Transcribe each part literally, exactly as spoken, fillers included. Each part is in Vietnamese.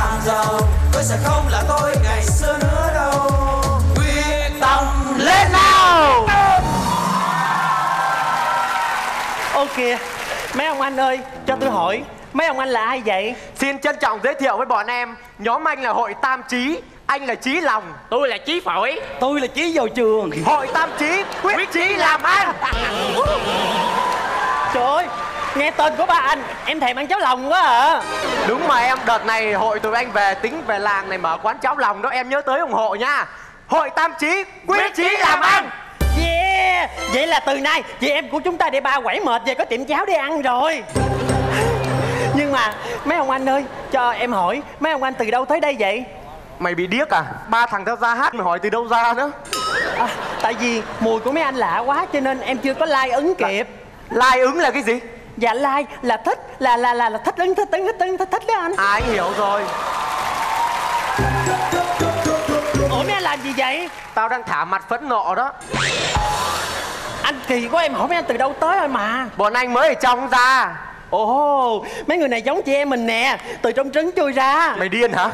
làm giàu, tôi sẽ không là tôi ngày xưa nữa đâu. Quyết tâm lên nào. Ô kìa, mấy ông anh ơi, cho tôi hỏi mấy ông anh là ai vậy? Xin trân trọng giới thiệu với bọn em, nhóm anh là hội Tam Chí. Anh là Chí Lòng, tôi là Chí Phổi, tôi là Chí Vào Trường. Hội Tam Chí quyết, quyết chí làm ăn. Trời ơi, nghe tên của ba anh em thèm ăn cháo lòng quá à. Đúng mà em, đợt này hội tụi anh về tính về làng này mở quán cháo lòng đó, em nhớ tới ủng hộ nha. Hội Tam Chí quyết chí làm ăn. Yeah, vậy là từ nay chị em của chúng ta để ba quẩy mệt về có tiệm cháo để ăn rồi. Nhưng mà mấy ông anh ơi, cho em hỏi mấy ông anh từ đâu tới đây vậy? Mày bị điếc à? Ba thằng tao ra hát mày hỏi từ đâu ra nữa? À, tại vì mùi của mấy anh lạ quá cho nên em chưa có like ứng kịp. Là, like ứng là cái gì? Dạ like là thích, là là là, là thích ứng, thích ứng, thích ứng, thích thích đấy anh. À anh hiểu rồi. Ủa mấy anh làm gì vậy? Tao đang thả mặt phẫn nộ đó. Anh kỳ quá, em hỏi mấy anh từ đâu tới rồi mà. Bọn anh mới ở trong ra. Ồ, oh, mấy người này giống chị em mình nè, từ trong trứng chui ra. Mày điên hả?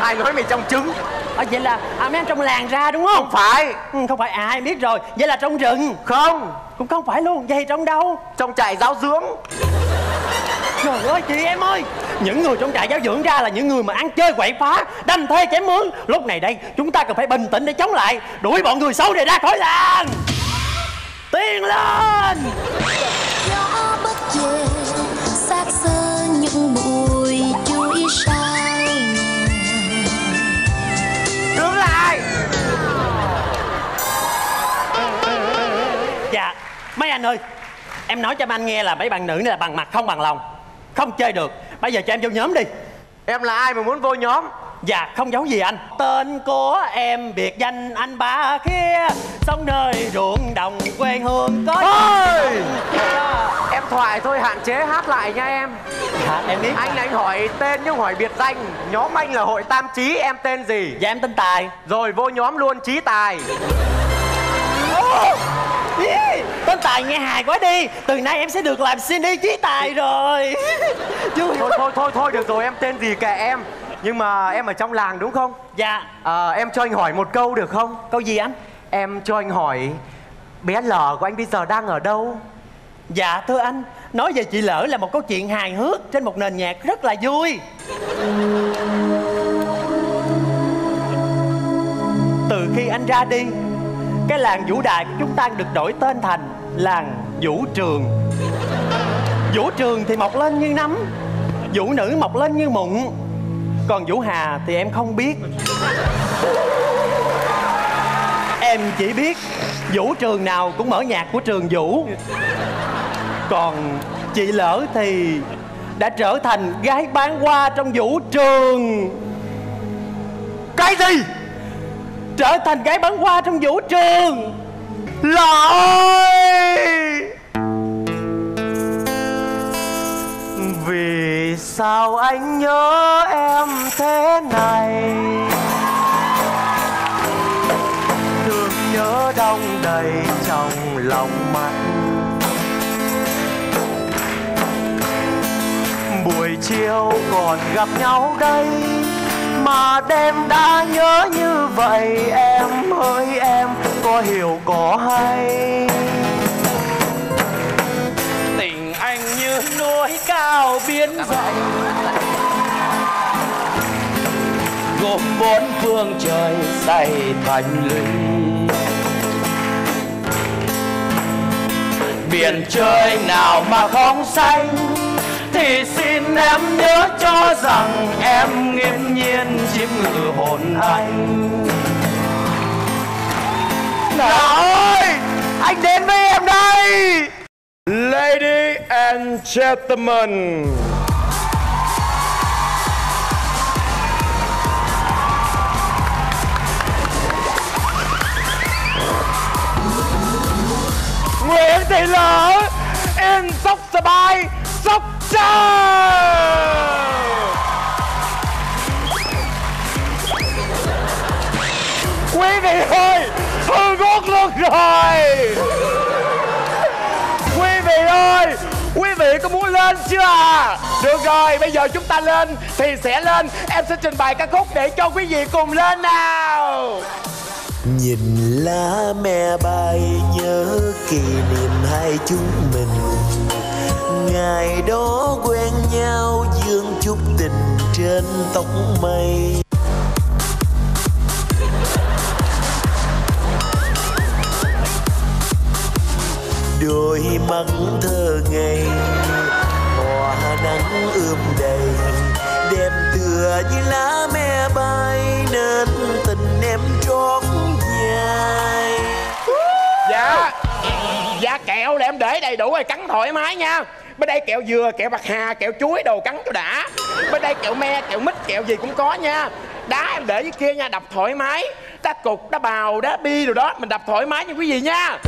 Ai nói mày trong trứng? À, vậy là à, mấy anh trong làng ra đúng không? Không phải. Ừ, không phải, à em biết rồi. Vậy là trong rừng. Không. Cũng không phải luôn, vậy trong đâu? Trong trại giáo dưỡng. Trời ơi chị em ơi, những người trong trại giáo dưỡng ra là những người mà ăn chơi quậy phá, đâm thê chém mướn. Lúc này đây, chúng ta cần phải bình tĩnh để chống lại, đuổi bọn người xấu này ra khỏi làng. Tiến lên. Xác xơ những bụi chuối sai. Đứng lại. Dạ mấy anh ơi, em nói cho anh nghe là mấy bạn nữ này là bằng mặt không bằng lòng, không chơi được. Bây giờ cho em vô nhóm đi. Em là ai mà muốn vô nhóm? Dạ không giấu gì anh, tên của em biệt danh anh ba kia, sống nơi ruộng đồng quê hương có. Ôi! Em thoại thôi, hạn chế hát lại nha em. Dạ em biết. Anh là anh hỏi tên nhưng hỏi biệt danh. Nhóm anh là hội Tam Chí, em tên gì? Dạ em tên Tài. Rồi vô nhóm luôn, Chí Tài. Tên Tài nghe hài quá đi, từ nay em sẽ được làm xê đê Chí Tài rồi. Thôi thôi thôi thôi được rồi, em tên gì kệ em. Nhưng mà em ở trong làng đúng không? Dạ. À, em cho anh hỏi một câu được không? Câu gì anh? Em cho anh hỏi bé Lờ của anh bây giờ đang ở đâu? Dạ thưa anh, nói về chị Lỡ là một câu chuyện hài hước trên một nền nhạc rất là vui. Từ khi anh ra đi, cái làng Vũ Đại của chúng ta được đổi tên thành làng Vũ Trường. Vũ Trường thì mọc lên như nấm, Vũ Nữ mọc lên như mụn, còn Vũ Hà thì em không biết. Em chỉ biết Vũ Trường nào cũng mở nhạc của trường Vũ. Còn chị Lỡ thì đã trở thành gái bán hoa trong Vũ Trường. Cái gì? Trở thành gái bán hoa trong Vũ Trường là ơi. Vì sao anh nhớ em thế này, thương nhớ đong đầy trong lòng mắt. Buổi chiều còn gặp nhau đây mà đêm đã nhớ như vậy. Em ơi em, có hiểu có hay, tình anh như núi cao biến dậy, gồm bốn phương trời xây thành lũy. Biển trời nào mà không xanh, thì xin em nhớ cho rằng em nghiêm nhiên chiếm ngự hồn anh. Nào ơi, anh đến với em đây. Lady and gentlemen, Nguyễn Thị Lỡ in Sóc Sài Sóc Trăng. Quý vị ơi, hư gốc luôn rồi. Quý vị ơi, quý vị có muốn lên chưa? Được rồi, bây giờ chúng ta lên thì sẽ lên. Em sẽ trình bày ca khúc để cho quý vị cùng lên nào. Nhìn lá me bay nhớ kỷ niệm hai chúng mình, ngày đó quen nhau dương chút tình trên tóc mây. Đôi mắt thơ ngây hoa nắng ươm đầy, đêm tựa như lá me bay nên tình em trót dài. Dạ, dạ kẹo là em để đầy đủ rồi, cắn thoải mái nha. Bên đây kẹo dừa, kẹo bạc hà, kẹo chuối, đồ cắn cho đã. Bên đây kẹo me, kẹo mít, kẹo gì cũng có nha. Đá em để dưới kia nha, đập thoải mái. Đá cục, đá bào, đá bi rồi đó, mình đập thoải mái nha quý vị nha.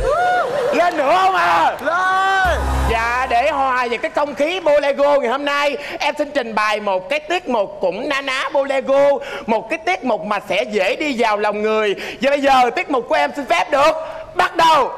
Lên nữa không à? Lên. Dạ, để hòa về cái không khí bolero ngày hôm nay, em xin trình bày một cái tiết mục cũng na ná bolero, một cái tiết mục mà sẽ dễ đi vào lòng người. Và bây giờ tiết mục của em xin phép được bắt đầu.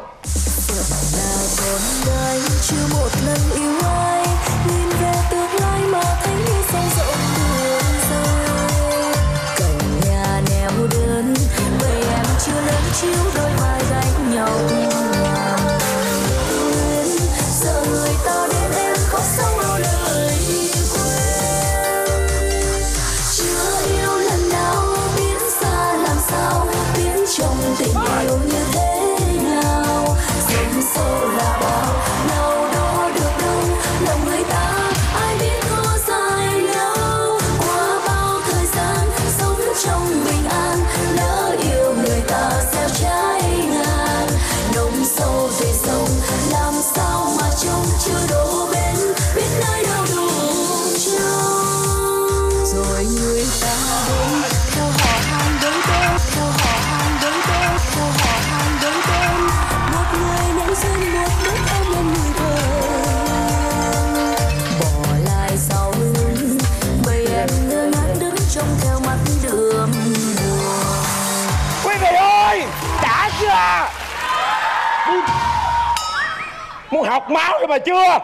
Muốn học máu rồi mà chưa?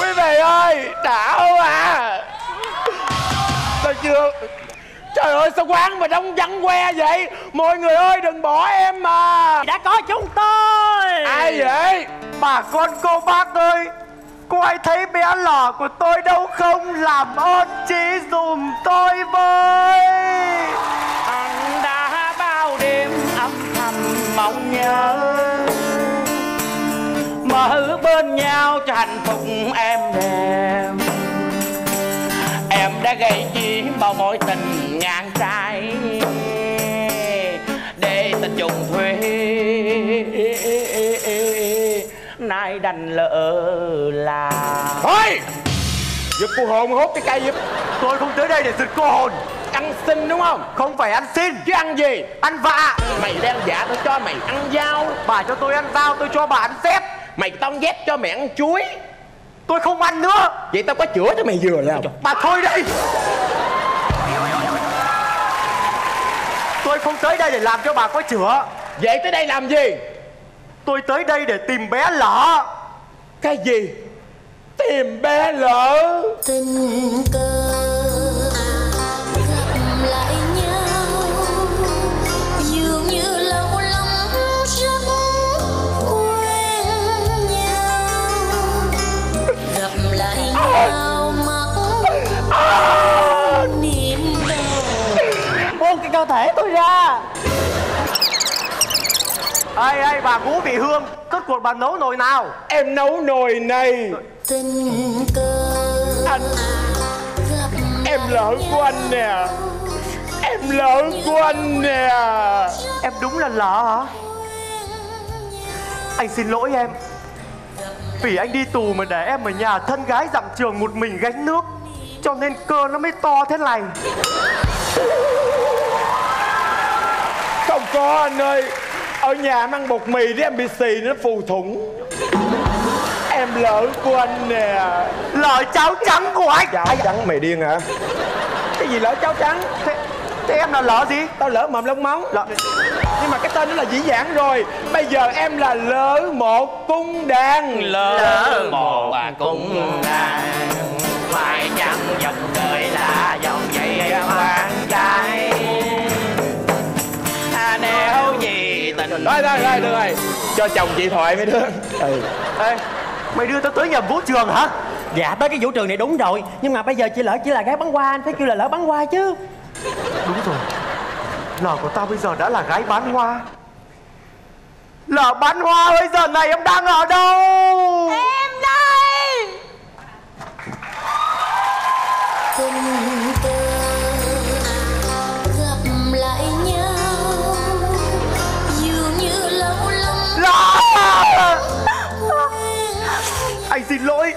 Quý vị ơi, đã không à? Tôi chưa. Trời ơi, sao quán mà đông vắng que vậy? Mọi người ơi, đừng bỏ em mà. Đã có chúng tôi. Ai vậy? Bà con cô bác ơi, cô ai thấy bé lò của tôi đâu không? Làm ơn chỉ dùm tôi với. Anh đã bao đêm âm thầm mong nhớ, ở bên nhau cho hạnh phúc em đêm. Em đã gây chi bao mối tình ngàn trái để tình trùng thuê, nay đành lỡ là. Thôi giật cô hồn hốt cái cây giật. Tôi không tới đây để giật cô hồn. Ăn xin đúng không? Không phải ăn xin. Chứ ăn gì? Ăn vạ. Mày đang giả tôi cho mày ăn dao. Bà cho tôi ăn dao, tôi cho bà ăn xếp. Mày tông dép cho mẹ ăn chuối. Tôi không ăn nữa. Vậy tao có chữa cho mày vừa nào. Bà thôi đi. Tôi không tới đây để làm cho bà có chữa. Vậy tới đây làm gì? Tôi tới đây để tìm bé lỡ. Cái gì? Tìm bé lỡ. Tình cờ gặp lại nhau, dường như lâu lắm rất quen nhau. Gặp lại nhau mặc niềm đau. Buông cái cơ thể tôi ra. Ê ê, bà Ngũ Vị Hương, cất cuộc bà nấu nồi nào. Em nấu nồi này. Tình cơ anh, em lỡ của anh nè. Em lỡ của anh nè. Em đúng là lỡ hả? Anh xin lỗi em, vì anh đi tù mà để em ở nhà thân gái dặm trường một mình gánh nước, cho nên cơ nó mới to thế này. Không có anh ơi, ở nhà mang bột mì để em bị xì nó phù thủng. Em lỡ của anh nè. Lỡ cháo trắng của anh. Cháo trắng mày điên hả? Cái gì lỡ cháo trắng? Thế, thế em là lỡ gì? Tao lỡ mồm lông móng lỡ. Nhưng mà cái tên đó là dĩ vãng rồi. Bây giờ em là lỡ một cung đàn. Lỡ, lỡ một cung đàn. phải chăng dòng đời là dòng vậy hoang trái. À, nếu gì tình nói ra rồi, được rồi, cho chồng chị thoại mấy đứa. Ừ. Ê, mày đưa tao tới nhà vũ trường hả? Dạ tới cái vũ trường này đúng rồi, nhưng mà bây giờ chị lỡ chỉ là gái bán hoa, anh phải kêu là lỡ bán hoa chứ. Đúng rồi, lời của tao bây giờ đã là gái bán hoa. Lỡ bán hoa bây giờ này em đang ở đâu? Em đây. Tình ta gặp lại nhau dường như lâu lắm. Anh xin lỗi.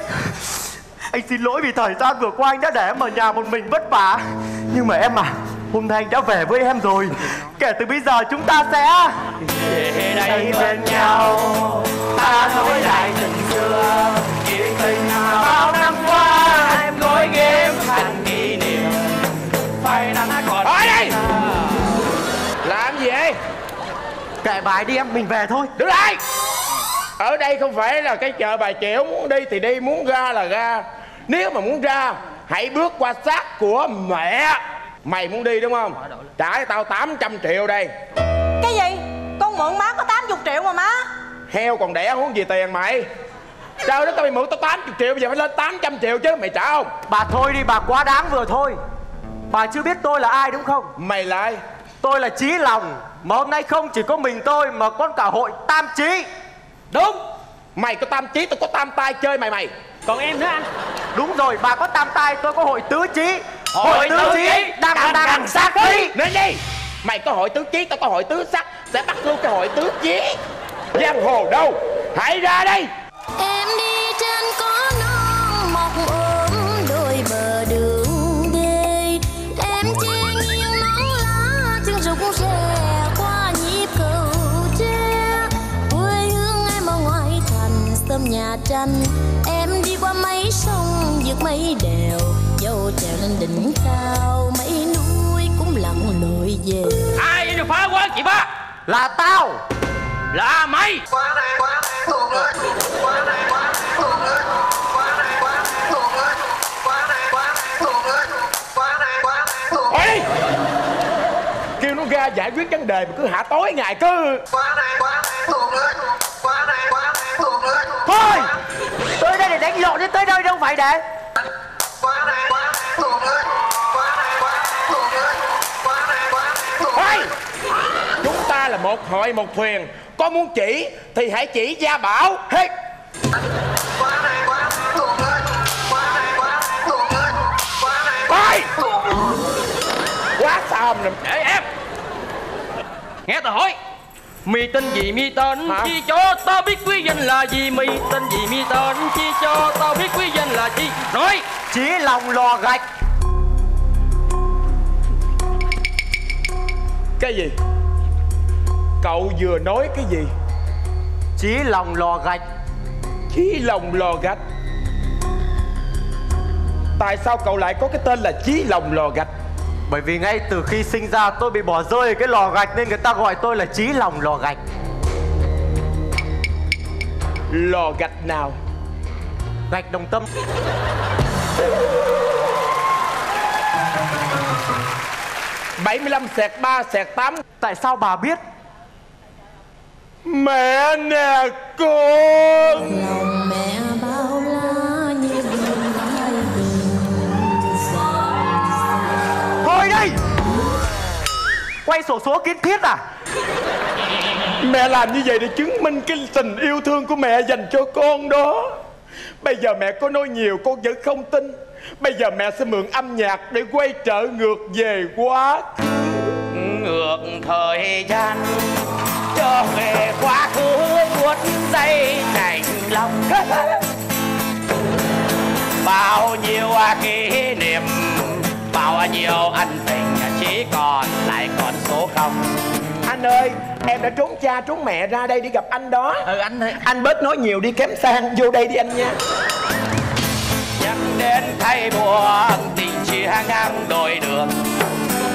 Anh xin lỗi vì thời gian vừa qua anh đã để em ở nhà một mình vất vả. Nhưng mà em à, hôm nay anh đã về với em rồi. Kể từ bây giờ chúng ta sẽ về đây bên nhau, ta nối lại tình xưa, kỷ tình bao năm qua em gói ghém thành kỷ niệm. Phải nắng còn ở đây. Làm gì vậy? Kệ bài đi em, mình về thôi. Đứng lại. Ở đây không phải là cái chợ Bà Triệu, muốn đi thì đi, muốn ra là ra. Nếu mà muốn ra, hãy bước qua xác của mẹ. Mày muốn đi đúng không? Trả cho tao tám trăm triệu đây. Cái gì? Con mượn má có tám mươi triệu mà má. Heo còn đẻ huống gì tiền mày. Sao đó tao mày mượn tao tám mươi triệu, bây giờ phải lên tám trăm triệu chứ, mày trả không? Bà thôi đi, bà quá đáng vừa thôi. Bà chưa biết tôi là ai đúng không? Mày là ai? Tôi là Chí Lòng. Mà hôm nay không chỉ có mình tôi mà con cả hội tam trí. Đúng. Mày có tam trí, tôi có tam tai chơi mày mày. Còn em nữa anh. Đúng rồi, bà có tam tai, tôi có hội tứ trí. Hội tứ chí đang đằng sát khí. Nên đi. Mày có hội tứ chí, tao có hội tứ sắc. Sẽ bắt luôn cái hội tứ chí. Giang hồ đâu, hãy ra đây. Em đi trên có non mọc ôm đôi bờ đường đê. Em che nghiêng nắng lá chân rụng rè qua nhịp cầu tre. Quê hương em ở ngoài thành sớm nhà tranh. Em đi qua mấy sông vượt mấy đèo. Dẫu trèo lên đỉnh cao mấy núi cũng lặn lội về. Ai vậy? Được phá quán chị ba? Là tao. Là mày. Thôi đi. Kêu nó ra giải quyết vấn đề mà cứ hạ tối ngày cứ. Thôi. Tới đây để đánh lộn chứ tới đây đâu phải để. Chúng ta là một hội một thuyền. Có muốn chỉ thì hãy chỉ Gia Bảo. Hey. Quá xàm rồi. Để em. Nghe tao hỏi. Mì tên gì mi tên hả? Chi cho tao biết quý danh là gì. Mì tên gì mi tên chi cho tao biết quý danh là gì. Nói. Chí Lòng lò gạch. Cái gì? Cậu vừa nói cái gì? Chí Lòng lò gạch. Chí Lòng lò gạch. Tại sao cậu lại có cái tên là Chí Lòng lò gạch? Bởi vì ngay từ khi sinh ra tôi bị bỏ rơi cái lò gạch nên người ta gọi tôi là Chí Lòng lò gạch. Lò gạch nào? Gạch Đồng Tâm. bảy mươi lăm xẹt ba xẹt tám. Tại sao bà biết? Mẹ nè con. Lòng mẹ bao la như đường dài đường xa. Thôi đây. Quay sổ số kiến thiết à? Mẹ làm như vậy để chứng minh cái tình yêu thương của mẹ dành cho con đó. Bây giờ mẹ có nói nhiều con vẫn không tin. Bây giờ mẹ sẽ mượn âm nhạc để quay trở ngược về quá khứ. Ngược thời gian trở về quá khứ cuốn dây đành lòng. Bao nhiêu kỷ niệm, bao nhiêu ân tình chỉ còn lại còn số không. Anh ơi, em đã trốn cha trốn mẹ ra đây đi gặp anh đó. Ừ anh ơi. Anh bớt nói nhiều đi kém sang, vô đây đi anh nha. Đến thay buồn tình chia ngang đôi đường.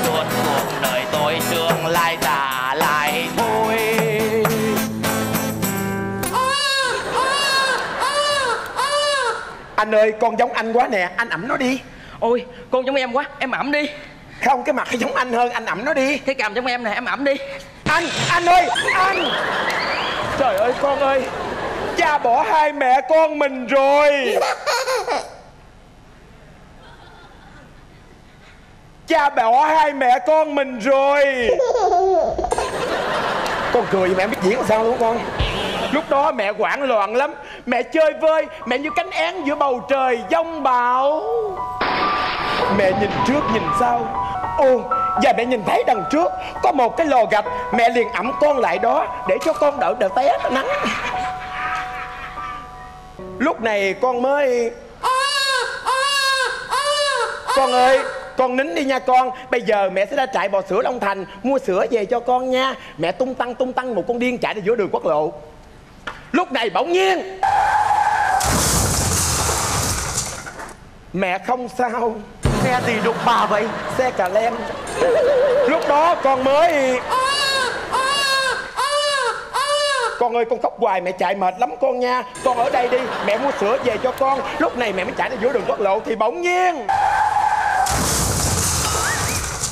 Suốt cuộc đời tôi tương lai giả lại thôi. Anh ơi, con giống anh quá nè, anh ẵm nó đi. Ôi, con giống em quá, em ẵm đi. Không, cái mặt cái giống anh hơn, anh ẵm nó đi. Cái cằm giống em nè, em ẵm đi. Anh, anh ơi, anh. Trời ơi con ơi, cha bỏ hai mẹ con mình rồi. Cha bỏ hai mẹ con mình rồi. Con cười mà em biết diễn làm sao luôn con. Lúc đó mẹ hoảng loạn lắm. Mẹ chơi vơi, mẹ như cánh én giữa bầu trời giông bão. Mẹ nhìn trước nhìn sau. Ô, và mẹ nhìn thấy đằng trước có một cái lò gạch. Mẹ liền ẵm con lại đó để cho con đỡ đỡ té nắng. Lúc này con mới... Con ơi, con nín đi nha con. Bây giờ mẹ sẽ ra trại bò sữa Long Thành mua sữa về cho con nha. Mẹ tung tăng tung tăng một con điên chạy ra giữa đường quốc lộ. Lúc này bỗng nhiên mẹ không sao. Xe gì đục bà vậy? Xe cà lem. Lúc đó con mới... Con ơi, con khóc hoài mẹ chạy mệt lắm con nha. Con ở đây đi, mẹ mua sữa về cho con. Lúc này mẹ mới chạy ra giữa đường quốc lộ thì bỗng nhiên...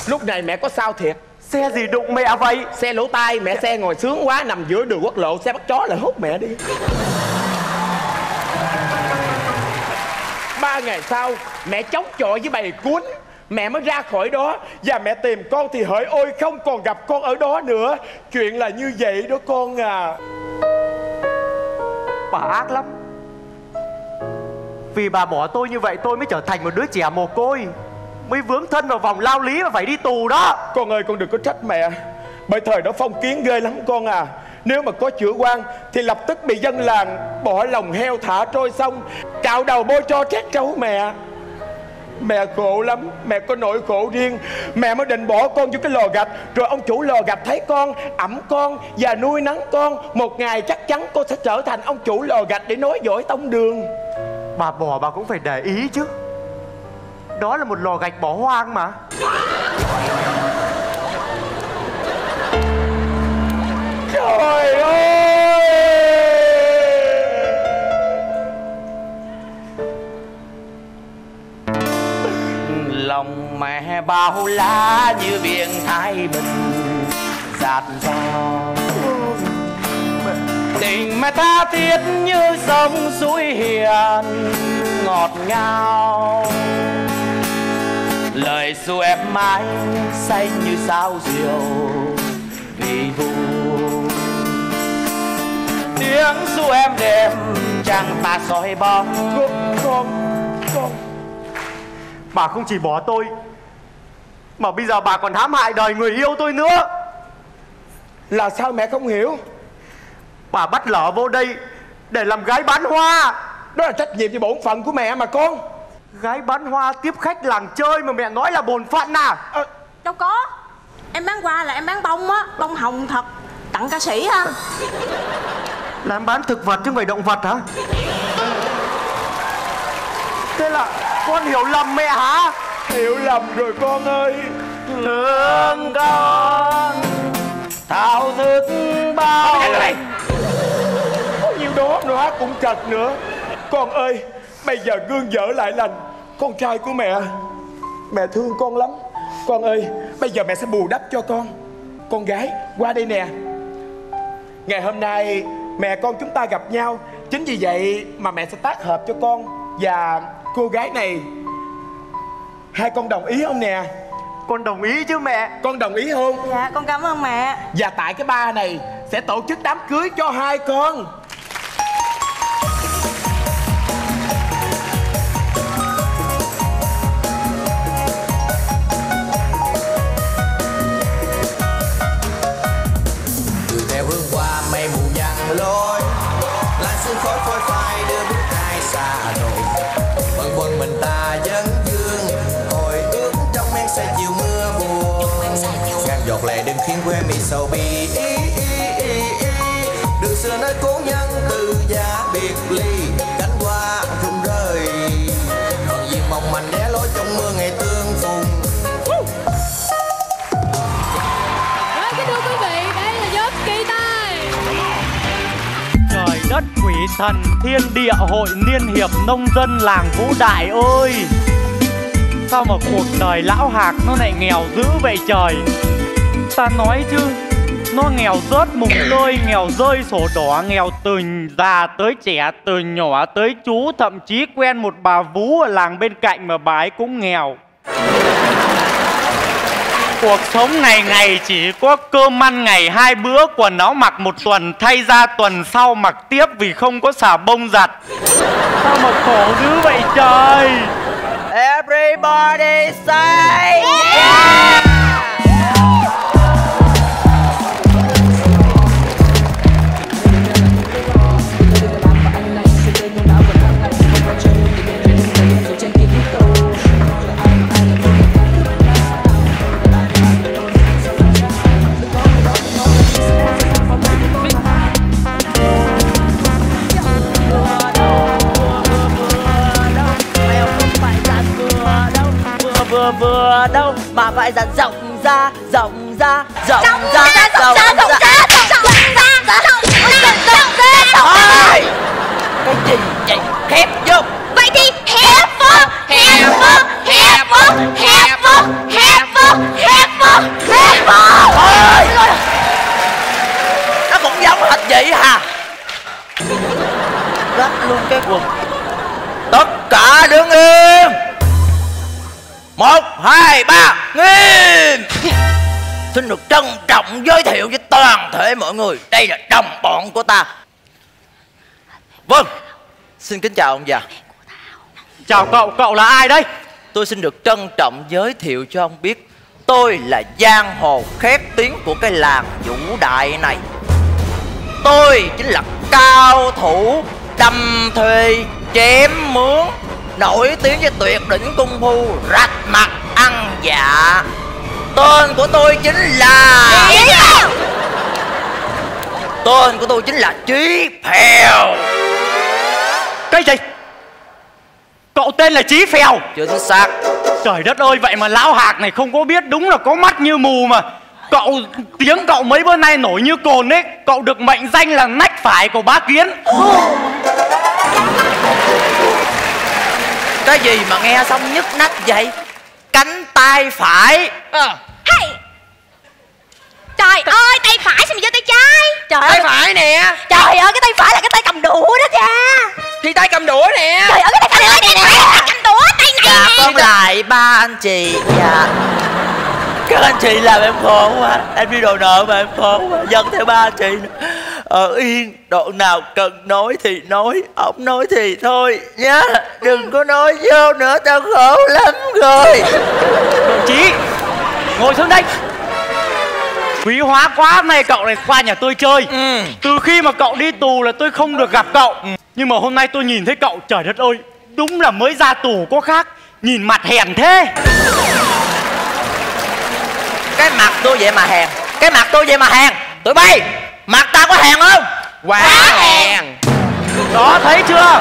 Lúc này mẹ có sao thiệt. Xe gì đụng mẹ vậy? Xe lỗ tai, mẹ xe ngồi sướng quá nằm giữa đường quốc lộ, xe bắt chó lại hút mẹ đi. Ba ngày sau, mẹ chống chọi với bầy cuốn. Mẹ mới ra khỏi đó và mẹ tìm con thì hỡi ôi không còn gặp con ở đó nữa. Chuyện là như vậy đó con à. Bà ác lắm. Vì bà bỏ tôi như vậy tôi mới trở thành một đứa trẻ mồ côi, mới vướng thân vào vòng lao lý và phải đi tù đó. Con ơi, con đừng có trách mẹ. Bởi thời đó phong kiến ghê lắm con à. Nếu mà có chữa quan thì lập tức bị dân làng bỏ lòng heo thả trôi sông, cạo đầu bôi cho trét trấu mẹ. Mẹ khổ lắm, mẹ có nỗi khổ riêng. Mẹ mới định bỏ con vô cái lò gạch. Rồi ông chủ lò gạch thấy con, ẵm con và nuôi nắng con. Một ngày chắc chắn con sẽ trở thành ông chủ lò gạch để nối dõi tông đường. Bà bỏ bà cũng phải để ý chứ. Đó là một lò gạch bỏ hoang mà. Trời ơi! Lòng mẹ bao la như biển Thái Bình dạt dào. Tình mẹ tha thiết như dòng suối hiền ngọt ngào. Lời ru em mãi xanh như sao diều vì vu. Tiếng ru em đêm chẳng ta soi bóng. Bà không chỉ bỏ tôi mà bây giờ bà còn hãm hại đời người yêu tôi nữa. Là sao mẹ không hiểu? Bà bắt lỡ vô đây để làm gái bán hoa. Đó là trách nhiệm về bổn phận của mẹ mà con. Gái bán hoa tiếp khách làng chơi mà mẹ nói là bổn phận à? À... Đâu có. Em bán hoa là em bán bông á. Bông hồng thật. Tặng ca sĩ ha. Là em bán thực vật chứ không phải động vật hả? Thế là con hiểu lầm mẹ hả? Hiểu lầm rồi con ơi. Thương con thao thức bao. Có nhiều đó nữa cũng chật nữa. Con ơi, bây giờ gương dở lại lành. Con trai của mẹ, mẹ thương con lắm. Con ơi, bây giờ mẹ sẽ bù đắp cho con. Con gái, qua đây nè. Ngày hôm nay mẹ con chúng ta gặp nhau. Chính vì vậy mà mẹ sẽ tác hợp cho con và cô gái này. Hai con đồng ý không nè? Con đồng ý chứ mẹ. Con đồng ý không? Dạ, con cảm ơn mẹ. Và tại cái bar này sẽ tổ chức đám cưới cho hai con. Từ theo hướng qua mây mù nhăn lối, làn sương khói phôi phai đưa bước ai xa rồi. Vân vân mình ta dấn dương, hồi ước trong men sẽ chiều mưa buồn. Ngàn giọt lệ đừng khiến quê mì sầu bi. Đường xưa nơi cố nhân từ giá biệt ly, cánh hoa rụng rơi. Còn gì mong manh né lối trong mưa ngày tương phùng. Rồi, kính thưa quý vị, đây là giấc kỳ tài. Trời đất quỷ thần thiên địa hội liên hiệp nông dân làng Vũ Đại ơi, sao mà cuộc đời lão Hạc nó lại nghèo dữ vậy trời. Ta nói chứ, nó nghèo rớt mùng tơi, nghèo rơi sổ đỏ, nghèo từ già tới trẻ, từ nhỏ tới chú. Thậm chí quen một bà vú ở làng bên cạnh mà bà ấy cũng nghèo. Cuộc sống ngày ngày chỉ có cơm ăn ngày hai bữa, quần áo mặc một tuần thay ra tuần sau mặc tiếp vì không có xà bông giặt. Sao mà khổ dữ vậy trời. Everybody say yeah. Yeah. Vừa đâu mà phải dàn rộng ra, rộng ra, rộng ra, rộng ra, rộng ra, rộng ra, rộng ra. Thôi, cái gì vậy? Hẹp vô. Vậy thì hẹp vô, hẹp vô, hẹp vô, hẹp vô, hẹp vô, hẹp vô, hẹp vô. Ôi, nó cũng giống hệt vậy hả? Rách luôn cái quần. Tất cả đứng im. Một, hai, ba, nghìn. Xin được trân trọng giới thiệu với toàn thể mọi người, đây là đồng bọn của ta. Vâng, xin kính chào ông già. Chào cậu, cậu là ai đấy? Tôi xin được trân trọng giới thiệu cho ông biết, tôi là giang hồ khét tiếng của cái làng Vũ Đại này. Tôi chính là cao thủ đâm thuê chém mướn, nổi tiếng với tuyệt đỉnh cung phu, rạch mặt ăn dạ. Tên của tôi chính là... Tên của tôi chính là Chí Phèo. Cái gì? Cậu tên là Chí Phèo? Chưa chính xác. Trời đất ơi, vậy mà lão Hạc này không có biết, đúng là có mắt như mù mà. Cậu, tiếng cậu mấy bữa nay nổi như cồn ấy. Cậu được mệnh danh là nách phải của bá Kiến. Cái gì mà nghe xong nhức nách vậy? Cánh tay phải à. Hey. Trời cái... ơi, tay phải sao mà vô tay trái? Trời tay ơi, phải nè. Trời ơi, cái tay phải là cái tay cầm đũa đó cha. Thì tay cầm đũa nè. Trời ơi, cái tay cầm đũa nè, tay cầm đũa, tay này. Dạ con lại ba anh chị. Dạ. Các anh chị làm em khổ quá. Em đi đồ nợ mà em khổ quá. Dân theo ba anh chị nữa. Ở yên, đoạn nào cần nói thì nói, ổng nói thì thôi nhá. Đừng có nói vô nữa, tao khổ lắm rồi. Đồng chí, ngồi xuống đây. Quý hóa quá, nay cậu này qua nhà tôi chơi. Ừ. Từ khi mà cậu đi tù là tôi không được gặp cậu. Ừ. Nhưng mà hôm nay tôi nhìn thấy cậu, trời đất ơi, đúng là mới ra tù có khác. Nhìn mặt hèn thế. Cái mặt tôi vậy mà hèn. Cái mặt tôi vậy mà hèn. Tụi bay, mặt ta có hèn không? Quá, Quá hèn. Đó, thấy chưa?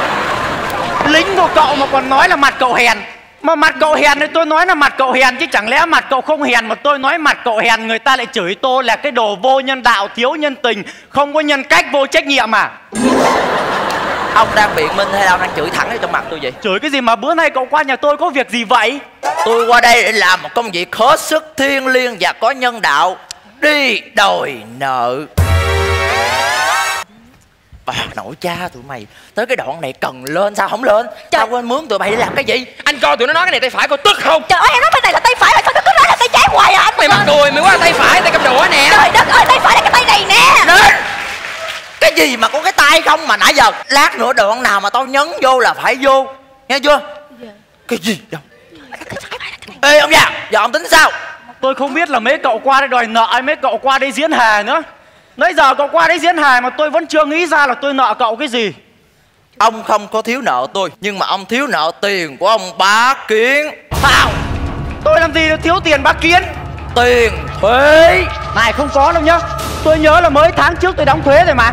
Lính của cậu mà còn nói là mặt cậu hèn. Mà mặt cậu hèn thì tôi nói là mặt cậu hèn, chứ chẳng lẽ mặt cậu không hèn mà tôi nói mặt cậu hèn, người ta lại chửi tôi là cái đồ vô nhân đạo, thiếu nhân tình, không có nhân cách, vô trách nhiệm à? Ông đang biện minh hay là ông đang chửi thẳng ở trong mặt tôi vậy? Chửi cái gì mà bữa nay cậu qua nhà tôi có việc gì vậy? Tôi qua đây để làm một công việc hết sức thiêng liêng và có nhân đạo. Đi đòi nợ. Bà nội cha tụi mày, tới cái đoạn này cần lên sao không lên? Tao quên mướn tụi mày để làm cái gì? Anh coi tụi nó nói cái này tay phải, coi tức không? Trời ơi, em nói bên này là tay phải, sao nó cứ nói là tay trái hoài à? Mày mắc đùi, mày quá là tay phải, tay cầm đũa nè. Trời đất ơi, tay phải là cái tay này nè. Nên, cái gì mà có cái tay không mà nãy giờ lát nữa đoạn nào mà tao nhấn vô là phải vô, nghe chưa? Yeah. Cái gì đâu? Yeah. Ê ông già, giờ ông tính sao? Tôi không biết là mấy cậu qua đây đòi nợ hay mấy cậu qua đây diễn hề nữa. Nãy giờ cậu qua đấy diễn hài mà tôi vẫn chưa nghĩ ra là tôi nợ cậu cái gì. Ông không có thiếu nợ tôi, nhưng mà ông thiếu nợ tiền của ông Bá Kiến. Sao? Tôi làm gì thiếu tiền Bá Kiến? Tiền thuế. Này không có đâu nhá. Tôi nhớ là mới tháng trước tôi đóng thuế rồi mà.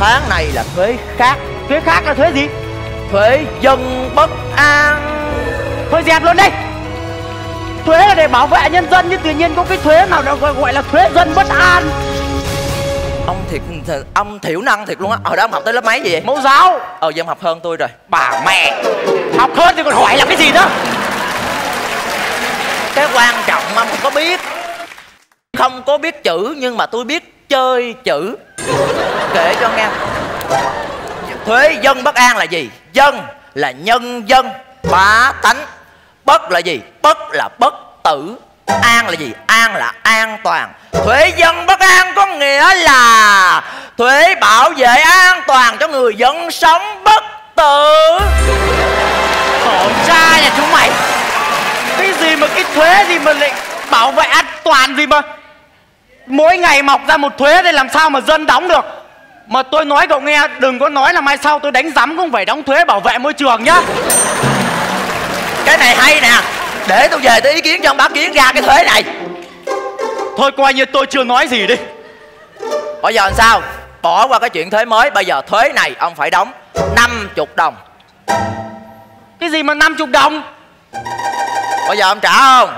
Tháng này là thuế khác. Thuế khác là thuế gì? Thuế dân bất an. Thôi dẹp luôn đi. Thuế là để bảo vệ nhân dân, nhưng tự nhiên có cái thuế nào đó gọi là thuế dân bất an. Ông thiệt, ông thiểu năng thiệt luôn á. Ở đó ông học tới lớp mấy vậy? Mẫu giáo. Ờ giờ ông học hơn tôi rồi. Bà mẹ, học hết thì còn hỏi làm cái gì nữa. Cái quan trọng ông không có biết. Không có biết chữ nhưng mà tôi biết chơi chữ. Kể cho nghe. Thuế dân bất an là gì? Dân là nhân dân, bá tánh. Bất là gì? Bất là bất tử. An là gì? An là an toàn. Thuế dân bất an có nghĩa là thuế bảo vệ an toàn cho người dân sống bất tử. Khổ xa nhà chúng mày. Cái gì mà cái thuế gì mà lại bảo vệ an toàn gì mà mỗi ngày mọc ra một thuế thì làm sao mà dân đóng được. Mà tôi nói cậu nghe, đừng có nói là mai sau tôi đánh giám cũng phải đóng thuế bảo vệ môi trường nhá. Cái này hay nè, để tôi về tôi ý kiến cho ông bác Kiến ra cái thuế này. Thôi coi như tôi chưa nói gì đi. Bây giờ làm sao? Bỏ qua cái chuyện thuế mới. Bây giờ thuế này ông phải đóng năm mươi đồng. Cái gì mà năm mươi đồng? Bây giờ ông trả không?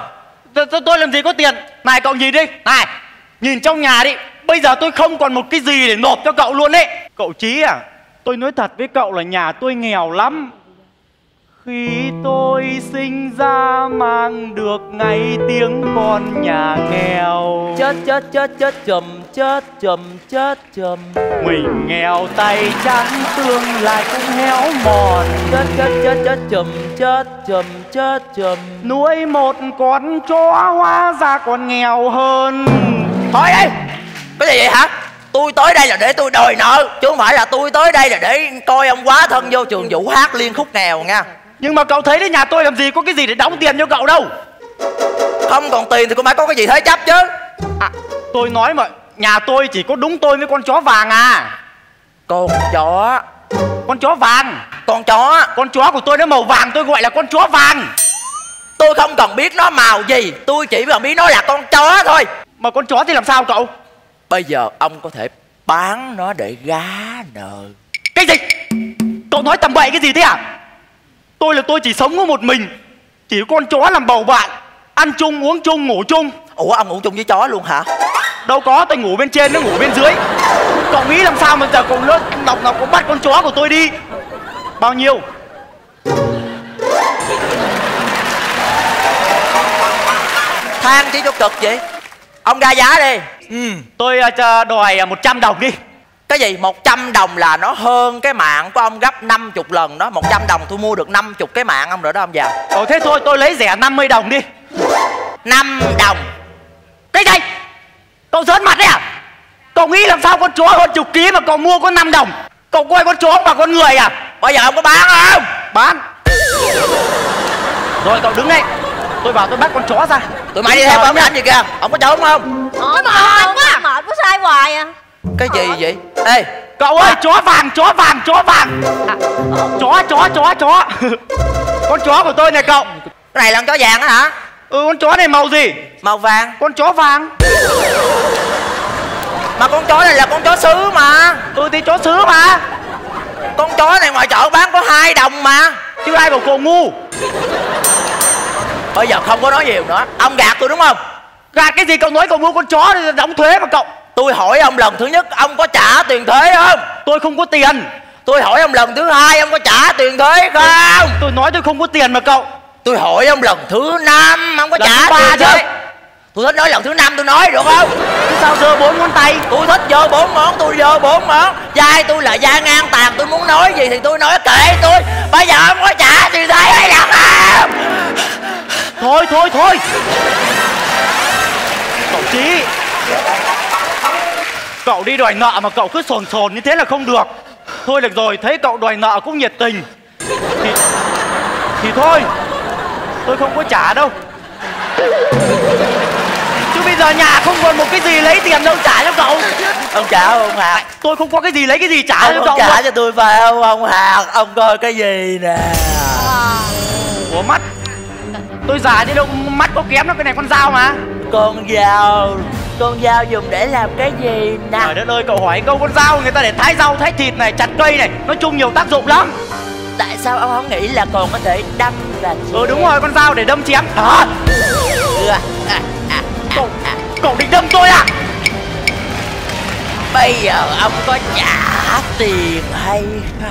Tôi làm gì có tiền. Này cậu nhìn đi. Này, nhìn trong nhà đi. Bây giờ tôi không còn một cái gì để nộp cho cậu luôn đấy. Cậu Chí à, tôi nói thật với cậu là nhà tôi nghèo lắm. Khi tôi sinh ra mang được ngày tiếng con nhà nghèo. Chết chết chết chết chùm chết chùm chết chùm. Mình nghèo tay trắng tương lai cũng héo mòn. Chết chết chết chết chùm chết chùm chết chùm. Nuôi một con chó hóa ra còn nghèo hơn. Thôi ấy, cái gì vậy hả? Tôi tới đây là để tôi đòi nợ, chứ không phải là tôi tới đây là để coi ông quá thân vô trường Vũ hát liên khúc nghèo nha. Nhưng mà cậu thấy đấy, nhà tôi làm gì có cái gì để đóng tiền cho cậu đâu. Không còn tiền thì cũng phải có cái gì thế chấp chứ. À, tôi nói mà, nhà tôi chỉ có đúng tôi với con chó vàng à. Con chó. Con chó vàng. Con chó. Con chó của tôi nó màu vàng, tôi gọi là con chó vàng. Tôi không cần biết nó màu gì, tôi chỉ cần biết nó là con chó thôi. Mà con chó thì làm sao cậu? Bây giờ ông có thể bán nó để gá nợ. Cái gì? Cậu nói tầm bậy cái gì thế à? Tôi là tôi chỉ sống có một mình, chỉ có con chó làm bầu bạn, ăn chung uống chung ngủ chung. Ủa ông ngủ chung với chó luôn hả? Đâu có, tôi ngủ bên trên nó ngủ bên dưới. Cậu nghĩ làm sao mà giờ cậu lớn đọc nào cũng bắt con chó của tôi đi. Bao nhiêu? Than chỉ cho cực vậy. Ông ra giá đi. Ừ, tôi đòi một trăm đồng đi. Cái gì? một trăm đồng là nó hơn cái mạng của ông gấp năm mươi lần đó. Một trăm đồng tôi mua được năm mươi cái mạng ông rồi đó ông già. Ồ thế thôi tôi lấy rẻ năm mươi đồng đi. Năm đồng. Cái gì? Cậu rớt mặt đấy à? Cậu nghĩ làm sao con chó hơn chục ký mà cậu mua có năm đồng? Cậu coi con chó mà con người à? Bây giờ ông có bán không? Bán. Rồi cậu đứng đây, tôi vào tôi bắt con chó ra. Tụi mày đi theo ông làm gì kìa. Ông có trốn không? Nó mệt quá. Mệt quá sai hoài à. Cái gì vậy? Ê cậu ơi, chó vàng chó vàng chó vàng à, chó chó chó chó. Con chó của tôi này cậu. Cái này là con chó vàng đó hả? Ừ, con chó này màu gì? Màu vàng. Con chó vàng. Mà con chó này là con chó sứ mà. Ừ thì chó sứ mà. Con chó này ngoài chợ bán có hai đồng mà. Chứ ai bảo cô ngu. Bây giờ không có nói nhiều nữa. Ông gạt tôi đúng không? Gạt cái gì? Cậu nói cậu mua con chó để đóng thuế mà cậu. Tôi hỏi ông lần thứ nhất ông có trả tiền thuế không? Tôi không có tiền. Tôi hỏi ông lần thứ hai ông có trả tiền thuế không? Tôi nói tôi không có tiền mà cậu. Tôi hỏi ông lần thứ năm ông có lần trả tiền chứ. Thuế. Tôi thích nói lần thứ năm tôi nói được không? Thế sao giơ bốn ngón tay? Tôi thích giơ bốn ngón, tôi giơ bốn ngón. Vai tôi là vai ngang tàn, tôi muốn nói gì thì tôi nói, kệ tôi. Bây giờ ông có trả tiền thuế hay là không? Thôi thôi thôi. Cậu Chí, cậu đi đòi nợ mà cậu cứ sồn sồn như thế là không được. Thôi được rồi, thấy cậu đòi nợ cũng nhiệt tình thì, thì thôi tôi không có trả đâu. Chứ bây giờ nhà không còn một cái gì lấy tiền đâu trả cho cậu. Ông trả không Hạc? À, tôi không có cái gì lấy cái gì trả ông, cho ông cậu. Ông trả mà. Cho tôi phải không ông Hạc? Ông coi cái gì nè. Ủa mắt tôi già chứ đâu mắt có kém lắm. Cái này con dao mà. Con dao. Con dao dùng để làm cái gì nè? Trời đất ơi, cậu hỏi câu. Con dao người ta để thái rau, thái thịt này, chặt cây này. Nói chung nhiều tác dụng lắm. Tại sao ông không nghĩ là còn có thể đâm và chém? Ừ đúng rồi, con dao để đâm chém. Hả? Ừ, à, à, à, cậu, à. Cậu định đâm tôi à? Bây giờ ông có trả tiền hay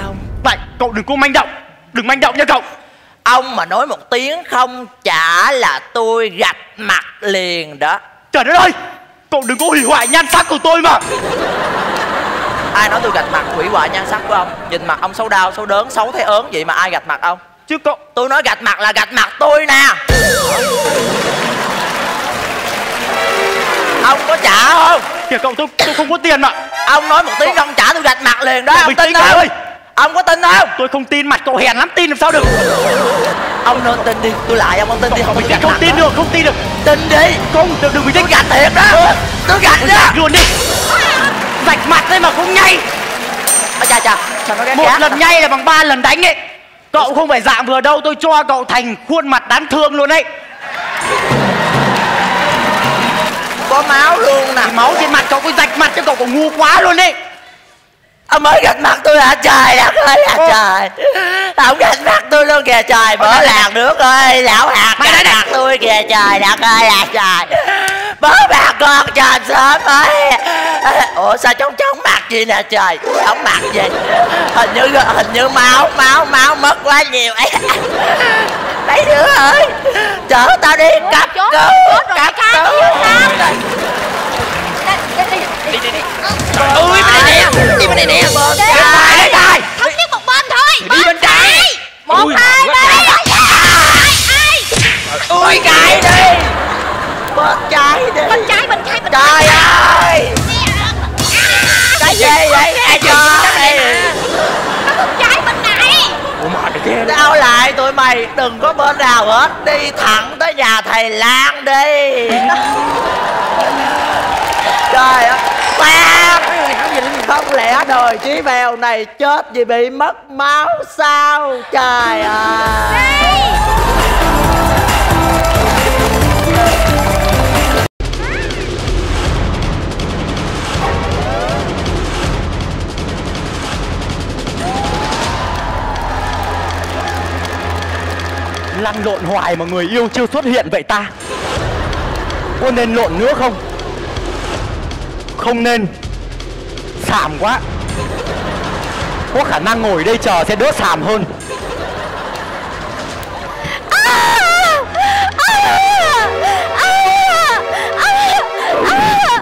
không? Này, cậu đừng có manh động. Đừng manh động nha cậu. Ông mà nói một tiếng không trả là tôi gạch mặt liền đó. Trời đất ơi, cậu đừng có hủy hoại nhan sắc của tôi mà. Ai nói tôi gạch mặt hủy hoại nhan sắc của ông? Nhìn mặt ông xấu đau, xấu đớn, xấu thấy ớn vậy mà ai gạch mặt ông? Chứ cậu... Tôi nói gạch mặt là gạch mặt tôi nè. Ông có trả không? Kìa cậu, tôi, tôi không có tiền mà. Ông nói một tiếng không trả tôi gạch mặt liền đó. Ông tin không? Ông có tin không? Tôi không tin, mặt cậu hèn lắm, tin làm sao được. Ông nên tin đi, tôi lại ông, ông tin đi. Không, không, không tin được, không tin được. Tin đi. Không, đừng, đừng bình tĩnh. Tôi gạch thiệt đó. Ừ. Tôi gạch đó luôn đi. Rạch mặt đây mà không nhay. À, chà, chà. Chà, nó một lần nhay là bằng ba lần đánh ấy. Cậu không phải dạng vừa đâu, tôi cho cậu thành khuôn mặt đáng thương luôn ấy. Có máu luôn nè. Máu trên mặt cậu, có rạch mặt cho cậu, cậu ngu quá luôn ấy. Ông mới gạch mặt tôi hả? Trời đất ơi là trời. Ông gạch mặt tôi luôn kìa trời. Bớ làng nước ơi, lão hạt gạch mặt tôi kìa trời đất ơi là trời. Bớ bà con trời sớm ơi. Ủa sao trống trống mặt gì nè trời. Ông mặt gì? Hình như hình như máu, máu, máu mất quá nhiều. Mấy đứa ơi, chở tao đi cấp cứu. Cấp cứu. Đi đi đi. Trời ơi, bên này nè. Đi bên này nè. Bên trái. Không biết một bên thôi. Đi bên trái. Một hai ba. Ai? Ui cãi đi. Bên trái đi. Bên trái bên trái bên trái. Trời ơi. Cái gì vậy? Ai trời. Nó bên trái bên này. Ủa mệt ghê. Tao lại tụi mày đừng có bên nào hết, đi thẳng tới nhà thầy Lan đi. Trời ơi. Không lẽ đời chí mèo này chết vì bị mất máu sao? Trời ơi. Lăn lộn hoài mà người yêu chưa xuất hiện vậy ta. Có nên lộn nữa không? Không nên. Xàm quá. Có khả năng ngồi đây chờ sẽ đỡ xàm hơn. À, à, à, à, à, à.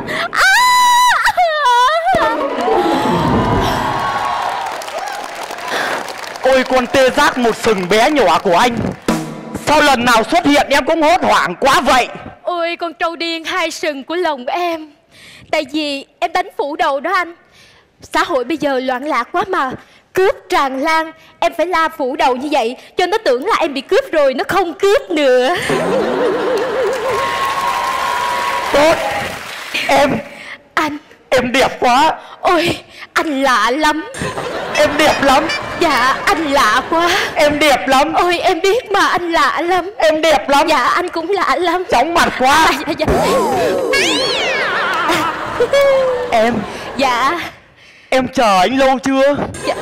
Ôi con tê giác một sừng bé nhỏ của anh, sao lần nào xuất hiện em cũng hốt hoảng quá vậy? Ôi con trâu điên hai sừng của lòng em. Tại vì em đánh phủ đầu đó anh. Xã hội bây giờ loạn lạc quá mà, cướp tràn lan, em phải la phủ đầu như vậy cho nó tưởng là em bị cướp rồi, nó không cướp nữa. Tốt. Em. Anh. Em đẹp quá. Ôi anh lạ lắm. Em đẹp lắm. Dạ anh lạ quá. Em đẹp lắm. Ôi em biết mà, anh lạ lắm. Em đẹp lắm. Dạ anh cũng lạ lắm. Chóng mặt quá. À, dạ, dạ. Em. Dạ. Em chờ anh lâu chưa? Dạ.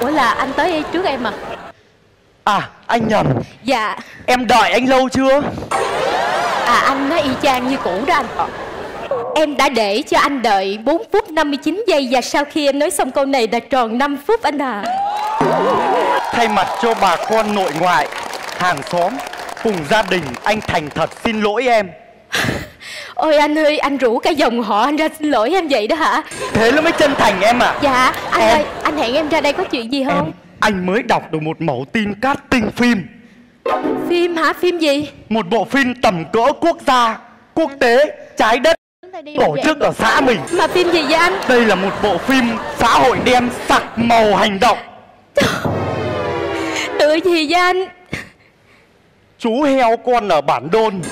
Ủa là anh tới trước em à? À anh nhầm. Dạ. Em đợi anh lâu chưa? À anh nói y chang như cũ đó anh. À. Em đã để cho anh đợi bốn phút năm mươi chín giây. Và sau khi em nói xong câu này đã tròn năm phút anh à. Thay mặt cho bà con nội ngoại, hàng xóm cùng gia đình, anh thành thật xin lỗi em. Ôi anh ơi, anh rủ cả dòng họ anh ra xin lỗi em vậy đó hả? Thế nó mới chân thành em ạ. À. Dạ, anh em... ơi, anh hẹn em ra đây có chuyện gì không? Em, anh mới đọc được một mẫu tin casting phim. Phim hả? Phim gì? Một bộ phim tầm cỡ quốc gia, quốc tế, trái đất, tổ chức ở xã mình. Mà phim gì vậy anh? Đây là một bộ phim xã hội đen sặc màu hành động. Tựa gì vậy anh? Chú heo con ở bản đôn.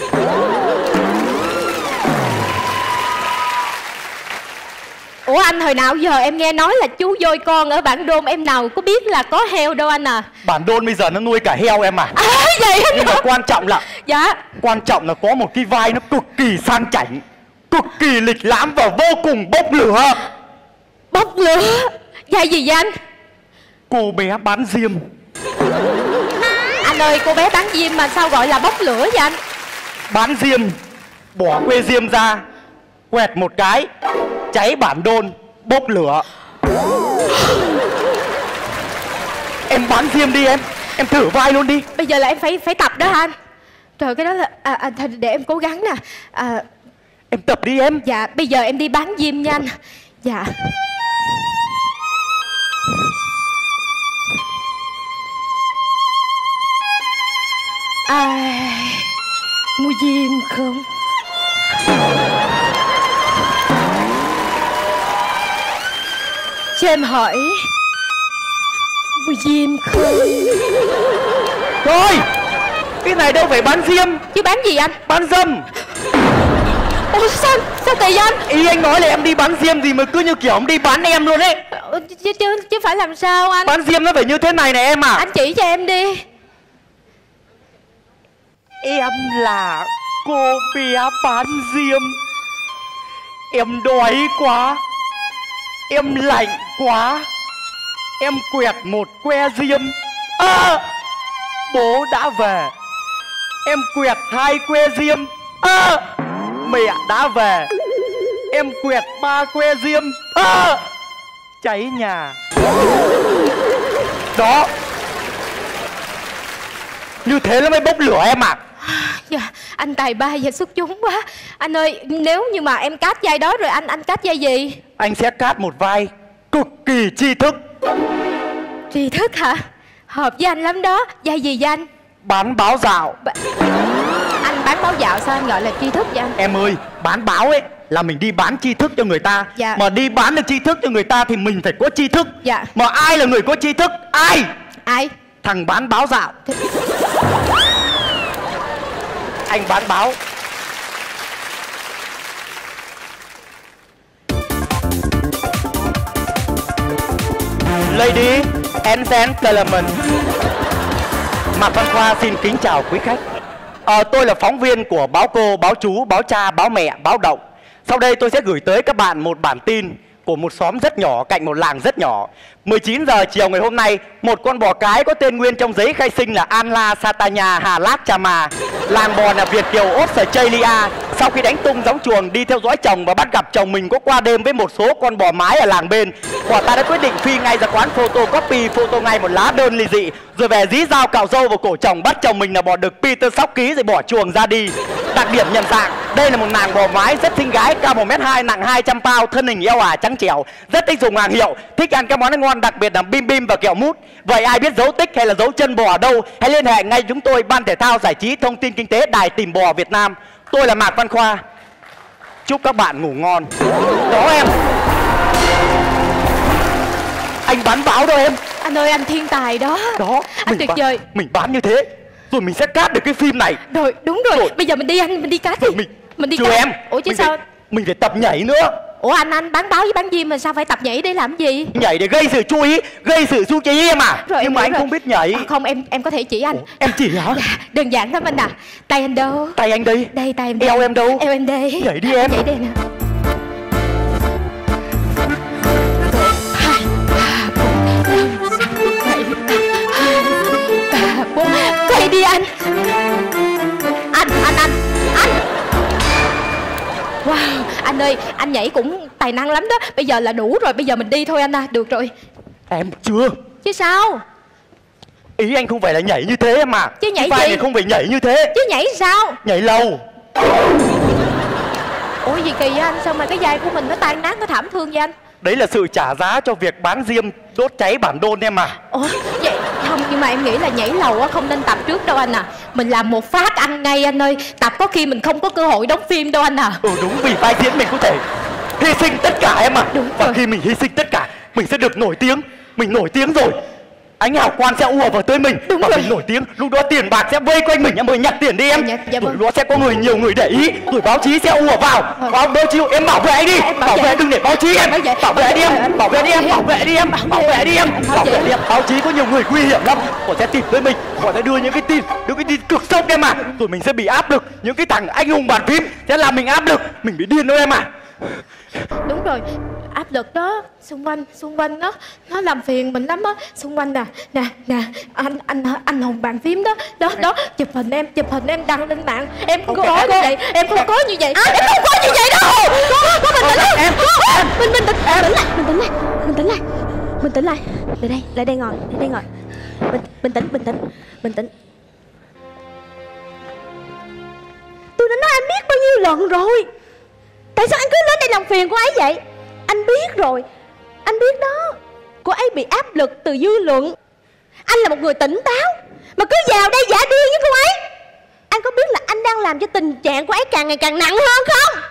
Ủa anh hồi nào giờ em nghe nói là chú dôi con ở bản đôn, em nào có biết là có heo đâu anh à. Bản đôn bây giờ nó nuôi cả heo em à. À vậy nhưng mà quan trọng là dạ quan trọng là có một cái vai nó cực kỳ sang chảnh, cực kỳ lịch lãm và vô cùng bốc lửa. Bốc lửa? Vai gì vậy anh? Cô bé bán diêm. Anh ơi, cô bé bán diêm mà sao gọi là bốc lửa vậy anh? Bán diêm, bỏ que diêm ra, quẹt một cái cháy bản đôn bốc lửa. Em bán phim đi em, em thử vai luôn đi. Bây giờ là em phải phải tập đó hả anh? Trời, cái đó là à, à, để em cố gắng nè. À, em tập đi em. Dạ, bây giờ em đi bán diêm nha anh. Dạ. Ai mua diêm không? Cho em hỏi, mua diêm không? Thôi, cái này đâu phải bán diêm. Chứ bán gì anh? Bán dâm. Ủa sao, sao tùy anh? Ý anh nói là em đi bán diêm gì mà cứ như kiểu ông đi bán em luôn ấy. Chứ, chứ, chứ phải làm sao anh? Bán diêm nó phải như thế này này em à. Anh chỉ cho em đi. Em là cô bé bán diêm. Em đói quá, em lạnh quá, em quẹt một que diêm. À, bố đã về. Em quẹt hai que diêm. À, mẹ đã về. Em quẹt ba que diêm. À, cháy nhà. Đó, như thế nó mới bốc lửa em ạ. À, dạ, anh tài ba và xuất chúng quá. Anh ơi, nếu như mà em cát vai đó rồi anh anh cát vai gì? Anh sẽ cát một vai cực kỳ tri thức. Tri thức hả? Hợp với anh lắm đó. Vai gì vậy anh? Bán báo dạo. Ba... Anh bán báo dạo sao anh gọi là tri thức vậy anh? Em ơi, bán báo ấy là mình đi bán tri thức cho người ta. Dạ. Mà đi bán được tri thức cho người ta thì mình phải có tri thức. Dạ. Mà ai là người có tri thức? Ai? Ai? Thằng bán báo dạo. Thì... Anh bán báo. Lady and gentlemen, Mạc Văn Khoa xin kính chào quý khách. à, Tôi là phóng viên của báo cô, báo chú, báo cha, báo mẹ, báo động. Sau đây tôi sẽ gửi tới các bạn một bản tin của một xóm rất nhỏ cạnh một làng rất nhỏ. Mười chín giờ chiều ngày hôm nay, một con bò cái có tên nguyên trong giấy khai sinh là Anla Satanya Hà Lát Chama, làng bò là Việt kiều Australia, sau khi đánh tung gióng chuồng đi theo dõi chồng và bắt gặp chồng mình có qua đêm với một số con bò mái ở làng bên. Quả ta đã quyết định phi ngay ra quán photocopy, photo ngay một lá đơn ly dị, rồi về dí dao cạo râu vào cổ chồng, bắt chồng mình là bò đực Peter Sóc Ký rồi bỏ chuồng ra đi. Đặc điểm nhận dạng, đây là một nàng bò mái rất xinh gái, cao một mét hai, nặng hai trăm pound, thân hình eo ả trắng trẻo, rất thích dùng hàng hiệu, thích ăn các món ăn ngon, đặc biệt là bim bim và kẹo mút. Vậy ai biết dấu tích hay là dấu chân bò ở đâu, hãy liên hệ ngay chúng tôi, Ban Thể thao Giải trí Thông tin Kinh tế Đài Tìm Bò Việt Nam. Tôi là Mạc Văn Khoa. Chúc các bạn ngủ ngon. Đó em. Anh bán báo đâu em? Anh ơi, anh thiên tài đó. Đó, anh tuyệt vời. Mình bán như thế rồi mình sẽ cát được cái phim này. Rồi, đúng rồi. rồi. Bây giờ mình đi anh, mình đi cát đi. Mình, mình đi cát. Em. Ủa chứ mình sao? Phải, mình phải tập nhảy nữa. Ủa anh anh bán báo với bán diêm mà sao phải tập nhảy để làm gì? Nhảy để gây sự chú ý, gây sự chú ý em à. Rồi, nhưng mà anh rồi. Không biết nhảy. À, không em em có thể chỉ anh. Ủa, em chỉ hả? Dạ, đơn giản lắm anh à. Tay anh đâu? Tay anh đi. Đây tay em. Eo em đâu? Eo em đây. Nhảy đi em. Nhảy đây nè. Quay đi anh. Anh anh anh anh. Wow, anh ơi, anh nhảy cũng tài năng lắm đó. Bây giờ là đủ rồi, bây giờ mình đi thôi anh à. Được rồi. Em chưa. Chứ sao? Ý anh không phải là nhảy như thế mà. Chứ nhảy chứ gì? Này không phải nhảy như thế. Chứ nhảy sao? Nhảy lâu. Ủa gì kỳ vậy anh? Sao mà cái vai của mình nó tan nát, nó thảm thương vậy anh? Đấy là sự trả giá cho việc bán diêm đốt cháy bản đôn em à. Ủa vậy không, nhưng mà em nghĩ là nhảy lầu không nên tập trước đâu anh à. Mình làm một phát ăn ngay anh ơi. Tập có khi mình không có cơ hội đóng phim đâu anh à. Ừ đúng, vì vai diễn mình có thể hy sinh tất cả em à. Đúng. Và rồi, khi mình hy sinh tất cả, mình sẽ được nổi tiếng. Mình nổi tiếng rồi, ánh hào quang sẽ ùa vào tới mình. Đúng và rồi, mình nổi tiếng, lúc đó tiền bạc sẽ vây quanh mình. Em ơi, nhặt tiền đi em. Dạ, dạ, vâng. Rồi đó sẽ có người, nhiều người để ý, rồi báo chí sẽ ùa vào. Báo báo chí em bảo vệ đi, em bảo, bảo vệ, vệ đừng để báo chí em. Bảo vệ đi em, bảo vệ đi em, bảo vệ đi em, bảo vệ đi em, bảo vệ đi em. Báo chí có nhiều người nguy hiểm lắm, họ sẽ tìm tới mình, họ sẽ đưa những cái tin, những cái tin cực sốc em à. Rồi mình sẽ bị áp lực, những cái thằng anh hùng bàn phím sẽ làm mình áp lực, mình bị điên thôi em à. Đúng rồi, áp lực đó, xung quanh xung quanh đó nó làm phiền mình lắm á. Xung quanh nè nè nè anh anh anh hùng bàn phím đó đó đó, chụp hình em, chụp hình em đăng lên mạng. Em không, không có như vậy, em không có như vậy, em không có như vậy đâu. Có có bình tĩnh em, em Mình mình tỉnh à, lại, mình tỉnh lại, mình tỉnh lại, mình tỉnh lại. Lại đây, lại đây ngồi, lại đây ngồi. Bình bình tĩnh, bình tĩnh, bình tĩnh. Tôi đã nói anh biết bao nhiêu lần rồi. Tại sao anh cứ đến đây làm phiền cô ấy vậy? Anh biết rồi, anh biết đó. Cô ấy bị áp lực từ dư luận. Anh là một người tỉnh táo mà cứ vào đây giả điên với cô ấy. Anh có biết là anh đang làm cho tình trạng của ấy càng ngày càng nặng hơn không?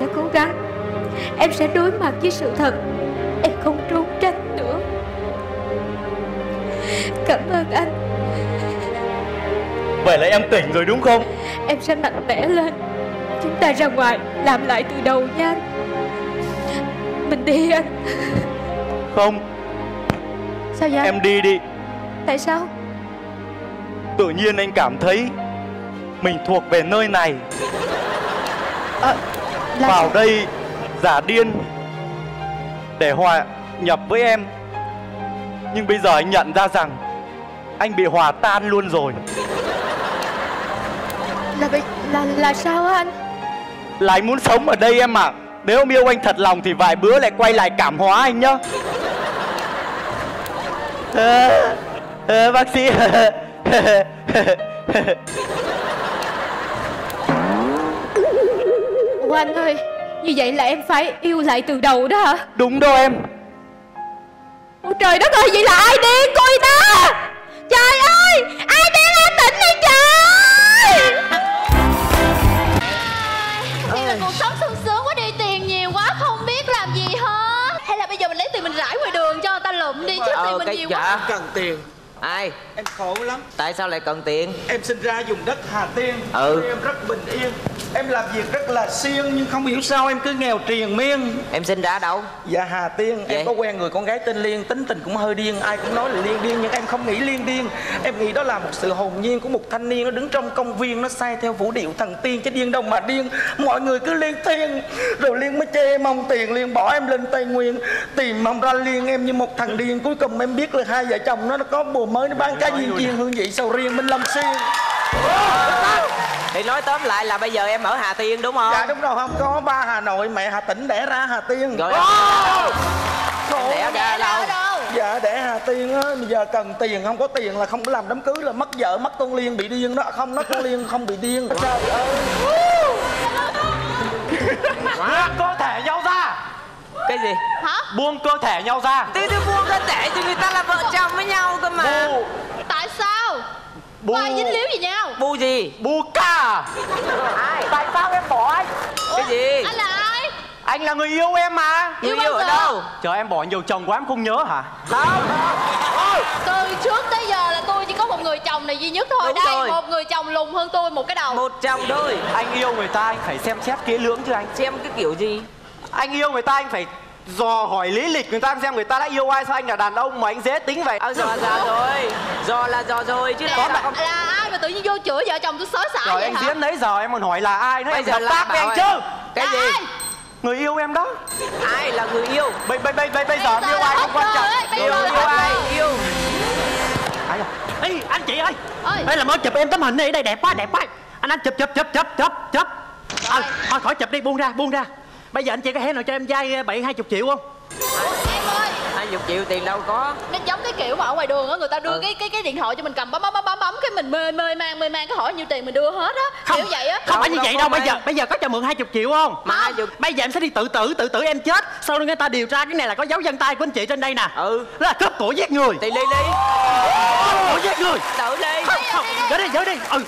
Đã cố gắng, em sẽ đối mặt với sự thật. Em không trốn tránh nữa. Cảm ơn anh. Vậy là em tỉnh rồi đúng không? Em sẽ mạnh mẽ lên. Chúng ta ra ngoài làm lại từ đầu nha. Mình đi anh. Không. Sao vậy? Em đi đi. Tại sao? Tự nhiên anh cảm thấy mình thuộc về nơi này. À, là... Vào đây giả điên để hòa nhập với em. Nhưng bây giờ anh nhận ra rằng anh bị hòa tan luôn rồi. Là là, là sao anh? Là anh muốn sống ở đây em ạ. À. Nếu em yêu anh thật lòng thì vài bữa lại quay lại cảm hóa anh nhá. à, à, Bác sĩ. Ủa anh ơi, như vậy là em phải yêu lại từ đầu đó hả? Đúng đó em. Ôi trời đất ơi, vậy là ai điên cô ta? Trời ơi, ai điên em tỉnh đi trời. Khi mình cuộc sống sung sướng quá, đi tiền nhiều quá, không biết làm gì hết. Hay là bây giờ mình lấy tiền mình rải ngoài đường cho người ta lụm đi chứ. Ờ, tiền mình nhiều dạ. quá cần tiền. Ai? Em khổ lắm. Tại sao lại cần tiền? Em sinh ra vùng đất Hà Tiên. Ừ. Em rất bình yên. Em làm việc rất là siêng nhưng không hiểu sao em cứ nghèo triền miên. Em sinh ra đâu? Dạ Hà Tiên. Vậy? Em có quen người con gái tên Liên, tính tình cũng hơi điên. Ai cũng nói là Liên điên nhưng em không nghĩ Liên điên. Em nghĩ đó là một sự hồn nhiên của một thanh niên nó đứng trong công viên, nó say theo vũ điệu thần tiên chứ điên đâu mà điên. Mọi người cứ Liên tiên. Rồi Liên mới chê em mong tiền, Liên bỏ em lên Tây Nguyên. Tìm mong ra Liên em như một thằng điên. Cuối cùng em biết là hai vợ chồng nó có bồ mới, nó bán cá viên chiên hương vị sầu riêng Minh Long Xuyên. Thì nói tóm lại là bây giờ em ở Hà Tiên đúng không? Dạ đúng rồi, không có ba Hà Nội, mẹ Hà Tĩnh đẻ ra Hà Tiên. Rồi oh! Khổ đẻ ra đâu? đâu? Dạ đẻ Hà Tiên á, bây giờ cần tiền, không có tiền là không có làm đám cưới, là mất vợ mất con Liên bị điên đó. Không, nó con Liên không bị điên. Trời ơi. Buông cơ thể nhau ra. Cái gì? Hả? Buông cơ thể nhau ra. Tí tôi buông cơ thể thì người ta là vợ chồng với nhau cơ mà. Bù. Tại sao? Bu... Ai dính líu gì nhau? Bu gì? Bu ca. Ai? Tại sao em bỏ anh? Cái gì? Anh là ai? Anh là người yêu em mà. Người yêu, yêu ở đâu? Trời, em bỏ nhiều chồng quá em không nhớ hả? Không. Từ trước tới giờ là tôi chỉ có một người chồng này duy nhất thôi. Đúng đây rồi. Một người chồng lùn hơn tôi một cái đầu. Một chồng thôi. Anh yêu người ta anh phải xem xét kỹ lưỡng chứ anh. Xem cái kiểu gì? Anh yêu người ta anh phải dò hỏi lý lịch người ta xem người ta đã yêu ai. Sao anh là đàn ông mà anh dễ tính vậy? Ờ, dò dò rồi. Dò là dò rồi chứ. Nè, có là, không... là ai mà tự nhiên vô chữa vợ chồng tôi xóa xả vậy hả? Rồi anh diễn nãy giờ em còn hỏi là ai nữa. Bây giờ hợp tác với anh chứ. Cái là gì? Ai? Người yêu em đó. Ai là người yêu? Bây, bây, bây, bây, bây giờ em yêu ai không quan trọng. Yêu, yêu, yêu ai? Yêu ai à? Ê, anh chị ơi. Ê, làm ơn chụp em tấm hình đi, đây đẹp quá, đẹp quá. Anh anh chụp, chụp, chụp, chụp, chụp, chụp. Thôi, khỏi chụp đi, buông ra, buông ra. Bây giờ anh chị có thể nào cho em vay bảy hai chục triệu không? Em ơi, hai chục triệu tiền đâu có. Nó giống cái kiểu mà ở ngoài đường á, người ta đưa ừ. cái cái cái điện thoại cho mình cầm bấm bấm bấm bấm bấm cái mình mê mê mang mê mang cái hỏi nhiêu tiền mình đưa hết á. Không, kiểu vậy á. Không phải như vậy đâu. Bây giờ bây giờ có cho mượn hai chục triệu không? Mà hai chục. Bây giờ em sẽ đi tự tử, tự tử em chết. Sau đó người ta điều tra cái này là có dấu vân tay của anh chị trên đây nè. Ừ. Đó là cướp của giết người. Thì đi đi. Cướp của giết người. Tự đi. Không không. Giữ đi giữ đi. Ừ.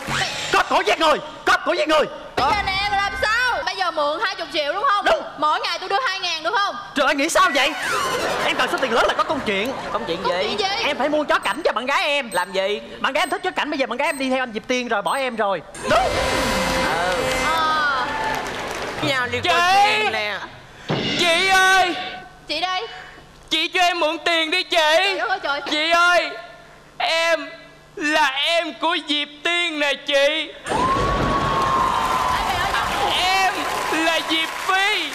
Cướp của giết người. Cướp của giết người. Bây giờ nè em làm sao? Giờ mượn hai mươi triệu đúng không? Đúng. Mỗi ngày tôi đưa hai ngàn được không? Trời ơi, nghĩ sao vậy? Em cần số tiền lớn là có công chuyện. Công chuyện công gì? Chuyện gì? Em phải mua chó cảnh cho bạn gái em. Làm gì? Bạn gái em thích chó cảnh, bây giờ bạn gái em đi theo anh Diệp Tiên rồi bỏ em rồi. Đúng. Ừ. À. Nhà chị nè. Chị ơi. Chị đây. Chị cho em mượn tiền đi chị. Trời ơi, trời. Chị ơi, em là em của Diệp Tiên nè chị. Là Diệp Phi.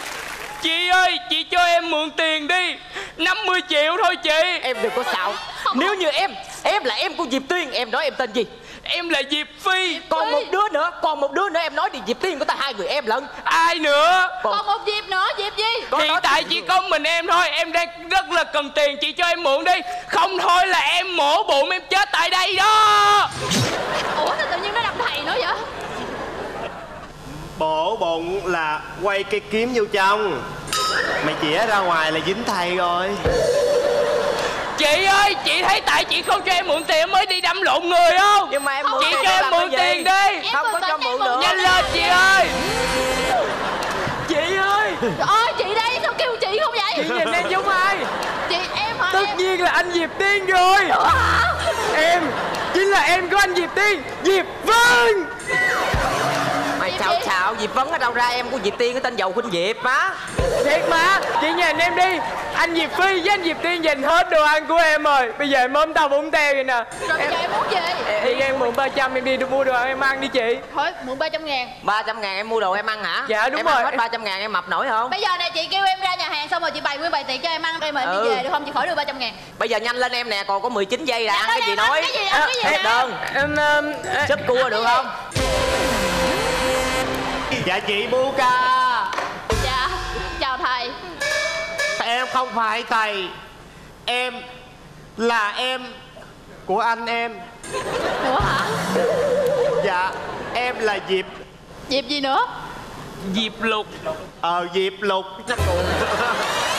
Chị ơi, chị cho em mượn tiền đi năm mươi triệu thôi chị. Em đừng có xạo. Nếu như em, em là em của Diệp Tiên. Em nói em tên gì? Em là Diệp Phi. Diệp còn Phi. Một đứa nữa, còn một đứa nữa em nói thì Diệp Tiên của ta hai người em lận. Ai nữa? Còn, còn một Diệp nữa. Diệp gì? Còn hiện tại chỉ có mình em thôi. Em đang rất là cần tiền, chị cho em mượn đi. Không thôi là em mổ bụng em chết tại đây đó. Ủa sao tự nhiên nó đâm thầy nữa vậy? Bổ bụng là quay cây kiếm vô trong. Mày chĩa ra ngoài là dính thầy rồi. Chị ơi, chị thấy tại chị không cho em mượn tiền mới đi đâm lộn người không? Nhưng mà em mượn, chị cho em mượn tiền đi. Em không có cho mượn được. Nhanh lên chị ơi. Chị ơi. Trời ơi, chị đây sao kêu chị không vậy? Chị nhìn em giống ai? Chị em hả? Tất em... nhiên là anh Diệp Tiên rồi. Ủa? Em chính là em của anh Diệp Tiên, Diệp Vân. Mày xạo xạo Diệp Vân ở đâu ra? Em của Diệp Tiên cái tên Dầu Khuynh Diệp á. Thiệt mà, chị nhìn em đi. Anh Diệp Phi với anh Diệp Tiên dành hết đồ ăn của em rồi. Bây giờ em ốm đau bụng teo vậy nè. Rồi em... em muốn gì? Thì em mượn ba trăm em đi mua đồ ăn em ăn đi chị. Thôi mượn ba trăm ngàn. Ba trăm ngàn em mua đồ em ăn hả? Dạ đúng em rồi. Em hết ba trăm ngàn em mập nổi không? Bây giờ nè chị kêu em ra nhà hàng xong rồi chị bày nguyên bài tiệc cho em ăn. Em mời em ừ. đi về được không? Chị khỏi đưa ba trăm ngàn. Bây giờ nhanh lên em nè, còn có mười chín giây là ăn cái gì nói. Cái gì, ăn cái gì đơn. Em... súp cua được không? Dạ chị Bu Ca. Dạ, chào thầy. Em không phải thầy. Em là em của anh em. Ủa hả? Dạ, em là Diệp. Diệp gì nữa? Diệp Lục. Ờ, Diệp Lục.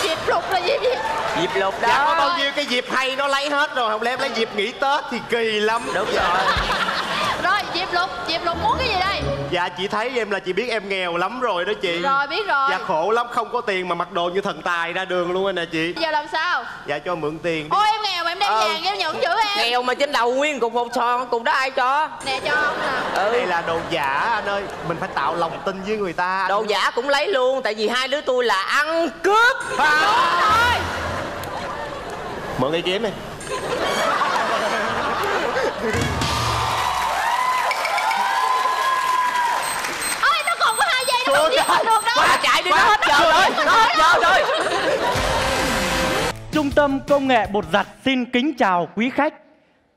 Diệp Lục là Diệp gì? Diệp Lục đó. Dạ, có bao nhiêu cái Diệp hay nó lấy hết rồi. Không lẽ em lấy Diệp nghỉ Tết thì kỳ lắm. Đúng rồi. Rồi, Diệp Lục, Diệp Lục muốn cái gì đây? Dạ chị thấy em là chị biết em nghèo lắm rồi đó chị. Rồi biết rồi. Dạ khổ lắm, không có tiền mà mặc đồ như thần tài ra đường luôn rồi nè chị. Bây giờ làm sao? Dạ cho mượn tiền đi. Ôi em nghèo mà em đem ờ. vàng em nhận chữ em. Nghèo mà trên đầu nguyên cục hột son, cục đó ai cho? Nè cho ông nè. Ừ. Đây là đồ giả anh ơi, mình phải tạo lòng tin với người ta. Đồ anh... giả cũng lấy luôn, tại vì hai đứa tôi là ăn cướp. À. Thôi. Mượn cái kiếm đi. Qua chạy đi, nó hết giờ rồi, nó hết giờ rồi. Trung tâm Công nghệ Bột Giặt xin kính chào quý khách.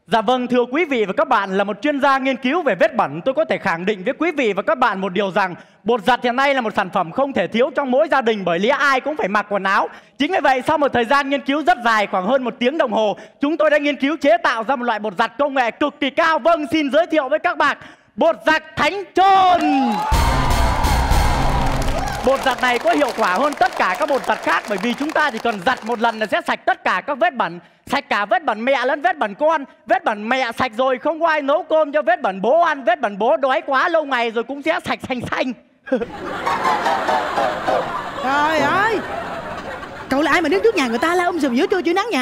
Dạ vâng, thưa quý vị và các bạn, là một chuyên gia nghiên cứu về vết bẩn, tôi có thể khẳng định với quý vị và các bạn một điều rằng bột giặt hiện nay là một sản phẩm không thể thiếu trong mỗi gia đình, bởi lẽ ai cũng phải mặc quần áo. Chính vì vậy, sau một thời gian nghiên cứu rất dài, khoảng hơn một tiếng đồng hồ, chúng tôi đã nghiên cứu chế tạo ra một loại bột giặt công nghệ cực kỳ cao. Vâng, xin giới thiệu với các bạn bột giặt Thánh Chôn. Bột giặt này có hiệu quả hơn tất cả các bột giặt khác, bởi vì chúng ta chỉ cần giặt một lần là sẽ sạch tất cả các vết bẩn. Sạch cả vết bẩn mẹ lẫn vết bẩn con. Vết bẩn mẹ sạch rồi không có ai nấu cơm cho vết bẩn bố ăn. Vết bẩn bố đói quá lâu ngày rồi cũng sẽ sạch xanh xanh. Trời ơi, cậu là ai mà đứng trước nhà người ta la um sùm giữa trưa dưới nắng nhỉ?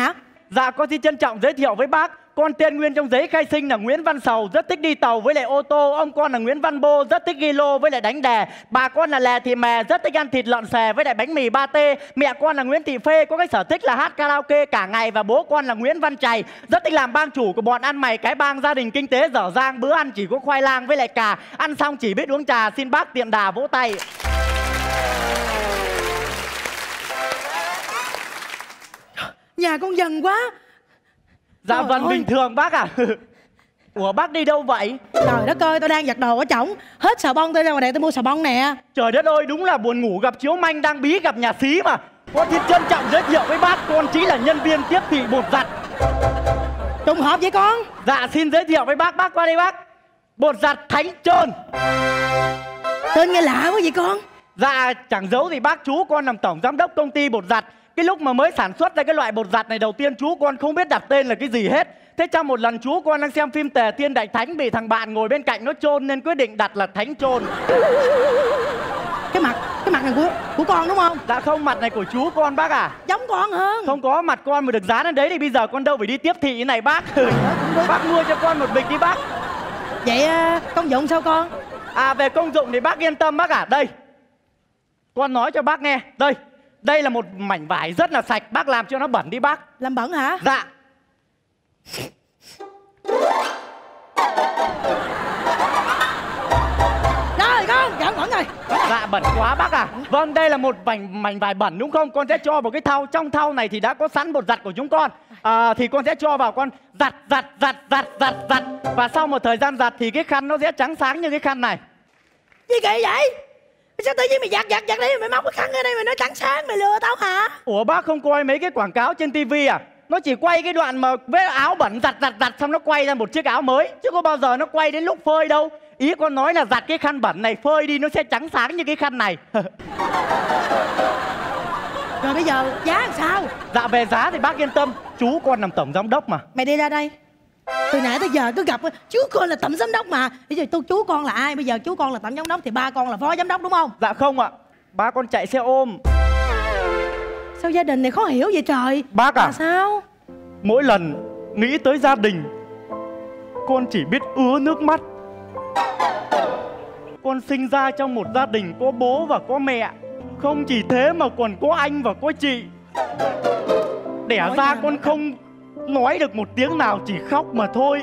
Dạ, con xin trân trọng giới thiệu với bác, con tên nguyên trong giấy khai sinh là Nguyễn Văn Sầu, rất thích đi tàu với lại ô tô. Ông con là Nguyễn Văn Bô, rất thích ghi lô với lại đánh đè. Bà con là Lè Thị Mè, rất thích ăn thịt lợn xề với lại bánh mì ba tê. Mẹ con là Nguyễn Thị Phê, có cái sở thích là hát karaoke cả ngày. Và bố con là Nguyễn Văn Chày, rất thích làm bang chủ của bọn ăn mày cái bang. Gia đình kinh tế dở dang, bữa ăn chỉ có khoai lang với lại cà, ăn xong chỉ biết uống trà. Xin bác tiện đà vỗ tay. Nhà con dần quá. Dạ trời vâng ơi. Bình thường bác à. Ủa bác đi đâu vậy? Trời đất ơi, tôi đang giặt đồ ở trỏng. Hết xà bông tôi ra ngoài này tôi mua xà bông nè. Trời đất ơi, đúng là buồn ngủ gặp chiếu manh, đang bí gặp nhà xí mà. Con xin trân trọng giới thiệu với bác, con chỉ là nhân viên tiếp thị bột giặt. Trùng hợp với con. Dạ xin giới thiệu với bác, bác qua đây bác. Bột giặt Thánh Chôn. Tên nghe lạ quá vậy con. Dạ chẳng giấu gì bác, chú con làm tổng giám đốc công ty bột giặt. Cái lúc mà mới sản xuất ra cái loại bột giặt này, đầu tiên chú con không biết đặt tên là cái gì hết. Thế trong một lần chú con đang xem phim Tề Thiên Đại Thánh, bị thằng bạn ngồi bên cạnh nó chôn nên quyết định đặt là Thánh Chôn. Cái mặt, cái mặt này của, của con đúng không? Dạ không, mặt này của chú con bác à. Giống con hơn. Không có, mặt con mà được giá lên đấy thì bây giờ con đâu phải đi tiếp thị như này bác. Bác mua cho con một bịch đi bác. Vậy công dụng sao con? À về công dụng thì bác yên tâm bác à. Đây, con nói cho bác nghe. Đây, đây là một mảnh vải rất là sạch, bác làm cho nó bẩn đi bác. Làm bẩn hả? Dạ. Rồi con, dọn bẩn rồi. Dạ bẩn quá bác à. Vâng, đây là một mảnh mảnh vải bẩn đúng không? Con sẽ cho vào cái thau. Trong thau này thì đã có sẵn bột giặt của chúng con. À, thì con sẽ cho vào, con giặt giặt giặt giặt giặt giặt. Và sau một thời gian giặt thì cái khăn nó sẽ trắng sáng như cái khăn này. Gì kỳ vậy? Sao tự nhiên mày giặt giặt giặt đấy, mày móc cái khăn ở đây mày nói trắng sáng, mày lừa tao hả? Ủa bác không coi mấy cái quảng cáo trên tivi à? Nó chỉ quay cái đoạn mà với áo bẩn giặt giặt giặt xong nó quay ra một chiếc áo mới, chứ có bao giờ nó quay đến lúc phơi đâu. Ý con nói là giặt cái khăn bẩn này, phơi đi nó sẽ trắng sáng như cái khăn này. Rồi bây giờ giá làm sao? Dạ về giá thì bác yên tâm, chú con làm tổng giám đốc mà. Mày đi ra đây. Từ nãy tới giờ cứ gặp chú con là tổng giám đốc mà. Bây giờ tôi chú con là ai? Bây giờ chú con là tổng giám đốc thì ba con là phó giám đốc đúng không? Dạ không ạ. Ba con chạy xe ôm. Sao gia đình này khó hiểu vậy trời? Bác à, à sao? Mỗi lần nghĩ tới gia đình, con chỉ biết ứa nước mắt. Con sinh ra trong một gia đình có bố và có mẹ. Không chỉ thế mà còn có anh và có chị. Đẻ nói ra con không nói được một tiếng nào, chỉ khóc mà thôi.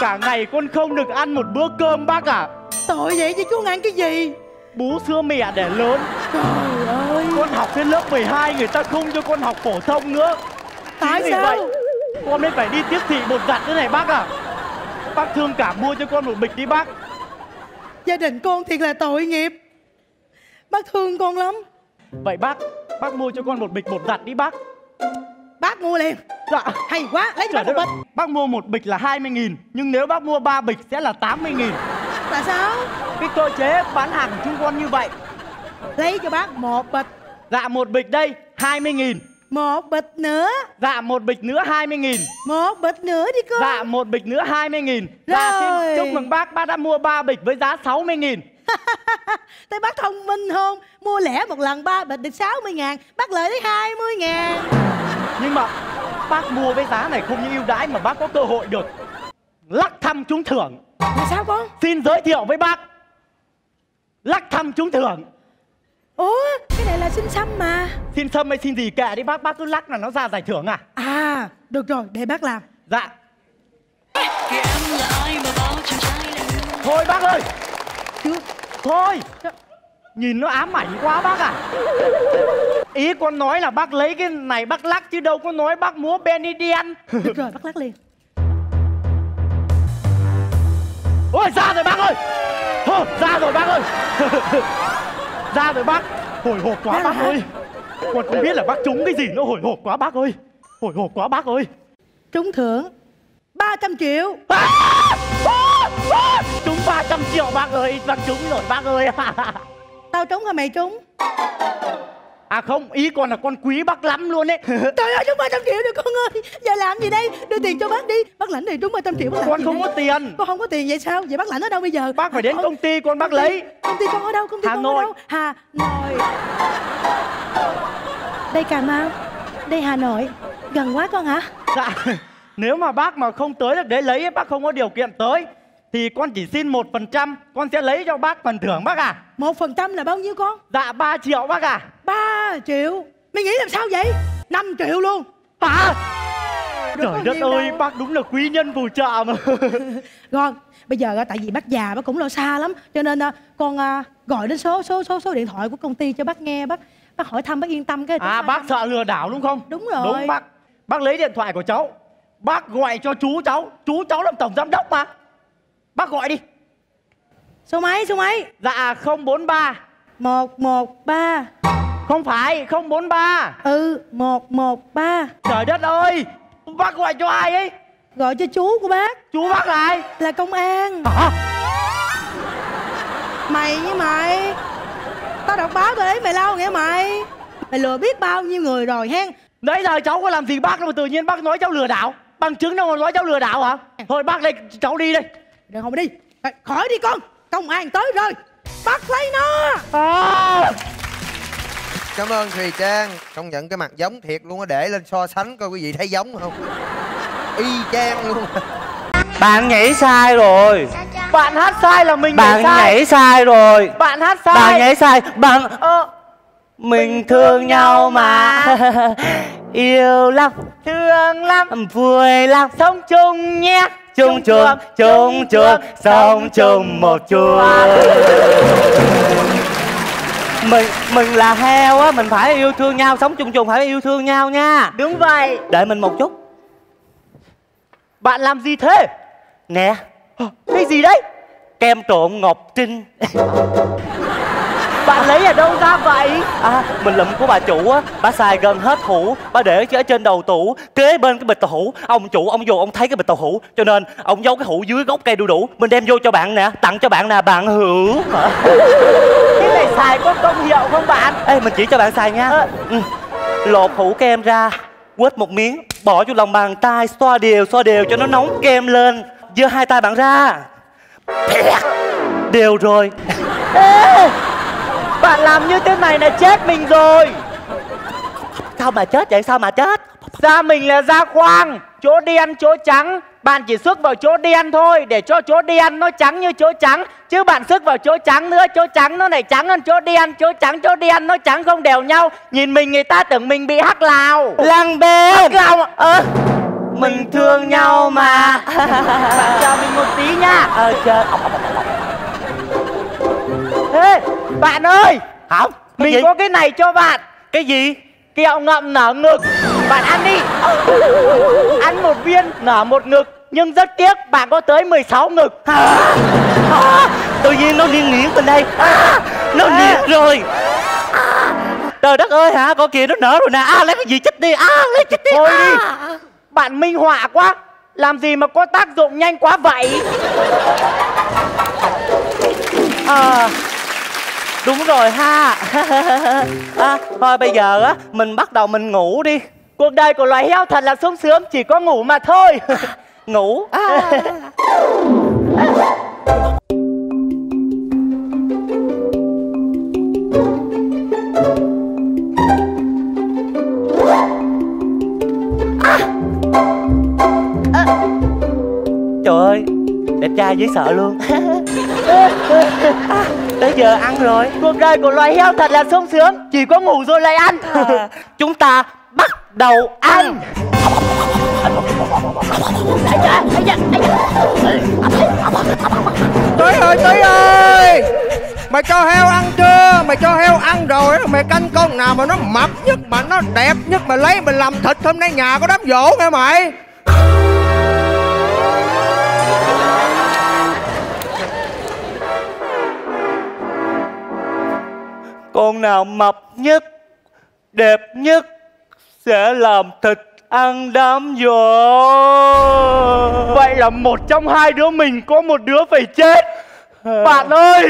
Cả ngày con không được ăn một bữa cơm bác à. Tội vậy chứ con ăn cái gì? Bú sữa mẹ để lớn. Trời ơi. Con học đến lớp mười hai người ta không cho con học phổ thông nữa. Tại sao vậy? Con mới phải đi tiếp thị bột giặt thế này bác à. Bác thương cảm mua cho con một bịch đi bác. Gia đình con thiệt là tội nghiệp. Bác thương con lắm. Vậy bác, bác mua cho con một bịch bột giặt đi bác. Bác mua liền. Dạ. Hay quá, lấy cho bác một bịch. Bác mua một bịch là hai mươi nghìn. Nhưng nếu bác mua ba bịch sẽ là tám mươi nghìn. Tại sao? Cái cơ chế bán hàng của chúng con như vậy. Lấy cho bác một bịch. Dạ một bịch đây, hai mươi nghìn. Một bịch nữa. Dạ một bịch nữa hai mươi nghìn. Một bịch nữa đi con. Dạ một bịch nữa hai mươi nghìn. Dạ xin chúc mừng bác, bác đã mua ba bịch với giá sáu mươi nghìn. Thế bác thông minh không? Mua lẻ một lần ba bịch được sáu mươi ngàn, bác lợi đến hai mươi ngàn. Nhưng mà bác mua với giá này không những ưu đãi mà bác có cơ hội được lắc thăm trúng thưởng. Là sao con? Xin giới thiệu với bác lắc thăm trúng thưởng. Ủa, cái này là xin xăm mà. Xin xăm hay xin gì kệ đi bác, bác cứ lắc là nó ra giải thưởng à? À, được rồi, để bác làm. Dạ. Thôi bác ơi. Chứ... Thôi. Nhìn nó ám ảnh quá bác à. Ý con nói là bác lấy cái này bác lắc chứ đâu có nói bác múa Benny Đen. Được rồi, bác lắc liền. Ôi, ra rồi bác ơi. Thôi, ra rồi bác ơi. Ra rồi bác. Hồi hộp quá bác ơi. Con không biết là bác trúng cái gì nữa, hồi hộp quá bác ơi. Hồi hộp quá bác ơi. Trúng thưởng ba trăm triệu. À! À! À! Trúng ba trăm triệu bác ơi. Bác trúng rồi bác ơi. Tao trúng hay mày trúng? À không, ý con là con quý bác lắm luôn ấy. Trời ơi, trúng ba trăm triệu rồi con ơi. Giờ làm gì đây? Đưa tiền cho bác đi. Bác lãnh này trúng ba trăm triệu bác làm. Con không đây? Có tiền. Con không có tiền vậy sao? Vậy bác lãnh ở đâu bây giờ? Bác phải đến công ty con bác lấy. Công ty con ở đâu? Công ty Hà con Nội. Ở đâu? Hà Nội. Đây Cà Mau. Đây Hà Nội. Gần quá con hả? Dạ. Nếu mà bác mà không tới được để lấy, bác không có điều kiện tới, thì con chỉ xin một phần trăm, con sẽ lấy cho bác phần thưởng bác à. một phần trăm là bao nhiêu con? Dạ ba triệu bác à. ba triệu? Mày nghĩ làm sao vậy? năm triệu luôn. Hả? Trời đất ơi, đâu. Bác đúng là quý nhân phù trợ mà. Con, bây giờ tại vì bác già bác cũng lo xa lắm, cho nên con gọi đến số số số số điện thoại của công ty cho bác nghe, bác bác hỏi thăm bác yên tâm cái. À bác sợ lừa đảo đúng không? Đúng rồi. Đúng bác. Bác lấy điện thoại của cháu. Bác gọi cho chú cháu, chú cháu làm tổng giám đốc mà. Bác gọi đi. Số mấy, số mấy? Dạ không bốn ba. một một ba. Không phải, không bốn ba. Ừ, một một ba. Trời đất ơi, bác gọi cho ai ấy? Gọi cho chú của bác. Chú bác là ai? Là công an. Hả? Mày với mày. Tao đọc báo tao đấy mày lâu nghe mày. Mày lừa biết bao nhiêu người rồi hen. Đấy giờ cháu có làm gì bác đâu mà tự nhiên bác nói cháu lừa đảo. Bằng chứng đâu mà nói cháu lừa đảo hả? Thôi bác đây, cháu đi đây. Rồi không đi. Khỏi đi con. Công an tới rồi. Bắt lấy nó. À. Cảm ơn Thùy Trang. Công nhận cái mặt giống thiệt luôn á. Để lên so sánh coi quý vị thấy giống không. Y chang luôn. Bạn nhảy sai rồi. Bạn hát sai là mình bạn nhảy sai. Bạn nhảy sai rồi. Bạn hát sai. Bạn nhảy sai. Bạn... Ờ. Mình thương nhau mà. Yêu lắm. Thương lắm. Vui lắm. Sống chung nhé. Chung chung, chung chung, chung chung, chung chung một chuông. Mình mình là heo á, mình phải yêu thương nhau, sống chung chung phải yêu thương nhau nha. Đúng vậy. Để mình một chút. Bạn làm gì thế? Nè, cái gì đấy? Kem trộn ngọt trinh. Bạn lấy ở đâu ra vậy? À, mình lụm của bà chủ á, bà xài gần hết hũ, bà để ở trên đầu tủ, kế bên cái bịch tàu hũ. Ông chủ, ông vô, ông thấy cái bịch tàu hũ, cho nên ông giấu cái hũ dưới gốc cây đu đủ. Mình đem vô cho bạn nè, tặng cho bạn nè, bạn hưởng. Cái này xài có công hiệu không bạn? Ê, mình chỉ cho bạn xài nha. À. Ừ. Lột hũ kem ra, quết một miếng, bỏ vô lòng bàn tay, xoa đều, xoa đều cho nó nóng kem lên. Giơ hai tay bạn ra. Đều rồi. Ê! Bạn làm như thế này là chết mình rồi. Sao mà chết vậy? Sao mà chết? Da mình là da khoang, chỗ đen chỗ trắng. Bạn chỉ xước vào chỗ đen thôi, để cho chỗ đen nó trắng như chỗ trắng. Chứ bạn xước vào chỗ trắng nữa, chỗ trắng nó lại trắng hơn chỗ đen. Chỗ trắng chỗ đen nó trắng không đều nhau. Nhìn mình người ta tưởng mình bị hắc lào. Lăng bên hắc lào. Ờ, mình thương nhau mà. Bạn chờ mình một tí nha. Ờ, chờ. Ê, bạn ơi. Hả? Mình có cái này cho bạn. Cái gì? Kẹo ngậm nở ngực. Bạn ăn đi. Ăn một viên nở một ngực. Nhưng rất tiếc bạn có tới mười sáu ngực. Hả? Hả? Tự nhiên nó nghiêng nghiến bên đây. À, nó nghiêng rồi. À, trời đất ơi hả? Con kia nó nở rồi nè. À, lấy cái gì chích đi. À, lấy chích đi. Thôi à, đi. Bạn minh họa quá. Làm gì mà có tác dụng nhanh quá vậy? À, đúng rồi ha. À, thôi bây giờ á mình bắt đầu mình ngủ đi. Cuộc đời của loài heo thật là sung sướng, chỉ có ngủ mà thôi. Ngủ à. À. Trời ơi, đẹp trai dễ sợ luôn. À, tới giờ ăn rồi. Cuộc đời của loài heo thật là sung sướng, chỉ có ngủ rồi lại ăn. À, chúng ta bắt đầu ăn. Tới ơi, tới ơi, mày cho heo ăn chưa? Mày cho heo ăn rồi, mày canh con nào mà nó mập nhất, mà nó đẹp nhất, mày lấy mình làm thịt. Hôm nay nhà có đám giỗ nghe mày. Con nào mập nhất, đẹp nhất sẽ làm thịt ăn đám giỗ. Vậy là một trong hai đứa mình có một đứa phải chết. Bạn ơi,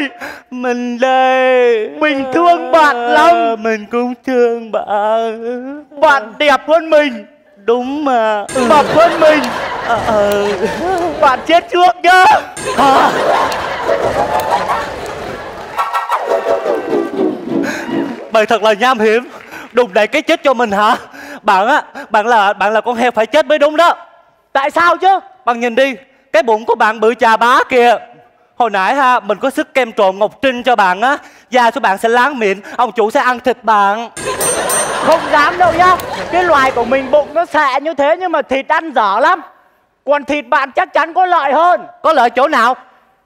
mình đây. Mình thương bạn lắm. Mình cũng thương bạn. Bạn đẹp hơn mình. Đúng mà. Ừ. Mập hơn mình. À, à. Bạn chết trước nhá. À. Mày thật là nham hiểm, đùng đẩy cái chết cho mình hả? Bạn á, bạn là bạn là con heo phải chết mới đúng đó. Tại sao chứ? Bạn nhìn đi, cái bụng của bạn bự chà bá kìa. Hồi nãy ha, mình có sức kem trộn ngọc trinh cho bạn á, da của bạn sẽ láng mịn, ông chủ sẽ ăn thịt bạn. Không dám đâu nhá. Cái loài của mình bụng nó xệ như thế nhưng mà thịt ăn dở lắm. Còn thịt bạn chắc chắn có lợi hơn. Có lợi chỗ nào?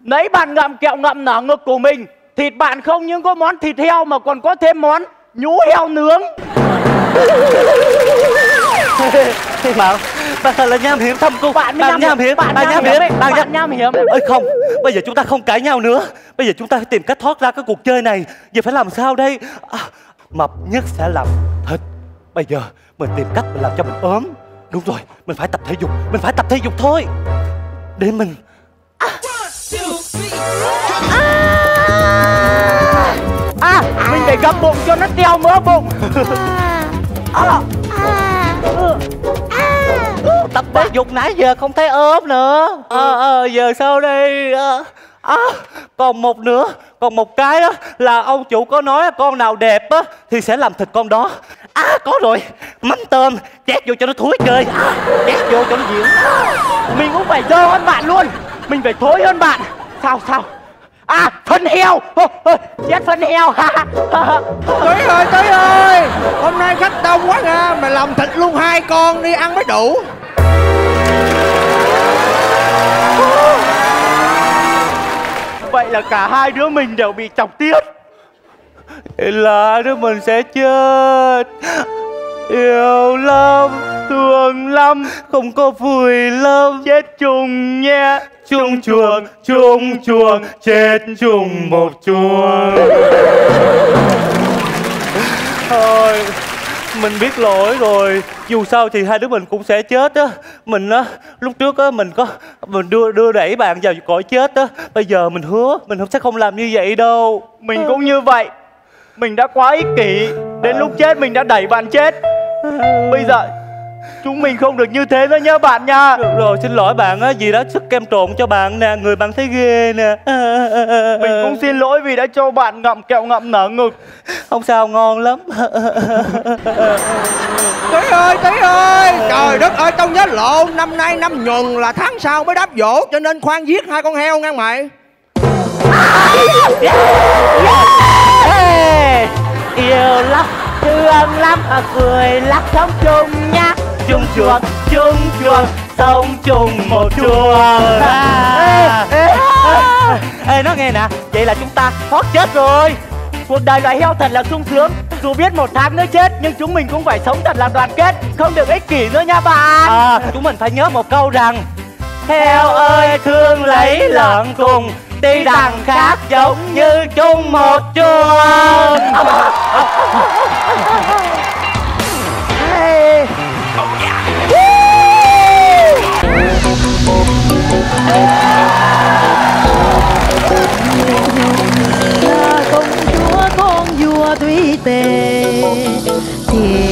Nấy bạn ngậm kẹo ngậm nở ngực của mình, thịt bạn không những có món thịt heo mà còn có thêm món nhú heo nướng. Bạn, bạn thật là nham hiểm thâm cung. Bạn nham, nham hiểm, bạn nham hiểm, bạn nham, nham hiểm. Ơi không, bây giờ chúng ta không cãi nhau nữa. Bây giờ chúng ta phải tìm cách thoát ra cái cuộc chơi này. Giờ phải làm sao đây? À, mập nhất sẽ làm thịt. Bây giờ mình tìm cách mình làm cho mình ốm. Đúng rồi, mình phải tập thể dục, mình phải tập thể dục thôi. Để mình. À. À. À, mình phải gập bụng cho nó teo mỡ bụng. À, à, à. Tập thể dục nãy giờ không thấy ốm nữa. Ờ, à, à, giờ sao đây? À, còn một nữa, còn một cái đó là ông chủ có nói con nào đẹp á thì sẽ làm thịt con đó. À, có rồi, mắm tôm chét vô cho nó thối chơi. À, chét vô cho nó diễn. Mình cũng phải dơ hơn bạn luôn, mình phải thối hơn bạn. Sao sao? À, phân heo. Chết phân heo. Tới ơi, tới ơi, hôm nay khách đông quá nha. Mày làm thịt luôn hai con đi ăn mới đủ. Vậy là cả hai đứa mình đều bị chọc tiết. là đứa mình sẽ chết. Yêu lắm, thương lắm, không có vui lắm. Chết chung nha. Chung chuồng, chung chuồng, chết chung một chuồng. Thôi, mình biết lỗi rồi. Dù sao thì hai đứa mình cũng sẽ chết á. Mình á, lúc trước á, mình có mình đưa đưa đẩy bạn vào cõi chết á. Bây giờ mình hứa, mình sẽ không làm như vậy đâu. Mình cũng như vậy. Mình đã quá ích kỷ. Đến lúc chết mình đã đẩy bạn chết. Bây giờ chúng mình không được như thế nữa nhá bạn nha. Được rồi, xin lỗi bạn á, vì đã sức kem trộn cho bạn nè. Người bạn thấy ghê nè. Mình cũng xin lỗi vì đã cho bạn ngậm kẹo ngậm nở ngực. Không sao, ngon lắm. Tí ơi, tí ơi. Trời đất ơi, tao nhớ lộn. Năm nay năm nhuần là tháng sau mới đáp dỗ, cho nên khoan giết hai con heo ngang mày. Yêu lắm, thương lắm, cười lắm, sống chung nha. Chung chuồng, chung chuồng, sống chung một chuồng. À, ê, ê, à. Ê, nói nghe nè, vậy là chúng ta thoát chết rồi. Cuộc đời loài heo thật là sung sướng. Dù biết một tháng nữa chết, nhưng chúng mình cũng phải sống thật là đoàn kết, không được ích kỷ nữa nha bạn. À, chúng mình phải nhớ một câu rằng: heo ơi thương lấy lợn cùng, tuy rằng khác giống như chung một chuồng. Công chúa con vua thủy tề thì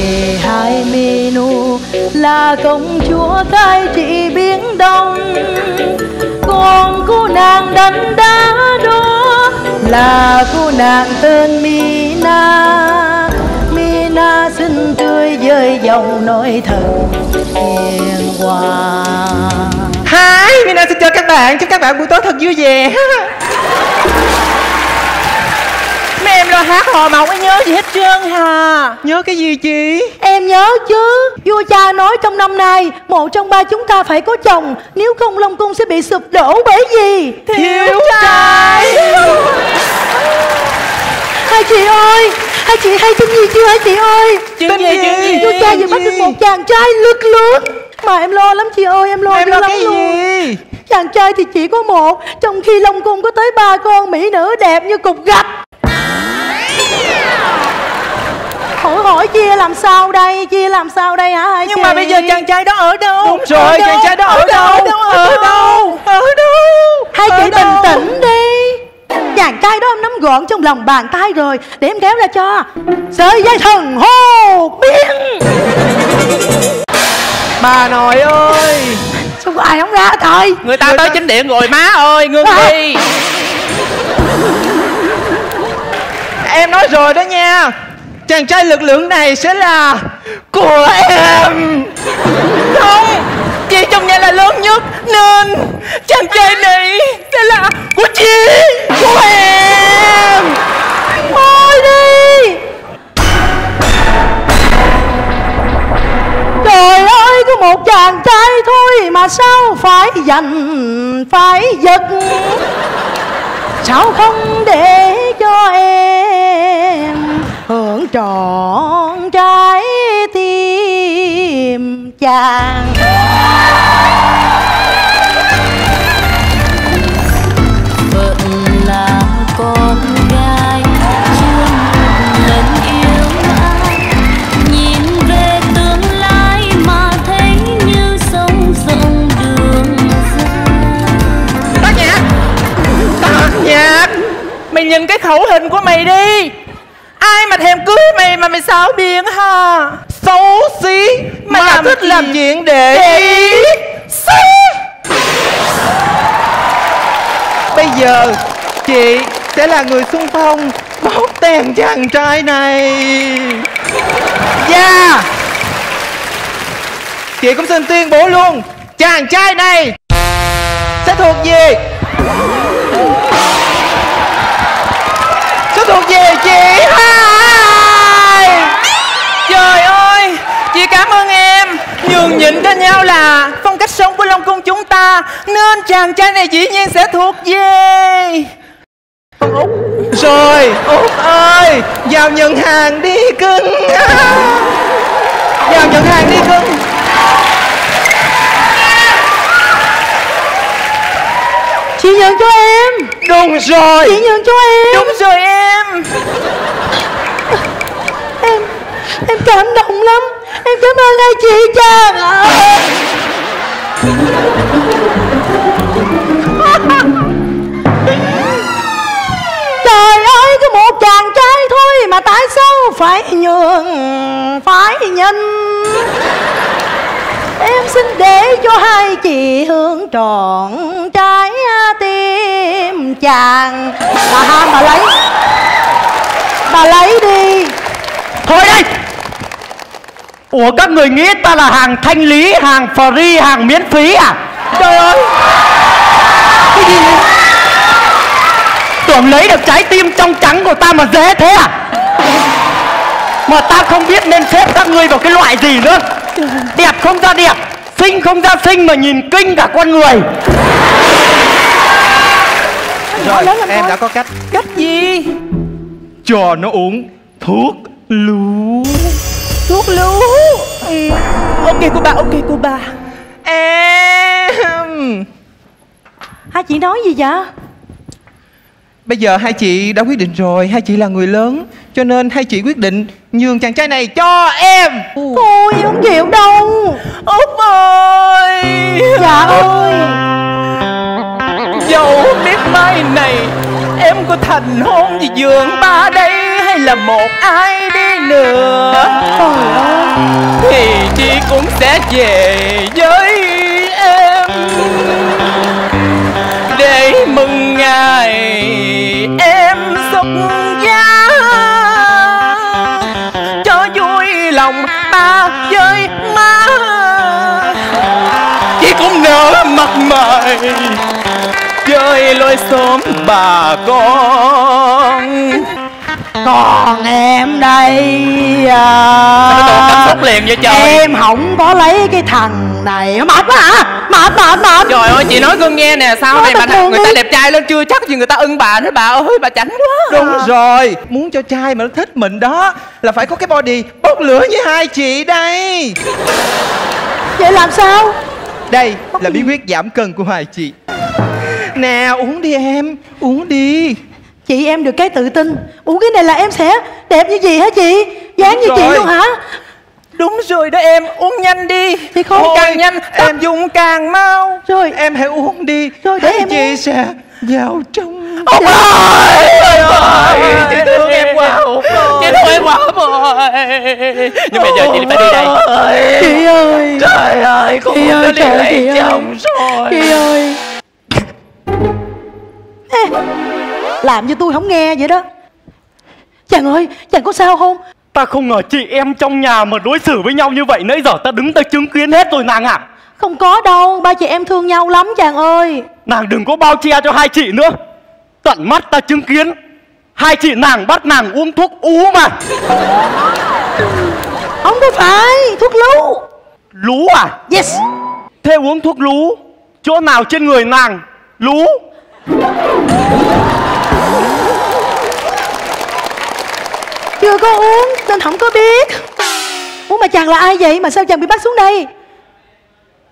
hai menu là công chúa cai trị biển đông, con cô nàng đánh đá đó là cô nàng tên Mina. Mina xinh tươi với dòng nỗi thần hiền hòa. Hi, Mina xin chào các bạn, chúc các bạn buổi tối thật vui vẻ. Mấy em lo hát hò mà không có nhớ gì hết trơn hà. Nhớ cái gì chị? Em nhớ chứ. Vua cha nói trong năm nay một trong ba chúng ta phải có chồng, nếu không Long Cung sẽ bị sụp đổ bởi vì thiếu trai. Hai chị ơi, hai chị hay tin gì chưa hả chị ơi? Tin gì, gì? Vua cha vừa bắt được một chàng trai lực lưỡng mà em lo lắm chị ơi, em lo em lo lắm cái luôn. Gì? Chàng trai thì chỉ có một, trong khi Long Cung có tới ba con mỹ nữ đẹp như cục gạch. Hỏi hỏi chia làm sao đây, chia làm sao đây hả hai chị? Nhưng mà bây giờ chàng trai đó ở đâu? Đúng rồi, chàng trai đó ở đâu? Ở đâu? Ở đâu? Hai chị bình tĩnh đi. Chàng trai đó em nắm gọn trong lòng bàn tay rồi, để em kéo ra cho. Sợi dây thần hô biến. Bà nội ơi, sao ai không ra thôi? Người ta tới chính điện rồi má ơi, ngưng đi. Em nói rồi đó nha, chàng trai lực lượng này sẽ là của em. Không, chị trong nhà là lớn nhất nên chàng trai này sẽ là của chị, của em. Thôi đi. Trời ơi, có một chàng trai thôi mà sao phải giành, phải giật. Sao không để cho em hưởng trọn trái tim chàng. Vẫn là con gái chưa lần yêu ai, nhìn về tương lai mà thấy như sông rộng đường xa. Tắt nhạc, tắt nhạc. Mày nhìn cái khẩu hình của mày đi, ai mà thèm cưới mày mà mày xáo biếng ha, xấu xí. Mày mà làm thích gì? Làm chuyện để, để ý xí. Bây giờ chị sẽ là người xung phong bóc tem chàng trai này. Yeah. Chị cũng xin tuyên bố luôn, chàng trai này sẽ thuộc về thuộc về chị Hai. Trời ơi, chị cảm ơn em. Nhường nhịn cho nhau là phong cách sống của Long Cung chúng ta, nên chàng trai này dĩ nhiên sẽ thuộc về Rồi Út ơi, vào nhận hàng đi cưng. Vào nhận hàng đi cưng. Chị nhận cho em. Đúng rồi. Chị nhận cho em. Đúng rồi em. Em Em cảm động lắm. Em cảm ơn hai chị chàng ạ. Trời ơi, có một chàng trai thôi mà tại sao phải nhường, phải nhân. Em xin để cho hai chị hưởng trọn trái tim chàng. Bà ham bà lấy. Bà lấy đi. Thôi đây. Ủa, các người nghĩ ta là hàng thanh lý, hàng free, hàng miễn phí à? Trời ơi, cái gì vậy? Tưởng lấy được trái tim trong trắng của ta mà dễ thế à? Mà ta không biết nên xếp các ngươi vào cái loại gì nữa. Đẹp không ra đẹp, xinh không ra xinh, mà nhìn kinh cả con người. Rồi, em đã có cách. Cách gì? Cho nó uống thuốc lú. Thuốc lú. Ừ. Ok cô bà, ok cô bà. Em... Hai chị nói gì vậy? Bây giờ hai chị đã quyết định rồi. Hai chị là người lớn, cho nên hai chị quyết định nhường chàng trai này cho em. Thôi không chịu đâu Út ơi. Dạ ơi. Dẫu biết mai này em có thành hôn thì giường ba đây hay là một ai đi nữa thì chị cũng sẽ về với em để mừng ngày em xuất giá, cho vui lòng ba với má. Chị cũng nở mặt mày chơi lối xóm bà con. Còn em đây à, liền vậy trời. Em không có lấy cái thằng này. Mệt quá hả? Mệt mệt mệt. Trời ơi, chị nói con nghe nè. Sau nói này mà thằng người đi. Ta đẹp trai lên chưa chắc gì người ta ưng bà nữa. Bà ơi, bà chảnh quá. Đúng à. Rồi, muốn cho trai mà nó thích mình đó là phải có cái body bốc lửa với hai chị đây. Vậy làm sao? Đây bốc là bí quyết giảm cân của hai chị. Nè, uống đi em, uống đi. Chị em được cái tự tin. Uống cái này là em sẽ đẹp như gì hả chị? Dáng như rồi. Chị luôn hả? Đúng rồi đó em, uống nhanh đi. Thì không. Ôi, càng nhanh em dùng càng mau. Rồi em hãy uống đi. Rồi để em chị uống. Sẽ vào trong. Ôi trời ơi, chị thương em quá. Chị thương em quá rồi. Nhưng bây giờ chị phải đi đây. Chị ơi. Trời ơi, con muốn nó đi lấy chồng rồi. Chị ơi. Làm cho tôi không nghe vậy đó. Chàng ơi, chàng có sao không? Ta không ngờ chị em trong nhà mà đối xử với nhau như vậy. Nãy giờ ta đứng ta chứng kiến hết rồi nàng ạ. Không có đâu, ba chị em thương nhau lắm chàng ơi. Nàng đừng có bao che cho hai chị nữa. Tận mắt ta chứng kiến hai chị nàng bắt nàng uống thuốc ú mà. Không có phải, thuốc lú. Lú à? Yes. Thế uống thuốc lú chỗ nào trên người nàng? Lú. Chưa có uống nên không có biết. Ủa mà chàng là ai vậy? Mà sao chàng bị bắt xuống đây?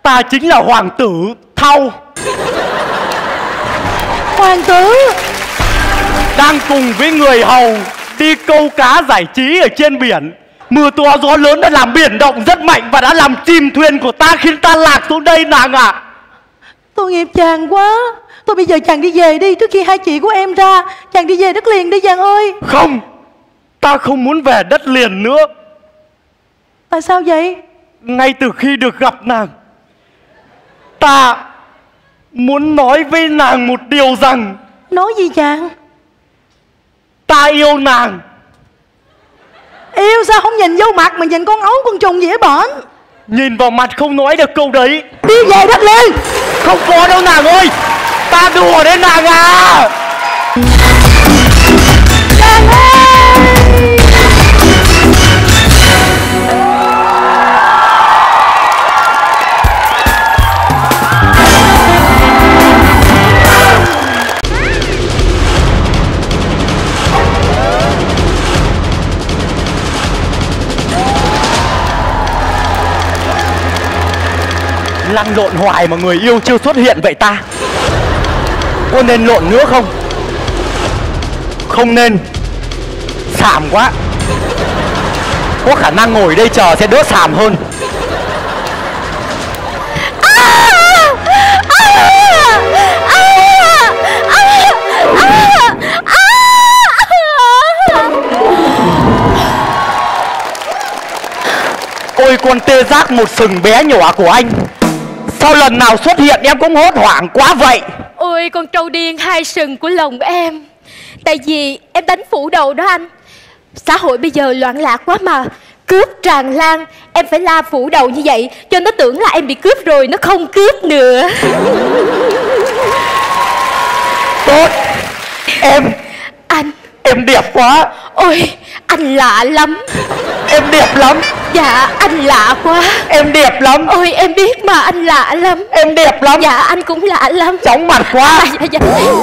Ta chính là hoàng tử Thau. Hoàng tử đang cùng với người hầu đi câu cá giải trí ở trên biển. Mưa to gió lớn đã làm biển động rất mạnh và đã làm chìm thuyền của ta, khiến ta lạc xuống đây nàng ạ. À, tội nghiệp chàng quá. Thôi bây giờ chàng đi về đi, trước khi hai chị của em ra. Chàng đi về đất liền đi chàng ơi. Không, ta không muốn về đất liền nữa. Tại sao vậy? Ngay từ khi được gặp nàng, ta muốn nói với nàng một điều rằng. Nói gì chàng? Ta yêu nàng. Yêu sao không nhìn vô mặt mà nhìn con ấu con trùng dễ bẩn. Nhìn vào mặt không nói được câu đấy. Đi về đất liền. Không có đâu nàng ơi. Ta đùa đấy nàng à. Chàng ơi. Lăn lộn hoài mà người yêu chưa xuất hiện vậy ta? Có nên lộn nữa không? Không nên. Sàm quá. Có khả năng ngồi đây chờ sẽ đỡ sàm hơn. Ôi con tê giác một sừng bé nhỏ của anh, sau lần nào xuất hiện em cũng hốt hoảng quá vậy? Ôi con trâu điên hai sừng của lòng em. Tại vì em đánh phủ đầu đó anh. Xã hội bây giờ loạn lạc quá mà, cướp tràn lan, em phải la phủ đầu như vậy cho nó tưởng là em bị cướp rồi nó không cướp nữa. Tốt. Em. Anh. Em đẹp quá. Ôi anh lạ lắm. Em đẹp lắm. Dạ anh lạ quá. Em đẹp lắm. Ôi em biết mà, anh lạ lắm. Em đẹp lắm. Dạ anh cũng lạ lắm. Chóng mặt quá. À, dạ, dạ.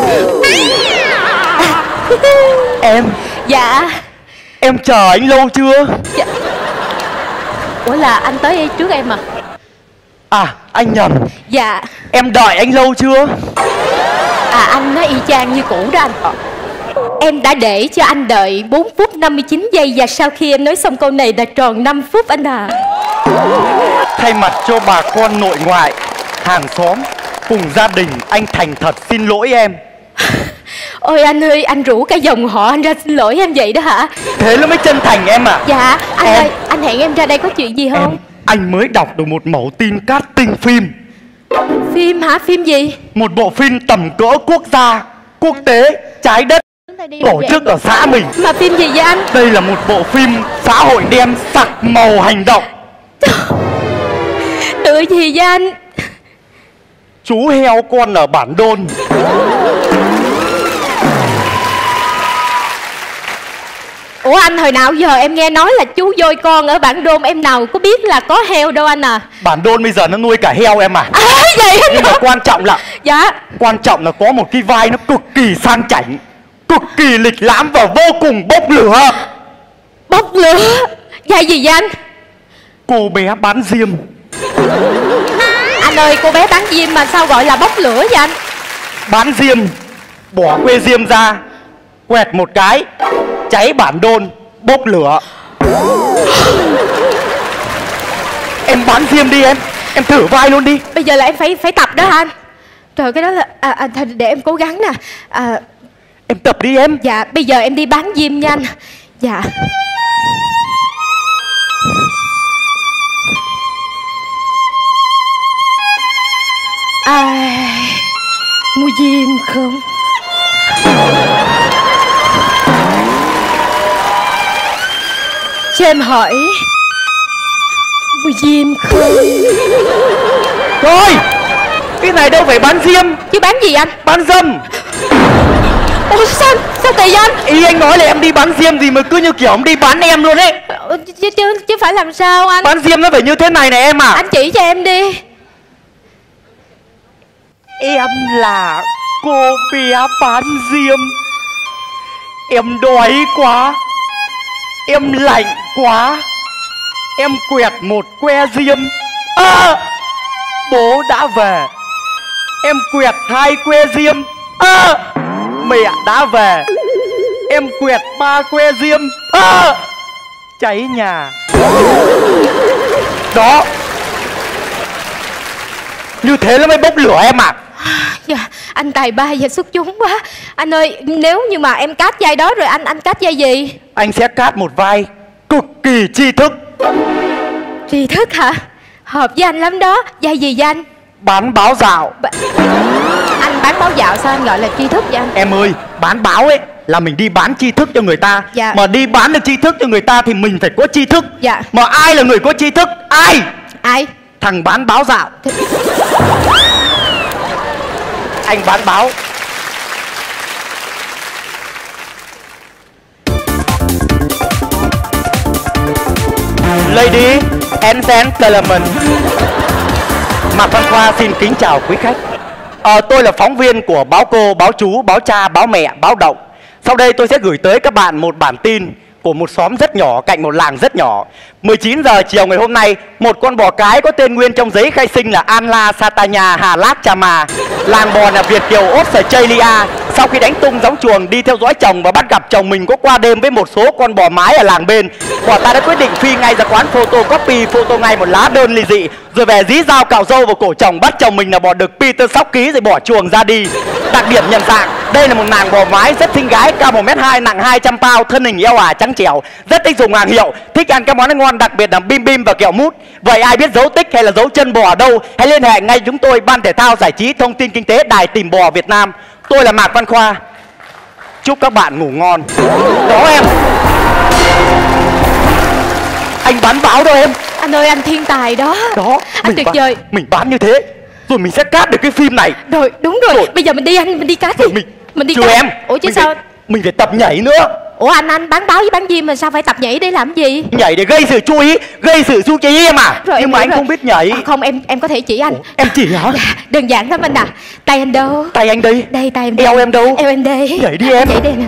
Em. Dạ. Em chờ anh lâu chưa? Dạ. Ủa là anh tới trước em à? À anh nhầm. Dạ. Em đợi anh lâu chưa? À anh nói y chang như cũ đó anh. À. Em đã để cho anh đợi bốn phút năm mươi chín giây. Và sau khi em nói xong câu này đã tròn năm phút anh à. Thay mặt cho bà con nội ngoại, hàng xóm, cùng gia đình, anh thành thật xin lỗi em. Ôi anh ơi, anh rủ cả dòng họ anh ra xin lỗi em vậy đó hả? Thế nó mới chân thành em à. Dạ, anh em... ơi, anh hẹn em ra đây có chuyện gì không? Em, anh mới đọc được một mẫu tin casting phim. Phim hả? Phim gì? Một bộ phim tầm cỡ quốc gia, quốc tế, trái đất, tổ chức ở xã mình. Mà phim gì vậy anh? Đây là một bộ phim xã hội đen sặc màu hành động. Tựa gì vậy anh? Chú heo con ở Bản Đôn. Ủa anh, hồi nào giờ em nghe nói là chú voi con ở Bản Đôn, em nào có biết là có heo đâu anh à. Bản Đôn bây giờ nó nuôi cả heo em à. À vậy anh. Nhưng mà quan trọng là dạ, quan trọng là có một cái vai nó cực kỳ sang chảnh, cực kỳ lịch lãm và vô cùng bốc lửa. Bốc lửa? Vai gì vậy anh? Cô bé bán diêm. Anh ơi, cô bé bán diêm mà sao gọi là bốc lửa vậy anh? Bán diêm, bỏ que diêm ra, quẹt một cái, cháy Bản Đôn, bốc lửa. Em bán diêm đi em, em thử vai luôn đi. Bây giờ là em phải phải tập đó anh. Trời, cái đó là à, à, để em cố gắng nè. À, em tập đi em. Dạ, bây giờ em đi bán diêm nha anh. Dạ. Ai mua diêm không? Cho em hỏi, mua diêm không? Thôi, cái này đâu phải bán diêm. Chứ bán gì anh? Bán dâm. Ủa sao, sao kỳ vậy anh? Ý anh nói là em đi bán diêm gì mà cứ như kiểu ông đi bán em luôn ấy. Chứ, chứ, chứ phải làm sao anh? Bán diêm nó phải như thế này này em à. Anh chỉ cho em đi. Em là cô bé bán diêm. Em đói quá, em lạnh quá, em quẹt một que diêm. À, bố đã về. Em quẹt hai que diêm. À, mẹ đã về. Em quẹt ba que diêm. À, cháy nhà. Đó, như thế nó mới bốc lửa em ạ. À. Dạ, anh tài ba và xuất chúng quá. Anh ơi, nếu như mà em cát vai đó rồi anh anh cát vai gì? Anh sẽ cát một vai cực kỳ tri thức. Tri thức hả? Hợp với anh lắm đó. Vai gì vậy anh? Bán báo dạo. Ba... Anh bán báo dạo sao anh gọi là tri thức vậy anh? Em ơi, bán báo ấy là mình đi bán tri thức cho người ta. Dạ. Mà đi bán được tri thức cho người ta thì mình phải có tri thức. Dạ. Mà ai là người có tri thức? Ai? Ai? Thằng bán báo dạo. Thì... Anh bán báo. Lady and gentlemen, Mạc Văn Khoa xin kính chào quý khách. à, Tôi là phóng viên của báo cô, báo chú, báo cha, báo mẹ, báo động. Sau đây tôi sẽ gửi tới các bạn một bản tin của một xóm rất nhỏ cạnh một làng rất nhỏ. mười chín giờ chiều ngày hôm nay, một con bò cái có tên nguyên trong giấy khai sinh là An La Satanya Hà Lát Cha Mà, làng bò là Việt Kiều Australia, sau khi đánh tung gióng chuồng đi theo dõi chồng và bắt gặp chồng mình có qua đêm với một số con bò mái ở làng bên. Bọn ta đã quyết định phi ngay ra quán photocopy, photo ngay một lá đơn ly dị, rồi về dí dao cạo râu vào cổ chồng, bắt chồng mình là bò đực Peter Sóc Ký rồi bỏ chuồng ra đi. Đặc điểm nhận dạng, đây là một nàng bò mái rất xinh gái, cao một mét hai, nặng hai trăm pound, thân hình eo ả trắng trẻo, rất thích dùng hàng hiệu, thích ăn các món ăn ngon, đặc biệt là bim bim và kẹo mút. Vậy ai biết dấu tích hay là dấu chân bò ở đâu, hãy liên hệ ngay chúng tôi, Ban Thể thao Giải trí Thông tin Kinh tế Đài Tìm Bò Việt Nam. Tôi là Mạc Văn Khoa. Chúc các bạn ngủ ngon. Đó em. Anh bán báo đâu em? Anh ơi, anh thiên tài đó. Đó, anh tuyệt bán, vời. Mình bán như thế rồi mình sẽ cát được cái phim này. Rồi, đúng rồi, rồi. Bây giờ mình đi anh, mình đi cát đi. Mình, mình đi cát. Em. Ủa chứ mình sao? Phải, mình phải tập nhảy nữa. Ủa anh anh bán báo với bán diêm mà sao phải tập nhảy để làm gì? Nhảy để gây sự chú ý, gây sự chú ý em à. Rồi, nhưng mà anh rồi. Không biết nhảy. À, không em em có thể chỉ anh. Ủa, em chỉ hả? Dạ, đơn giản lắm anh à. Tay anh đâu? Tay anh đi. Đây tay em. Eo em đâu? Eo em đây. Nhảy đi em. Nhảy đi nè.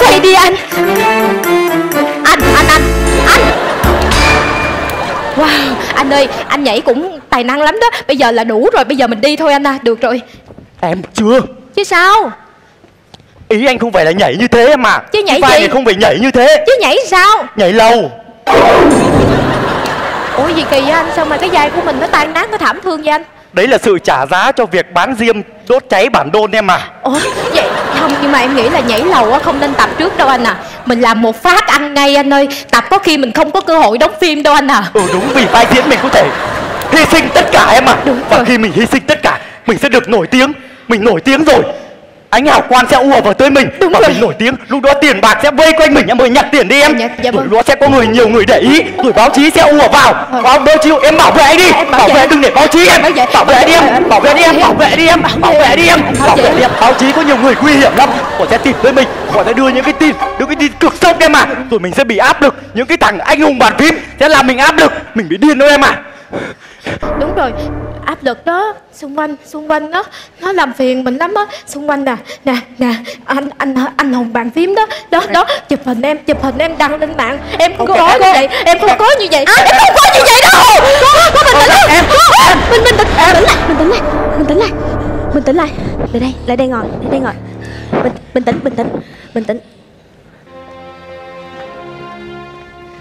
Quay đi anh. Anh, anh, anh, anh. Wow, anh ơi, anh nhảy cũng tài năng lắm đó. Bây giờ là đủ rồi, bây giờ mình đi thôi anh à. Được rồi. Em chưa. Chứ sao? Ý anh không phải là nhảy như thế mà. Chứ nhảy chứ gì? Thì không phải nhảy như thế. Chứ nhảy sao? Nhảy lâu. Ủa gì kỳ vậy anh? Sao mà cái vai của mình nó tan nát, nó thảm thương vậy anh? Đấy là sự trả giá cho việc bán diêm đốt cháy bản đôn em à. Ủa vậy không, nhưng mà em nghĩ là nhảy lầu á không nên tập trước đâu anh à. Mình làm một phát ăn ngay anh ơi. Tập có khi mình không có cơ hội đóng phim đâu anh à. Ừ đúng, vì vai diễn mình có thể hy sinh tất cả em à. Đúng và rồi. Khi mình hy sinh tất cả, mình sẽ được nổi tiếng. Mình nổi tiếng rồi, ánh hào quang sẽ ùa vào tới mình. Đúng và rồi. Mình nổi tiếng, lúc đó tiền bạc sẽ vây quanh mình. Em ơi, nhặt tiền đi em. Dạ, dạ, rồi vâng. Đó sẽ có người, nhiều người để ý. Rồi báo chí sẽ ùa vào. Báo báo chí em bảo vệ anh đi. Em bảo, bảo vệ anh, đừng để báo chí em. Bảo vệ đi em, bảo vệ đi em, bảo vệ đi em, bảo vệ đi em, bảo vệ đi em. Báo chí có nhiều người nguy hiểm lắm. Họ sẽ tìm tới mình, họ sẽ đưa những cái tin, những cái tin cực sốc em à. Rồi mình sẽ bị áp lực. Những cái thằng anh hùng bàn phím sẽ làm mình áp lực. Mình bị điên thôi em à. Đúng rồi, áp lực đó, xung quanh xung quanh đó nó làm phiền mình lắm á. Xung quanh nè nè nè anh anh anh hùng bàn phím đó đó đó, chụp hình em, chụp hình em đăng lên mạng. Em không okay, có như vậy, em không có như vậy. À, em không có như vậy đâu. Có có bình tĩnh không? Em mình mình tỉnh lại, mình tỉnh lại, mình tỉnh lại, mình tỉnh lại. Lại đây, lại đây ngồi, lại đây ngồi. Bình bình tĩnh, bình tĩnh, bình tĩnh.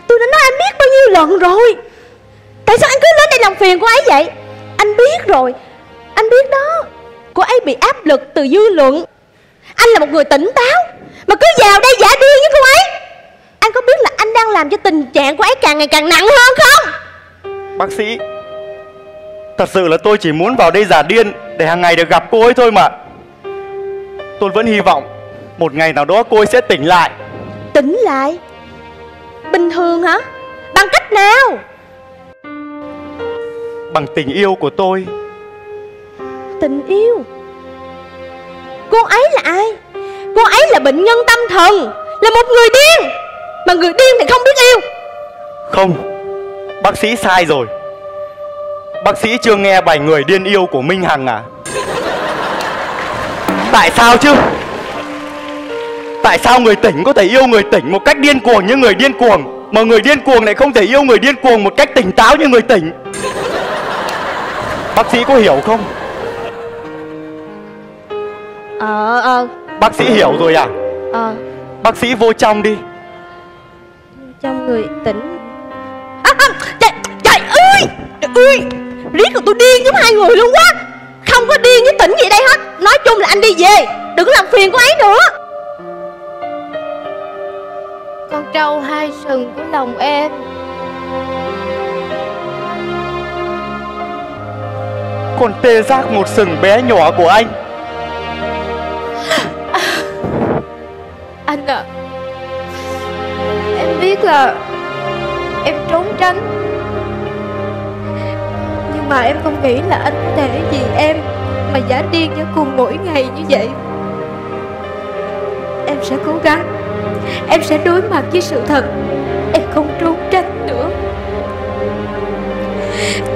Tôi đã nói anh biết bao nhiêu lần rồi, tại sao anh cứ lên đây làm phiền cô ấy vậy? Anh biết rồi, anh biết đó, cô ấy bị áp lực từ dư luận. Anh là một người tỉnh táo mà cứ vào đây giả điên với cô ấy. Anh có biết là anh đang làm cho tình trạng cô ấy càng ngày càng nặng hơn không? Bác sĩ, thật sự là tôi chỉ muốn vào đây giả điên để hàng ngày được gặp cô ấy thôi mà. Tôi vẫn hy vọng một ngày nào đó cô ấy sẽ tỉnh lại. Tỉnh lại? Bình thường hả? Bằng cách nào? Bằng tình yêu của tôi. Tình yêu? Cô ấy là ai? Cô ấy là bệnh nhân tâm thần, là một người điên. Mà người điên thì không biết yêu. Không, bác sĩ sai rồi. Bác sĩ chưa nghe bài Người Điên Yêu của Minh Hằng à? Tại sao chứ? Tại sao người tỉnh có thể yêu người tỉnh một cách điên cuồng như người điên cuồng, mà người điên cuồng lại không thể yêu người điên cuồng một cách tỉnh táo như người tỉnh? Bác sĩ có hiểu không? Ờ, ờ. Bác sĩ hiểu rồi à? Ờ. Bác sĩ vô trong đi. Trong người tỉnh. À, à, trời, trời ơi, trời ơi. Riết của tôi điên giống hai người luôn quá. Không có điên với tỉnh gì đây hết. Nói chung là anh đi về, đừng làm phiền cô ấy nữa. Con trâu hai sừng của lòng em. Còn tê giác một sừng bé nhỏ của anh. À, anh ạ à, em biết là em trốn tránh, nhưng mà em không nghĩ là anh có thể vì em mà giả điên với cùng mỗi ngày như vậy. Em sẽ cố gắng, em sẽ đối mặt với sự thật, em không trốn tránh nữa.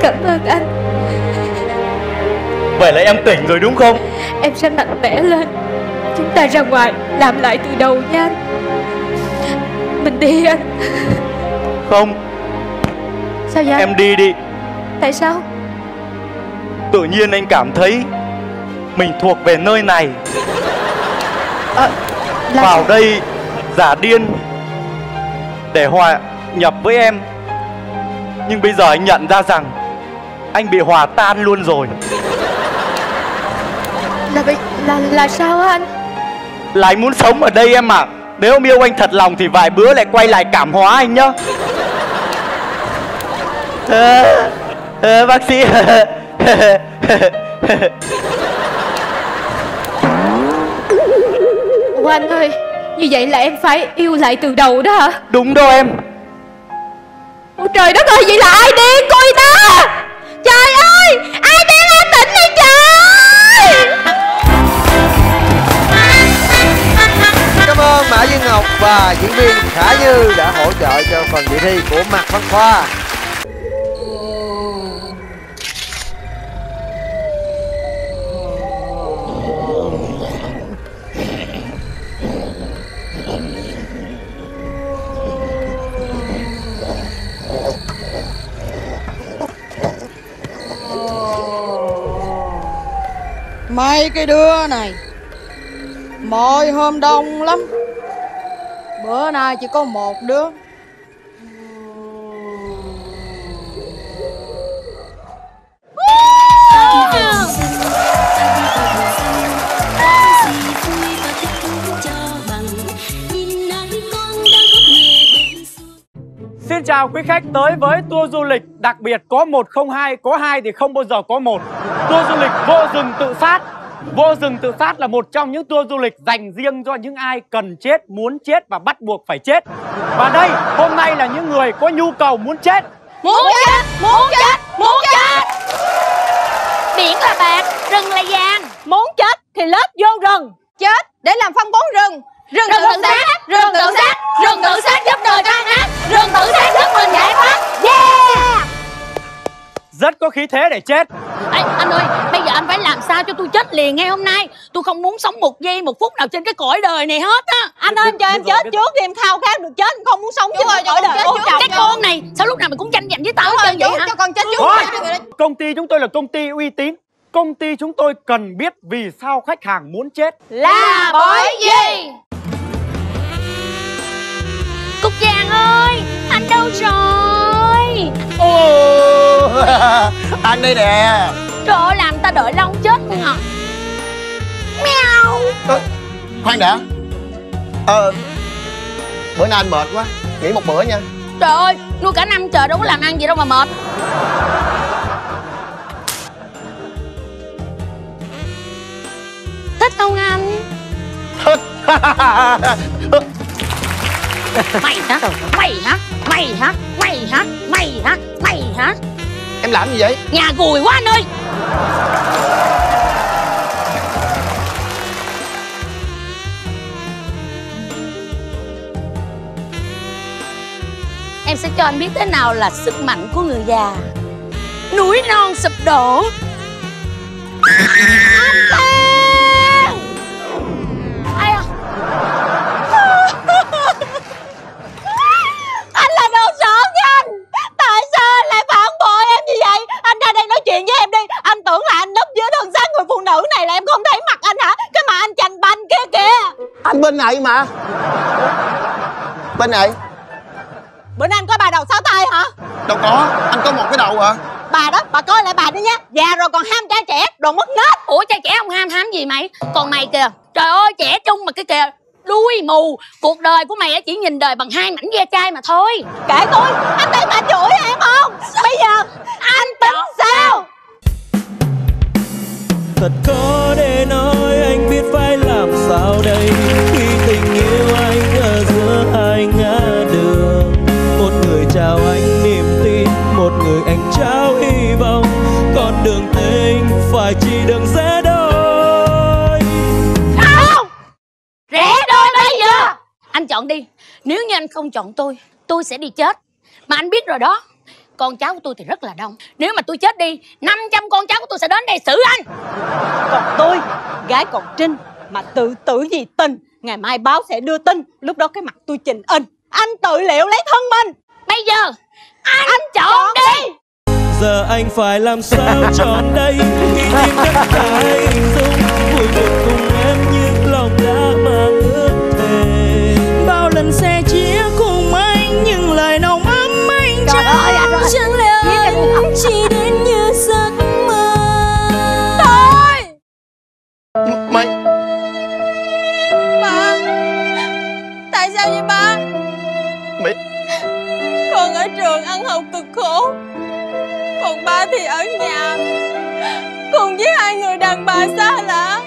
Cảm ơn anh. Vậy là em tỉnh rồi đúng không? Em sẽ mạnh mẽ lên. Chúng ta ra ngoài làm lại từ đầu nha. Mình đi anh. Không. Sao vậy? Em đi đi. Tại sao? Tự nhiên anh cảm thấy mình thuộc về nơi này. à, là... Vào đây giả điên để hòa nhập với em. Nhưng bây giờ anh nhận ra rằng anh bị hòa tan luôn rồi. Là bị... là, là sao anh? Là anh muốn sống ở đây em ạ. Nếu em yêu anh thật lòng thì vài bữa lại quay lại cảm hóa anh nhá. Ờ, ờ, bác sĩ. Ủa anh ơi, như vậy là em phải yêu lại từ đầu đó hả? Đúng đó em. Ôi trời đất ơi, vậy là ai điên coi ta? Trời ơi, ai điên em tỉnh đi trời. Cảm ơn Mã Duy Ngọc và diễn viên Khả Như đã hỗ trợ cho phần dự thi của Mạc Văn Khoa. Mấy cái đứa này mọi hôm đông lắm, bữa nay chỉ có một đứa. Xin chào quý khách tới với tour du lịch đặc biệt có một không hai, có hai thì không bao giờ có một. Tour du lịch Vô Rừng Tự Sát. Vô Rừng Tự Sát là một trong những tour du lịch dành riêng cho những ai cần chết, muốn chết và bắt buộc phải chết. Và đây, hôm nay là những người có nhu cầu muốn chết. Muốn chết, muốn chết, muốn chết. Biển là bạc, rừng là vàng. Muốn chết thì lết vô rừng. Chết để làm phong bón rừng. Rừng tự sát, rừng tự sát, rừng tự sát giúp đời tan nát, rừng tự sát giúp mình giải thoát. Yeah! Rất có khí thế để chết. Ê, anh ơi, bây giờ anh phải làm sao cho tôi chết liền ngay hôm nay. Tôi không muốn sống một giây, một phút nào trên cái cõi đời này hết á. Anh ơi, cho em chết trước thì em khao khát được chết, không muốn sống chứ rồi cõi đời. Cái con này, sao lúc nào mình cũng tranh giành với tao hết vậy hả? Cho con chết trước. Công ty chúng tôi là công ty uy tín. Công ty chúng tôi cần biết vì sao khách hàng muốn chết. Là bởi gì? Cục vàng ơi, anh đâu rồi? Ồ, anh đây nè. Trời ơi, làm ta đợi lâu chết không hả? Mèo. À, khoan đã. Ờ, à, bữa nay anh mệt quá, nghỉ một bữa nha. Trời ơi, nuôi cả năm trời đâu có làm ăn gì đâu mà mệt. Thích không anh? Thích. Mày hả? Mày hả? Mày hả? Mày hả? Mày hả? Mày hả? Em làm gì vậy? Nhà gùi quá anh ơi. Em sẽ cho anh biết thế nào là sức mạnh của người già. Núi non sụp đổ. Bên này mà. Bên này. Bữa nay anh có bà đầu sáu tay hả? Đâu có, anh có một cái đầu à. Bà đó, bà coi lại bà đi nha. Già rồi còn ham trai trẻ, đồ mất nết. Ủa trai trẻ không ham, ham gì mày? Còn mày kìa, trời ơi trẻ trung mà cái kìa, đuôi mù. Cuộc đời của mày chỉ nhìn đời bằng hai mảnh ve chai mà thôi. Kệ tôi, anh thấy bà chửi em không? Bây giờ, anh tính sao? Thật có để nói anh biết phải làm sao đây. Khi tình yêu anh ở giữa hai ngã đường, một người trao anh niềm tin, một người anh trao hy vọng. Con đường tình phải chỉ đường rẽ đôi. Không! Rẽ đôi bây giờ! Anh chọn đi. Nếu như anh không chọn tôi, tôi sẽ đi chết. Mà anh biết rồi đó, con cháu của tôi thì rất là đông. Nếu mà tôi chết đi, năm trăm con cháu của tôi sẽ đến đây xử anh. Còn tôi, gái còn Trinh mà tự tử vì tình, ngày mai báo sẽ đưa tin, lúc đó cái mặt tôi trình in. Anh tự liệu lấy thân mình. Bây giờ anh, anh chọn đi. đi Giờ anh phải làm sao chọn đây? Khi nhìn tất cả hình dung vui vụt cùng em, nhưng lòng đã mang ước thề. Bao lần xe chia cùng anh, nhưng lời nồng ấm anh trao. Chẳng lẽ anh chỉ đến như giấc mơ? Thôi mày, ba, tại sao vậy ba? Mày, con ở trường ăn học cực khổ, còn ba thì ở nhà cùng với hai người đàn bà xa lạ.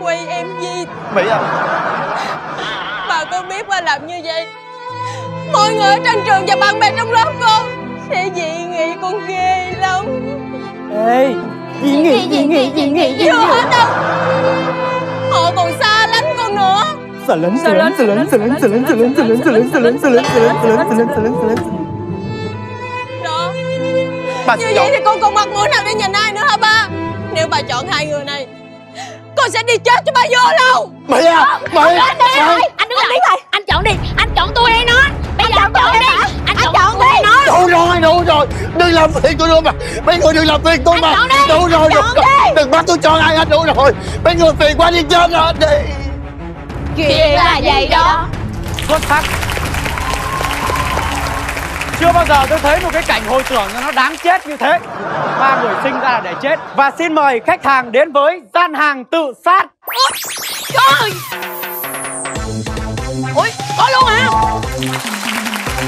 Quay em Di Mỹ à? Bà có biết ba làm như vậy, mọi người ở trên trường và bạn bè trong lớp con sẽ dị nghị con ghê lắm. Ê, dị nghị, dị nghị, dị nghị, dị nghị hết đâu. Họ còn xa lánh con nữa. Xa lánh, xa lánh, xa lánh, xa lánh, xa lánh, xa lánh, xa lánh, xa lánh, xa lánh, xa lánh, xa lánh, xa lánh, xa lánh, xa lánh, xa lánh. Bà như vậy chọn... thì con còn mặt mũi nào để nhìn ai nữa hả ba? Nếu bà chọn hai người này, con sẽ đi chết cho ba vô đâu. Mày à, mày, anh đứng lại, anh đứng lại, anh chọn đi, anh chọn tôi hay nó. Bây giờ anh chọn đi, anh chọn tôi hay nó. Đủ rồi, đủ rồi, đừng làm phiền tôi nữa mà, mấy người đừng làm phiền tôi mà. Đủ rồi, đừng bắt tôi chọn ai hết, đủ rồi, mấy người phiền quá đi chết rồi đi. Chuyện là vậy đó. Xuất sắc. Chưa bao giờ tôi thấy một cái cảnh hồi tưởng nó đáng chết như thế. Ba người sinh ra là để chết. Và xin mời khách hàng đến với gian hàng tự sát. Ôi trời, ôi có luôn hả?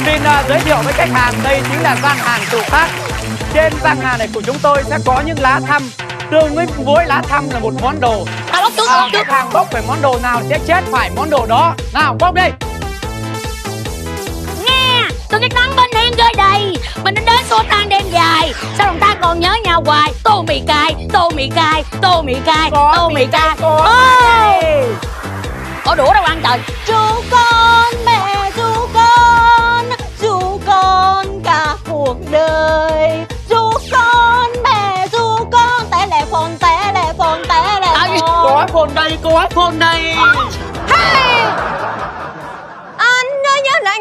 Xin uh, giới thiệu với khách hàng, đây chính là gian hàng tự sát. Trên gian hàng này của chúng tôi sẽ có những lá thăm. Tương với mỗi lá thăm là một món đồ. À, khách hàng bốc về món đồ nào sẽ chết phải món đồ đó. Nào bốc đi. Tôi cái nắng bên em rơi đầy, mình đến đến số tan đêm dài, sao lòng ta còn nhớ nhau hoài. Tô mì cay, tô mì cay, tô mì cay, tô mì cay. Có đũa đâu ăn trời. Ru con mẹ, ru con, ru con cả cuộc đời. Ru con mẹ, ru con, té lẹ phồn, té lẹ phồn, té lẹ phồn. Có phồn đây, có phồn đây.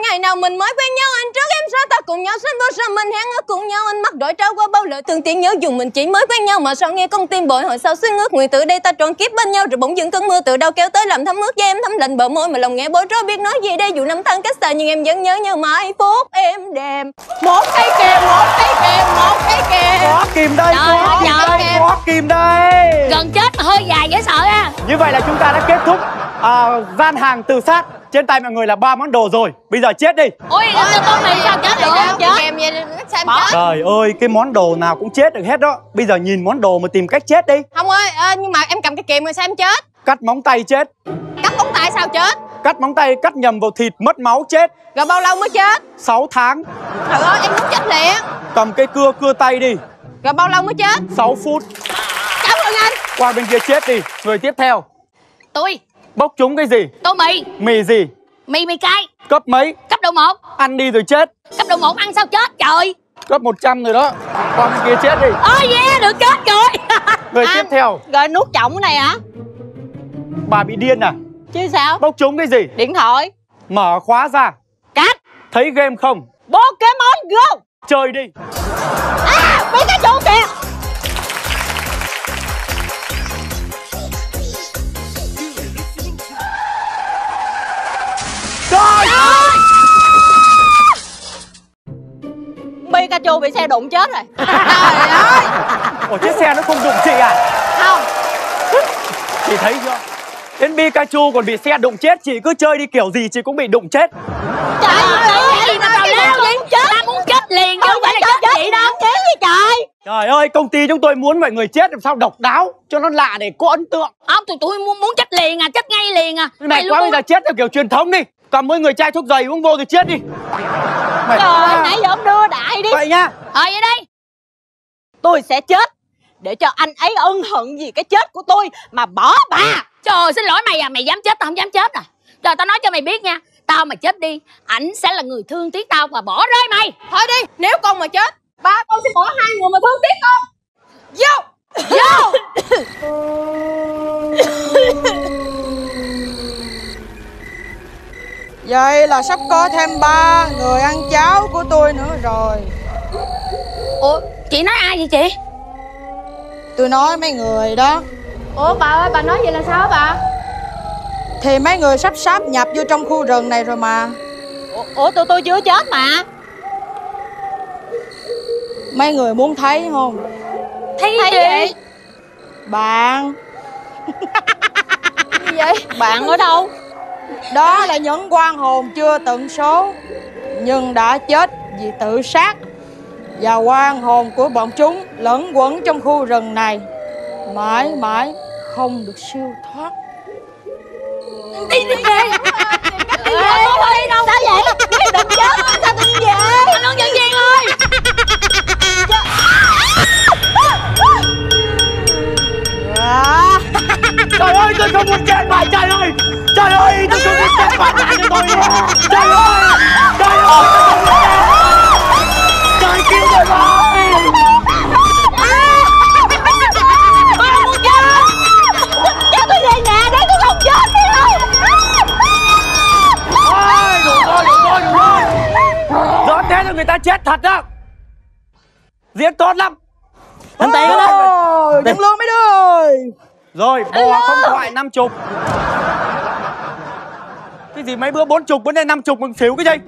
Ngày nào mình mới quen nhau, anh trước em sau ta cùng nhau sánh bước ra mình hẹn ước cùng nhau. Anh mắt đổi trao qua bao lời thương tiện nhớ dùng, mình chỉ mới quen nhau mà sao nghe con tim bội. Hồi sau suy ngước nguyện từ đây ta trọn kiếp bên nhau, rồi bỗng dưng cơn mưa từ đâu kéo tới làm thấm ướt da em, thấm lạnh bờ môi mà lòng nghe bối rối biết nói gì đây. Dù năm tháng cách xa nhưng em vẫn nhớ nhau mãi phút em đềm. Một cây kèm, một cây kèm, một cây kèm. Có kìm đây, có kìm đây, có kìm đây. Gần chết mà hơi dài dễ sợ á. Như vậy là chúng ta đã kết thúc à, gian hàng tự sát. Trên tay mọi người là ba món đồ rồi, bây giờ chết đi. Ôi, sao con này sao chết được? Trời ơi, cái món đồ nào cũng chết được hết đó. Bây giờ nhìn món đồ mà tìm cách chết đi. Không ơi, à, nhưng mà em cầm cái kìm rồi sao em chết? Cắt móng tay chết. Cắt móng tay sao chết? Cắt móng tay, cắt nhầm vào thịt, mất máu chết. Rồi bao lâu mới chết? sáu tháng. Trời ơi, em muốn chết liền. Cầm cây cưa, cưa tay đi. Rồi bao lâu mới chết? sáu phút. Cảm ơn anh. Qua bên kia chết đi, người tiếp theo. Tôi. Bốc chúng cái gì? Tô mì. Mì gì? Mì mì cay. Cấp mấy? Cấp độ một. Ăn đi rồi chết. Cấp độ một ăn sao chết trời? Cấp một trăm rồi đó. Con kia chết đi. Ôi yeah, được chết rồi. Người tiếp theo. Rồi nuốt trọng cái này hả? Bà bị điên à? Chứ sao? Bốc chúng cái gì? Điện thoại. Mở khóa ra. Cắt. Thấy game không? Pokemon Go. Chơi đi. À, mấy cái chỗ kìa. Pikachu bị xe đụng chết rồi. Trời ơi. Ủa chiếc xe nó không đụng chị à? Không. Chị thấy chưa? Đến Pikachu còn bị xe đụng chết, chị cứ chơi đi kiểu gì chị cũng bị đụng chết. Trời ơi, gì mà tào lao vậy? Ta muốn chết liền chứ không phải là chết chị đâu. Chết gì trời? Trời ơi, công ty chúng tôi muốn mọi người chết làm sao độc đáo cho nó lạ để có ấn tượng. Ông tụi tôi muốn muốn chết liền à, chết ngay liền à. Mày quá bây giờ chết theo kiểu truyền thống đi. Cầm mấy người chai thuốc giày uống vô rồi chết đi. Mày... Trời, nãy giờ ông đưa đại đi. Vậy nha. Ờ vậy đây. Tôi sẽ chết để cho anh ấy ân hận vì cái chết của tôi mà bỏ bà. Trời, xin lỗi mày à, mày dám chết tao không dám chết à. Trời, tao nói cho mày biết nha, Tao mà chết đi, ảnh sẽ là người thương tiếc tao và bỏ rơi mày. Thôi đi, nếu con mà chết, ba con sẽ bỏ hai người mà thương tiếc con. Vô, vô. Vậy là sắp có thêm ba người ăn cháo của tôi nữa rồi. Ủa, chị nói ai vậy chị? Tôi nói mấy người đó. Ủa bà ơi, bà nói vậy là sao bà? Thì mấy người sắp sáp nhập vô trong khu rừng này rồi mà. Ủa, ủa tụi tôi chưa chết mà. Mấy người muốn thấy không? Thấy, thấy gì? gì? Bạn. Gì vậy? Bạn ở đâu? Đó là những quan hồn chưa tận số, nhưng đã chết vì tự sát. Và quan hồn của bọn chúng lẫn quẩn trong khu rừng này, mãi mãi không được siêu thoát. Đi đi về. Đi về. Không có đi đâu. Sao vậy? Cái đừng chết. Sao tôi đi về? Anh hướng dẫn viên ơi. Trời ơi, tôi không muốn chết mày. Trời ơi. Trời ơi, tôi không muốn chết mày. Trời ơi. Trời ơi. Trời ơi. Trời kêu tôi mày. Tôi không muốn chết. Cho tôi về nhà để tôi không chết đi đâu. Nói thế là người ta chết thật đó. Diễn tốt lắm. Thằng Tây đó. Đừng lương mấy đứa ơi. Rồi, bò không thoại năm chục. Cái gì mấy bữa bốn chục, bữa nay năm chục còn xỉu cái gì.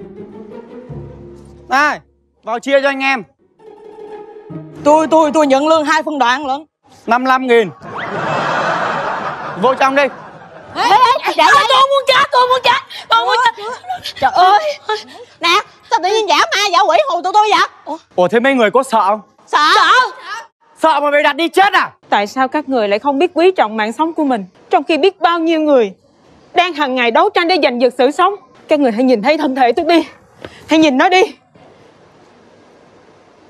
Này, vào chia cho anh em. Tôi, tôi, tôi nhận lương hai phân đoạn lận. Năm mươi lăm nghìn. Vô trong đi. Ê, ê, ê, để tôi không muốn chết, tôi muốn chết, tôi muốn chết. Trời ơi. Nè, sao tự nhiên giả ma, giả quỷ hù tụi tôi vậy? Ủa, thế mấy người có sợ không? Sợ. Sợ. Sợ mà mày đặt đi chết à? Tại sao các người lại không biết quý trọng mạng sống của mình, trong khi biết bao nhiêu người đang hàng ngày đấu tranh để giành giật sự sống? Các người hãy nhìn thấy thân thể tôi đi, hãy nhìn nó đi.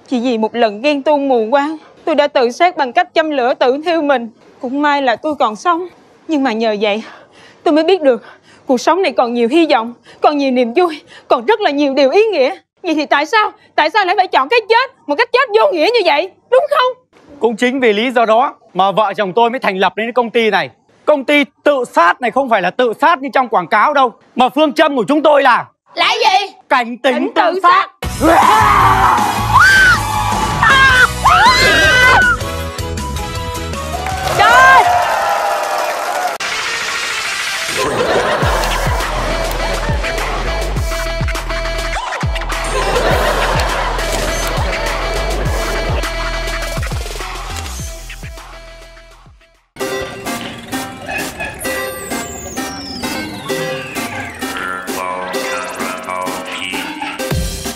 Chỉ vì một lần ghen tuông mù quáng, tôi đã tự sát bằng cách châm lửa tự thiêu mình. Cũng may là tôi còn sống, nhưng mà nhờ vậy tôi mới biết được cuộc sống này còn nhiều hy vọng, còn nhiều niềm vui, còn rất là nhiều điều ý nghĩa. Vậy thì tại sao, tại sao lại phải chọn cái chết, một cách chết vô nghĩa như vậy, đúng không? Cũng chính vì lý do đó mà vợ chồng tôi mới thành lập đến công ty này. Công ty tự sát này không phải là tự sát như trong quảng cáo đâu, mà phương châm của chúng tôi là là gì? Cảnh tỉnh tự sát. Trời!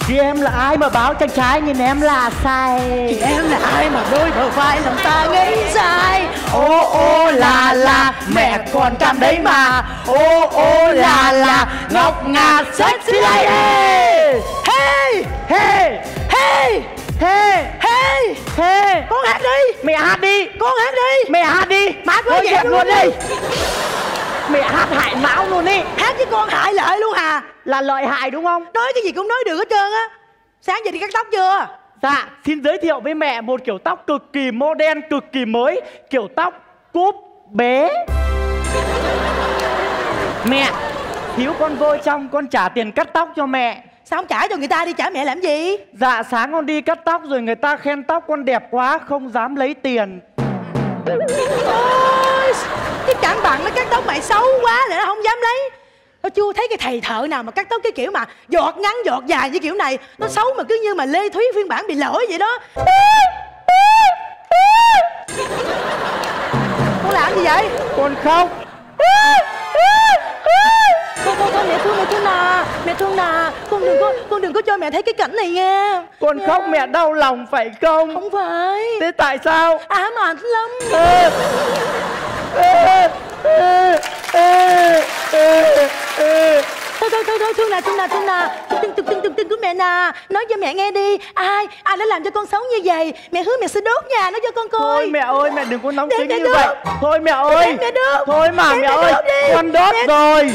Chị em là ai mà báo trang trái nhìn em là sai? Chị em là ai mà đôi bờ vai làm ta ngây dại? Ô ô là là mẹ còn cam đấy mà. Ô ô là là ngọc ngà sexy lady. Hey hey hey hey hey hey. Con hát đi. Mẹ hát đi. Con hát đi. Mẹ hát đi. Má cứ dẹp luôn đi. Mẹ hát hại máu luôn đi. Hát với con hại lợi luôn à? Là lợi hại đúng không? Nói cái gì cũng nói được hết trơn á. Sáng giờ đi cắt tóc chưa? Dạ, xin giới thiệu với mẹ một kiểu tóc cực kỳ modern, cực kỳ mới. Kiểu tóc cúp bế. Mẹ, thiếu con vô trong, con trả tiền cắt tóc cho mẹ. Sao không trả cho người ta đi, trả mẹ làm gì? Dạ, sáng con đi cắt tóc rồi người ta khen tóc con đẹp quá, không dám lấy tiền. Ôi, cái chẳng bằng nó cắt tóc mày xấu quá để nó không dám lấy. Nó chưa thấy cái thầy thợ nào mà cắt tóc cái kiểu mà giọt ngắn giọt dài như kiểu này. Nó xấu mà cứ như mà Lê Thúy phiên bản bị lỗi vậy đó. Con làm gì vậy? Con khóc. Con con con mẹ thương, mẹ thương nà, mẹ thương nà. Con đừng có, con đừng có cho mẹ thấy cái cảnh này nha. Con yeah. Khóc mẹ đau lòng phải không? Không phải. Thế tại sao? Ám ảnh lắm. Ê. Ê. Ê. Ê. Ê. Ê. Thôi thôi thôi thôi thương nà, thương nà, thương nà. Thương thương thương thương của mẹ nà. Nói cho mẹ nghe đi. Ai ai đã làm cho con sống như vậy? Mẹ hứa mẹ sẽ đốt nhà nó cho con coi. Thôi mẹ ơi, mẹ đừng có nóng tính như đốt. Vậy. Thôi mẹ ơi. Mẹ đốt. Thôi mà mẹ, mẹ, mẹ ơi. Con đốt mẹ... rồi.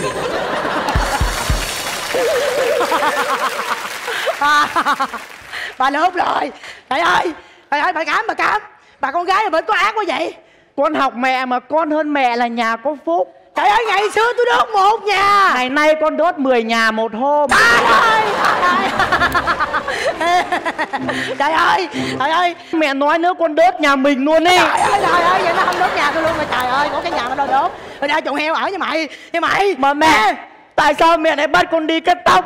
Bà lớn rồi. Thầy ơi, thầy ơi, bà cám, bà cám. Bà con gái ở bên có ác quá vậy? Con học mẹ mà con hơn mẹ là nhà có phúc. Trời ơi, ngày xưa tôi đốt một nhà, ngày nay con đốt mười nhà một hôm. Trời ơi, trời ơi, trời ơi, trời ơi. Mẹ nói nữa con đốt nhà mình luôn đi. Trời ơi, trời ơi, vậy nó không đốt nhà tôi luôn mà. Trời ơi, có cái nhà mà đâu đốt. Rồi ra chuồng heo ở với mày, với mày. Mà mẹ, tại sao mẹ lại bắt con đi cắt tóc?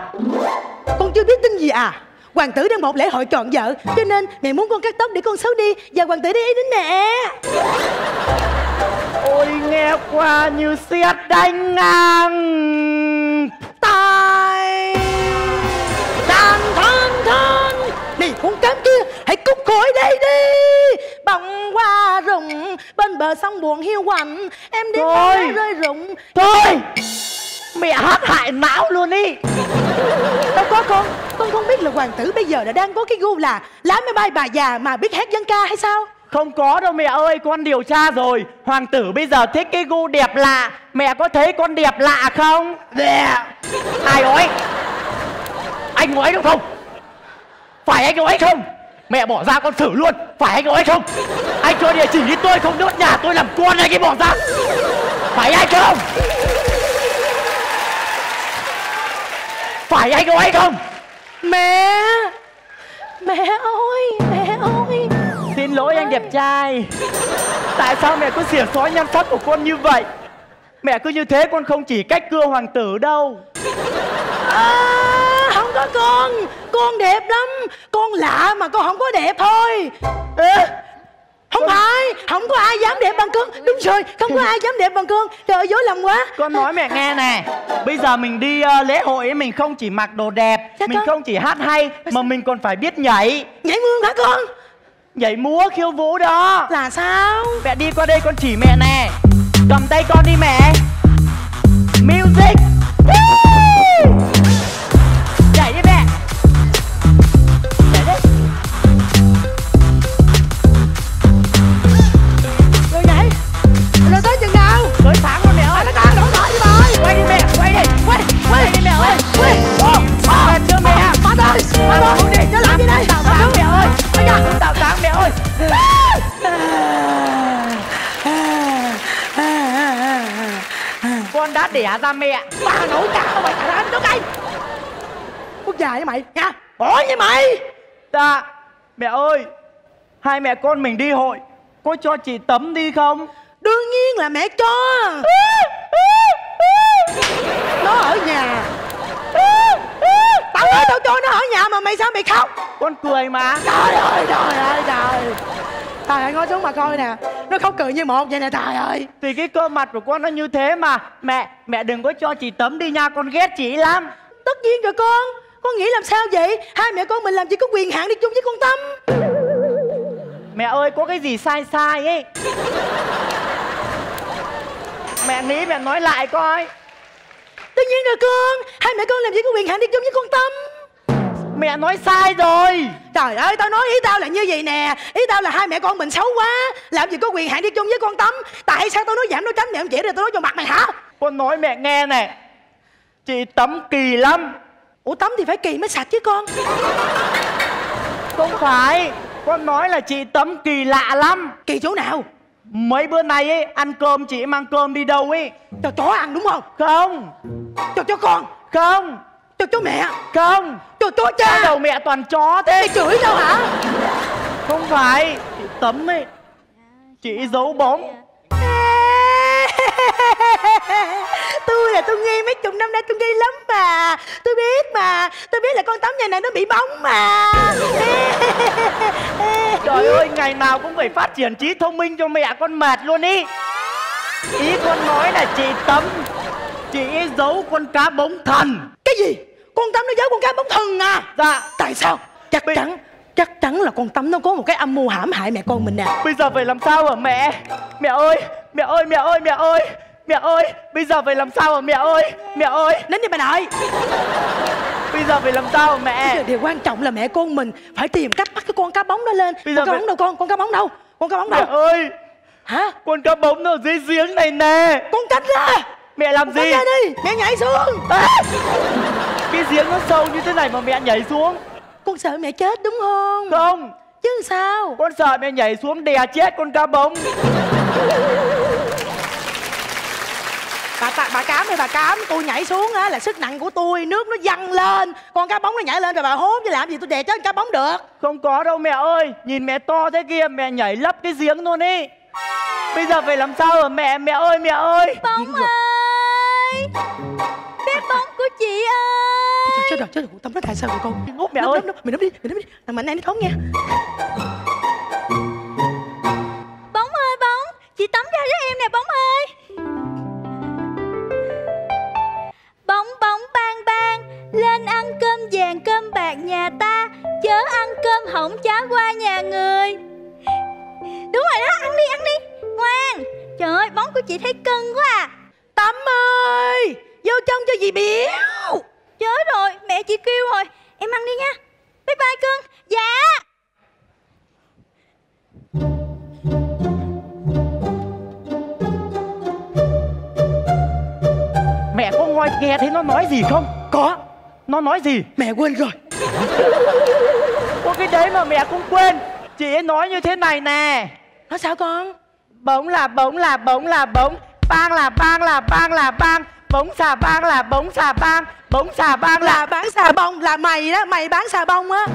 Con chưa biết tin gì à? Hoàng tử đang một lễ hội chọn vợ, cho nên mẹ muốn con cắt tóc để con xấu đi và hoàng tử để ý đến mẹ. Ôi nghe qua như sét đánh ngang tai. Đàn thân thân này cuốn cám kia, hãy cút khỏi đây đi. Bóng qua rụng bên bờ sông buồn hiu quạnh, em đến thôi rơi rụng. Thôi mẹ hát hại não luôn đi. Đâu có con, con không biết là hoàng tử bây giờ đã đang có cái gu là lá máy bay bà già mà biết hát dân ca hay sao? Không có đâu mẹ ơi, con điều tra rồi. Hoàng tử bây giờ thích cái gu đẹp lạ. Mẹ có thấy con đẹp lạ không? Đẹp. Ai nói? Anh nói đúng không? Phải anh nói không? Mẹ bỏ ra con xử luôn. Phải anh nói không? Anh cho địa chỉ đi, tôi không đốt nhà tôi làm con anh ấy bỏ ra. Phải anh không? Phải anh nói không? Mẹ, mẹ ơi, mẹ ơi. Xin lỗi anh đẹp trai. Tại sao mẹ cứ xỉa xói nhan sắc của con như vậy? Mẹ cứ như thế con không chỉ cách cưa hoàng tử đâu. À, không có con. Con đẹp lắm. Con lạ mà con không có đẹp thôi. Ê, không phải, không có ai dám đẹp bằng con. Đúng rồi, không có ai dám đẹp bằng con. Trời ơi, dối lòng quá. Con nói mẹ nghe nè, bây giờ mình đi uh, lễ hội ấy, mình không chỉ mặc đồ đẹp, dạ mình con? Không chỉ hát hay mà mình còn phải biết nhảy. Nhảy mương hả con? Nhảy múa khiêu vũ đó. Là sao? Mẹ đi qua đây con chỉ mẹ nè. Cầm tay con đi mẹ. Music. Nhảy đi mẹ. Nhảy đi. Rồi nhảy. Rồi tới chừng nào? Tới sáng luôn mẹ ơi. Nó ta đổ lỗi với bà ơi. Quay đi mẹ, quay đi. Quay, quay đi mẹ ơi. Quay. Ô, mẹ chưa mẹ. Bắt ơi. Bắt ơi. Không đi, nó làm gì đây? Tào táng mẹ ơi. Tào táng mẹ ơi. Con đã đẻ ra mẹ. Ba nấu cả mày cả ra nó cay. Quốc già với mày nha. Bỏ với mày. Dạ. Mẹ ơi, hai mẹ con mình đi hội, có cho chị Tấm đi không? Đương nhiên là mẹ cho. Nó ở nhà. Tao nói tao cho nó ở nhà mà mày sao mày khóc? Con cười mà. Trời ơi, trời ơi, trời. Trời ơi, ngồi xuống mà coi nè. Nó khóc cười như một vậy nè, trời ơi. Thì cái cơ mặt của con nó như thế mà. Mẹ, mẹ đừng có cho chị Tấm đi nha, con ghét chị lắm. Tất nhiên rồi con. Con nghĩ làm sao vậy? Hai mẹ con mình làm gì có quyền hạn đi chung với con Tâm. Mẹ ơi, có cái gì sai sai ấy. Mẹ nghĩ mẹ nói lại coi. Tất nhiên rồi con, hai mẹ con làm gì có quyền hạn đi chung với con Tâm. Mẹ nói sai rồi. Trời ơi, tao nói ý tao là như vậy nè. Ý tao là hai mẹ con mình xấu quá, làm gì có quyền hạn đi chung với con Tâm. Tại sao tao nói giảm nói tránh mẹ không chỉ rồi tao nói cho mặt mày hả? Con nói mẹ nghe nè, chị Tấm kỳ lắm. Ủa Tấm thì phải kỳ mới sạch chứ con. Không phải, con nói là chị Tấm kỳ lạ lắm. Kỳ chỗ nào? Mấy bữa nay ấy, ăn cơm chị mang cơm đi đâu ấy? Cho chó ăn đúng không? Không. Cho chó con? Không. Cho chó mẹ? Không. Cho chó cha? Cái đầu mẹ toàn chó thế. Mày chửi đâu hả? Không phải, chị Tấm ấy, chị giấu bóng. Tôi là tôi nghe mấy chục năm nay tôi nghi lắm mà. Tôi biết mà, tôi biết là con Tấm nhà này nó bị bóng mà. Trời ơi, ngày nào cũng phải phát triển trí thông minh cho mẹ con mệt luôn ý. Ý con nói là chị Tấm, chị ấy giấu con cá bóng thần. Cái gì? Con Tấm nó giấu con cá bóng thần à? Dạ. Tại sao? Chắc Bây... chắn, chắc chắn là con Tấm nó có một cái âm mưu hãm hại mẹ con mình nè. Bây giờ phải làm sao hả mẹ? Mẹ ơi, mẹ ơi, mẹ ơi, mẹ ơi. Mẹ ơi, bây giờ phải làm sao hả mẹ ơi? Mẹ ơi. Nín đi bà nội. Bây giờ phải làm sao hả mẹ? Bây giờ điều quan trọng là mẹ con mình phải tìm cách bắt cái con cá bóng đó lên. Bây giờ con cá phải... bóng đâu con? Con cá bóng đâu? Con cá bóng đâu? Mẹ ơi. Hả? Con cá bóng nó ở dưới giếng này nè. Con cắt ra. Mẹ làm con gì? Mẹ nhảy xuống. À. Cái giếng nó sâu như thế này mà mẹ nhảy xuống. Con sợ mẹ chết đúng không? Không. Chứ sao? Con sợ mẹ nhảy xuống đè chết con cá bống. Bà, bà, bà cám ơi bà cám, tôi nhảy xuống á là sức nặng của tôi, nước nó văng lên, con cá bóng nó nhảy lên rồi bà hốt chứ làm gì tôi đè chết con cá bóng được. Không có đâu mẹ ơi, nhìn mẹ to thế kia, mẹ nhảy lấp cái giếng luôn đi. Bây giờ phải làm sao hả mẹ, mẹ ơi mẹ ơi. Bóng ơi, bé bóng của chị ơi. Chết rồi, chết rồi, tâm nó tại sao vậy con? Út mẹ ơi, mày nấp đi, mày nấp đi, thằng Mạnh này nó trốn nghe. Bóng ơi bóng, chị tắm ra với em nè bóng ơi. Bóng bóng bang bang, lên ăn cơm vàng cơm bạc nhà ta, chớ ăn cơm hỏng cháo qua nhà người. Đúng rồi đó, ăn đi ăn đi, ngoan. Trời ơi, bóng của chị thấy cưng quá à. Tắm ơi, vô trong cho dì biểu. Chớ rồi, mẹ chị kêu rồi, em ăn đi nha. Bye bye cưng. Dạ. Mẹ có ngồi nghe thấy nó nói gì không? Có. Nó nói gì? Mẹ quên rồi. Có cái đấy mà mẹ cũng quên. Chị ấy nói như thế này nè. Nó sao con? Bóng là bóng là bóng là bóng, bang là bang là bang là bang, bóng xà bang là bóng xà bang, bóng xà bang là bán xà bông. Là mày đó, mày bán xà bông á.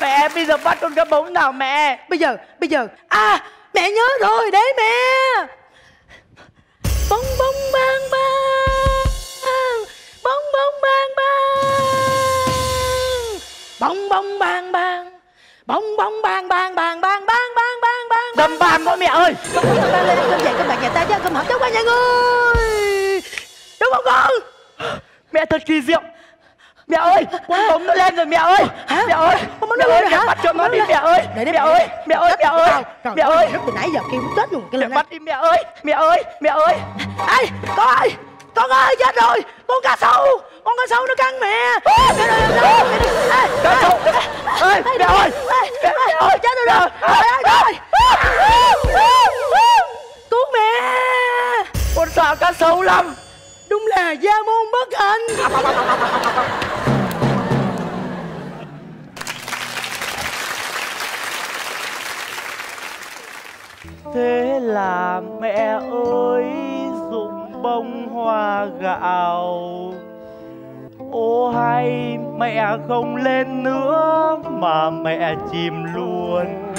Mẹ bây giờ bắt con cá bóng nào mẹ? Bây giờ, bây giờ à, mẹ nhớ rồi đấy mẹ. Bóng bóng bang bang, bóng bóng bang bang, bóng bóng bang bang, bóng bóng bang bang bang bang bang bang bang bang. Đâm bang coi mẹ ơi. Bóng bóng bang lên cơm dậy cơm bạc nhà ta chứ cơm hộp cháu qua nhà người. Đúng không con? Mẹ thật kỳ diệu. Mẹ ơi, con bóng nó lên rồi mẹ ơi. Hả? Mẹ ơi, con bóng nó lên rồi. Bắt cho nó đi mẹ ơi. Mẹ ơi, mẹ ơi, mẹ ơi. Mẹ ơi, lúc từ nãy giờ kêu chết luôn cái lần này. Bắt đi mẹ ơi. Mẹ ơi, mẹ ơi. Ê, con ơi. Con ơi chết rồi. Con cá sấu. Con cá sấu nó cắn mẹ. Mẹ ơi, cá sấu. Ê, mẹ ơi. Mẹ ơi, chết rồi rồi. Mẹ ơi. Cứu mẹ. Con sợ cá sấu lắm. Đúng là gia môn bất hạnh. Thế là mẹ ơi dùng bông hoa gạo. Ô hay mẹ không lên nữa mà mẹ chìm luôn.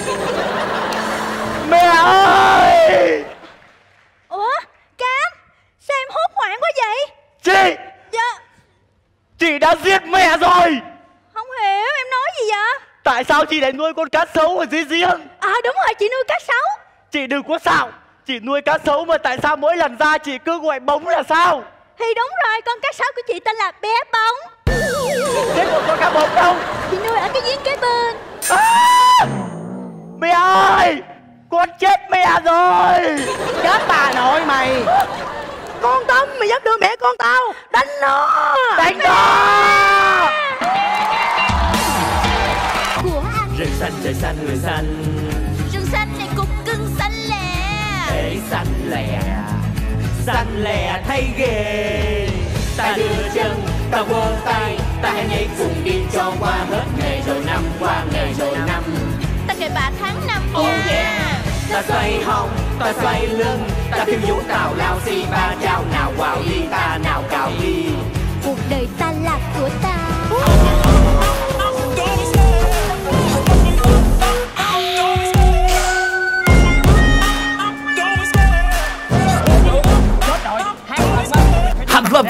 Mẹ ơi. Ủa Cám, sao em hốt hoảng quá vậy? Chị. Dạ. Chị đã giết mẹ rồi. Không hiểu em nói gì vậy? Tại sao chị lại nuôi con cá sấu ở dưới giếng? À đúng rồi, chị nuôi cá sấu. Chị đừng có xạo, chị nuôi cá sấu mà tại sao mỗi lần ra chị cứ gọi bóng là sao? Thì đúng rồi, con cá sấu của chị tên là bé bóng. Thế còn con cá bóng đâu? Chị nuôi ở cái giếng kế bên. À! Mẹ ơi, con chết mẹ rồi. Chết bà nội mày. Con Tâm, mày dám đưa mẹ con tao, đánh nó. Đánh nó. Rừng xanh, trời xanh, người xanh. Rừng xanh này cũng xanh lè, xanh lè thấy ghê. Ta đưa chân, ta vỗ tay, ta hãy nhảy cùng đi cho qua hết ngày rồi năm, qua ngày rồi năm. Ta kể bà tháng năm nha. Oh yeah. Ta xoay hông, ta xoay lưng, ta khiêu vũ tào lao si ba chào nào quào đi ta nào cào đi. Cuộc đời ta là của ta. Love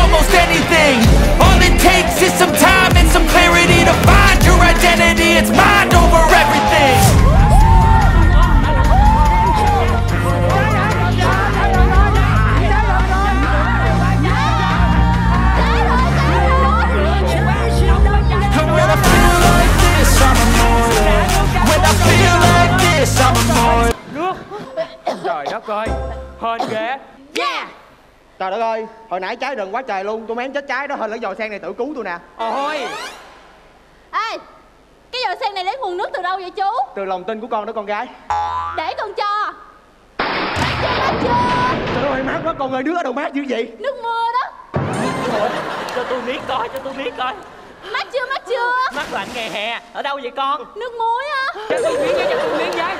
almost anything. All it takes is some time and some clarity to find your identity. It's mind over everything. Ngọc rồi. Hên ghê. Yeah. Trời đất ơi, hồi nãy cháy rừng quá trời luôn, tôi mém chết cháy đó, Hên lấy giò sen này tự cứu tôi nè. Ôi. Ê, cái giò sen này lấy nguồn nước từ đâu vậy chú? Từ lòng tin của con đó con gái. Để con cho. Mát chưa, mát chưa? Trời ơi mát quá con ơi, nước ở đâu mát dữ vậy? Nước mưa đó. Ủa, cho tôi biết coi, cho tôi biết coi. Mát chưa, mát chưa? Mát lạnh ngày hè. Ở đâu vậy con? Nước muối á. Cho tôi biết với, cho tôi biết với.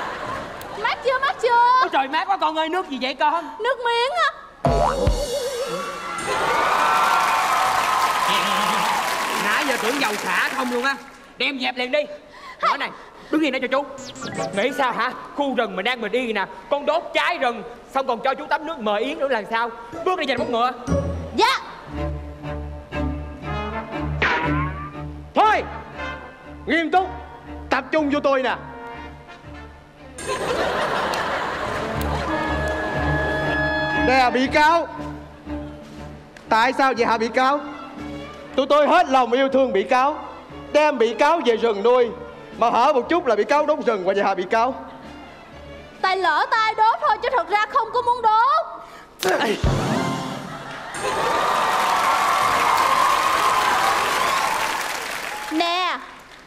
Mát chưa, mát chưa? Ôi trời mát quá con ơi, nước gì vậy con? Nước miếng á. Nãy giờ tưởng dầu xả không luôn á. Đem dẹp liền đi. Nói này, đứng yên đây cho chú. Nghĩ sao hả? Khu rừng mình đang mình đi nè, con đốt cháy rừng xong còn cho chú tắm nước mời yến nữa làm sao? Bước đi dành một ngựa. Dạ. Thôi, nghiêm túc, tập trung vô tôi nè. Đây là bị cáo. Tại sao vậy hả bị cáo? Tụi tôi hết lòng yêu thương bị cáo, đem bị cáo về rừng nuôi, mà hở một chút là bị cáo đốt rừng. Và vậy hả bị cáo? Tại lỡ tay đốt thôi chứ thật ra không có muốn đốt. Nè,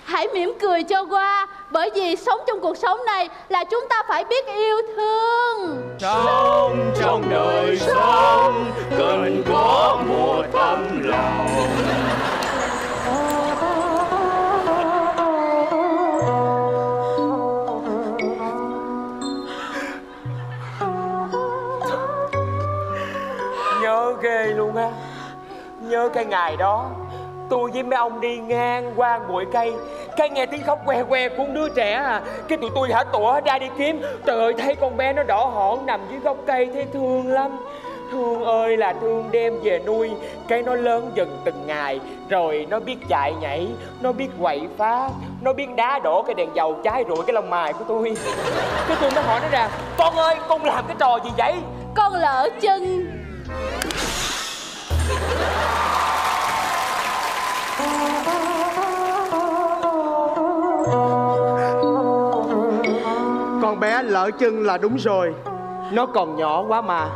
hãy mỉm cười cho qua, bởi vì sống trong cuộc sống này là chúng ta phải biết yêu thương. Sống trong đời sống cần có một tấm lòng. Nhớ ghê luôn á. Nhớ cái ngày đó tôi với mấy ông đi ngang qua bụi cây, cái nghe tiếng khóc que que của đứa trẻ à. Cái tụi tôi hả tủa ra đi kiếm. Trời ơi, thấy con bé nó đỏ hỏn nằm dưới gốc cây, thấy thương lắm. Thương ơi là thương, đem về nuôi. Cái nó lớn dần từng ngày, rồi nó biết chạy nhảy, nó biết quậy phá, nó biết đá đổ cái đèn dầu cháy rụi cái lông mài của tôi. Cái tôi mới hỏi nó ra: con ơi, con làm cái trò gì vậy? Con lỡ chân. Con bé lỡ chân là đúng rồi, nó còn nhỏ quá mà.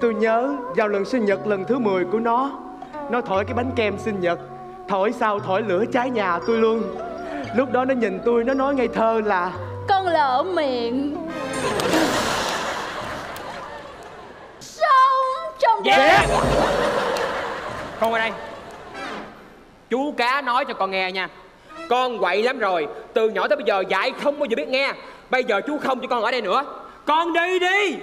Tôi nhớ vào lần sinh nhật lần thứ mười của nó, nó thổi cái bánh kem sinh nhật, thổi sao thổi lửa cháy nhà tôi luôn. Lúc đó nó nhìn tôi, nó nói ngây thơ là: con lỡ miệng. Sống trong đời. Yeah. Con qua đây. Chú cá nói cho con nghe nha, con quậy lắm rồi, từ nhỏ tới bây giờ dạy không bao giờ biết nghe. Bây giờ chú không cho con ở đây nữa, con đi đi.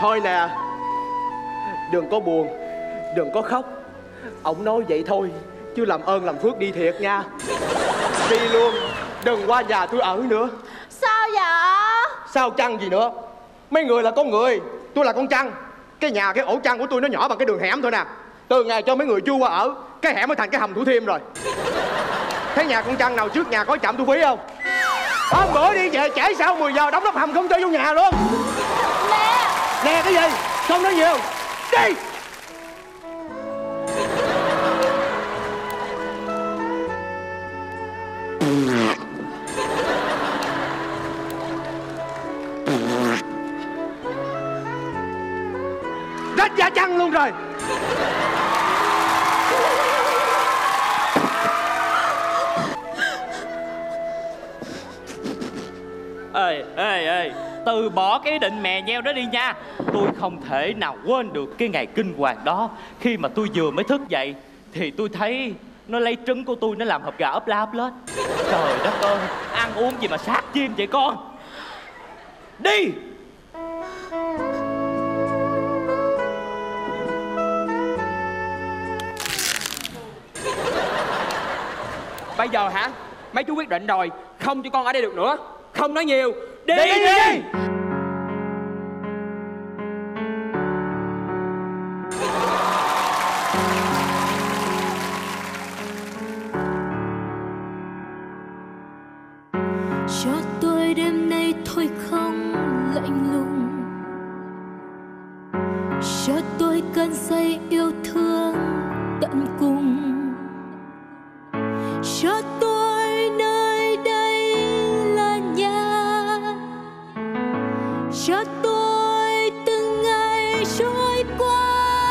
Thôi nè, đừng có buồn, đừng có khóc. Ông nói vậy thôi, chứ làm ơn làm phước đi thiệt nha. Đi luôn, đừng qua nhà tôi ở nữa. Sao vậy? Sao chăng gì nữa? Mấy người là con người, tôi là con trăng. Cái nhà, cái ổ trăng của tôi nó nhỏ bằng cái đường hẻm thôi nè. Từ ngày cho mấy người chui qua ở, cái hẻm mới thành cái hầm Thủ Thiêm rồi. Thấy nhà con trăng nào trước nhà có chạm thu phí không? Hôm bữa đi về trễ sau mười giờ đóng nắp hầm không cho vô nhà luôn. Nè. Nè cái gì? Không nói nhiều. Đi. Rách da chăng luôn rồi. Ê, ê, ê, từ bỏ cái ý định mè nheo đó đi nha. Tôi không thể nào quên được cái ngày kinh hoàng đó. Khi mà tôi vừa mới thức dậy thì tôi thấy nó lấy trứng của tôi, nó làm hộp gà ấp la ấp lết. Trời đất ơi, ăn uống gì mà sát chim vậy con? Đi. Bây giờ hả, mấy chú quyết định rồi, không cho con ở đây được nữa. Không nói nhiều. Đi đi đi, đi. cho tôi nơi đây là nhà, cho tôi từng ngày trôi qua.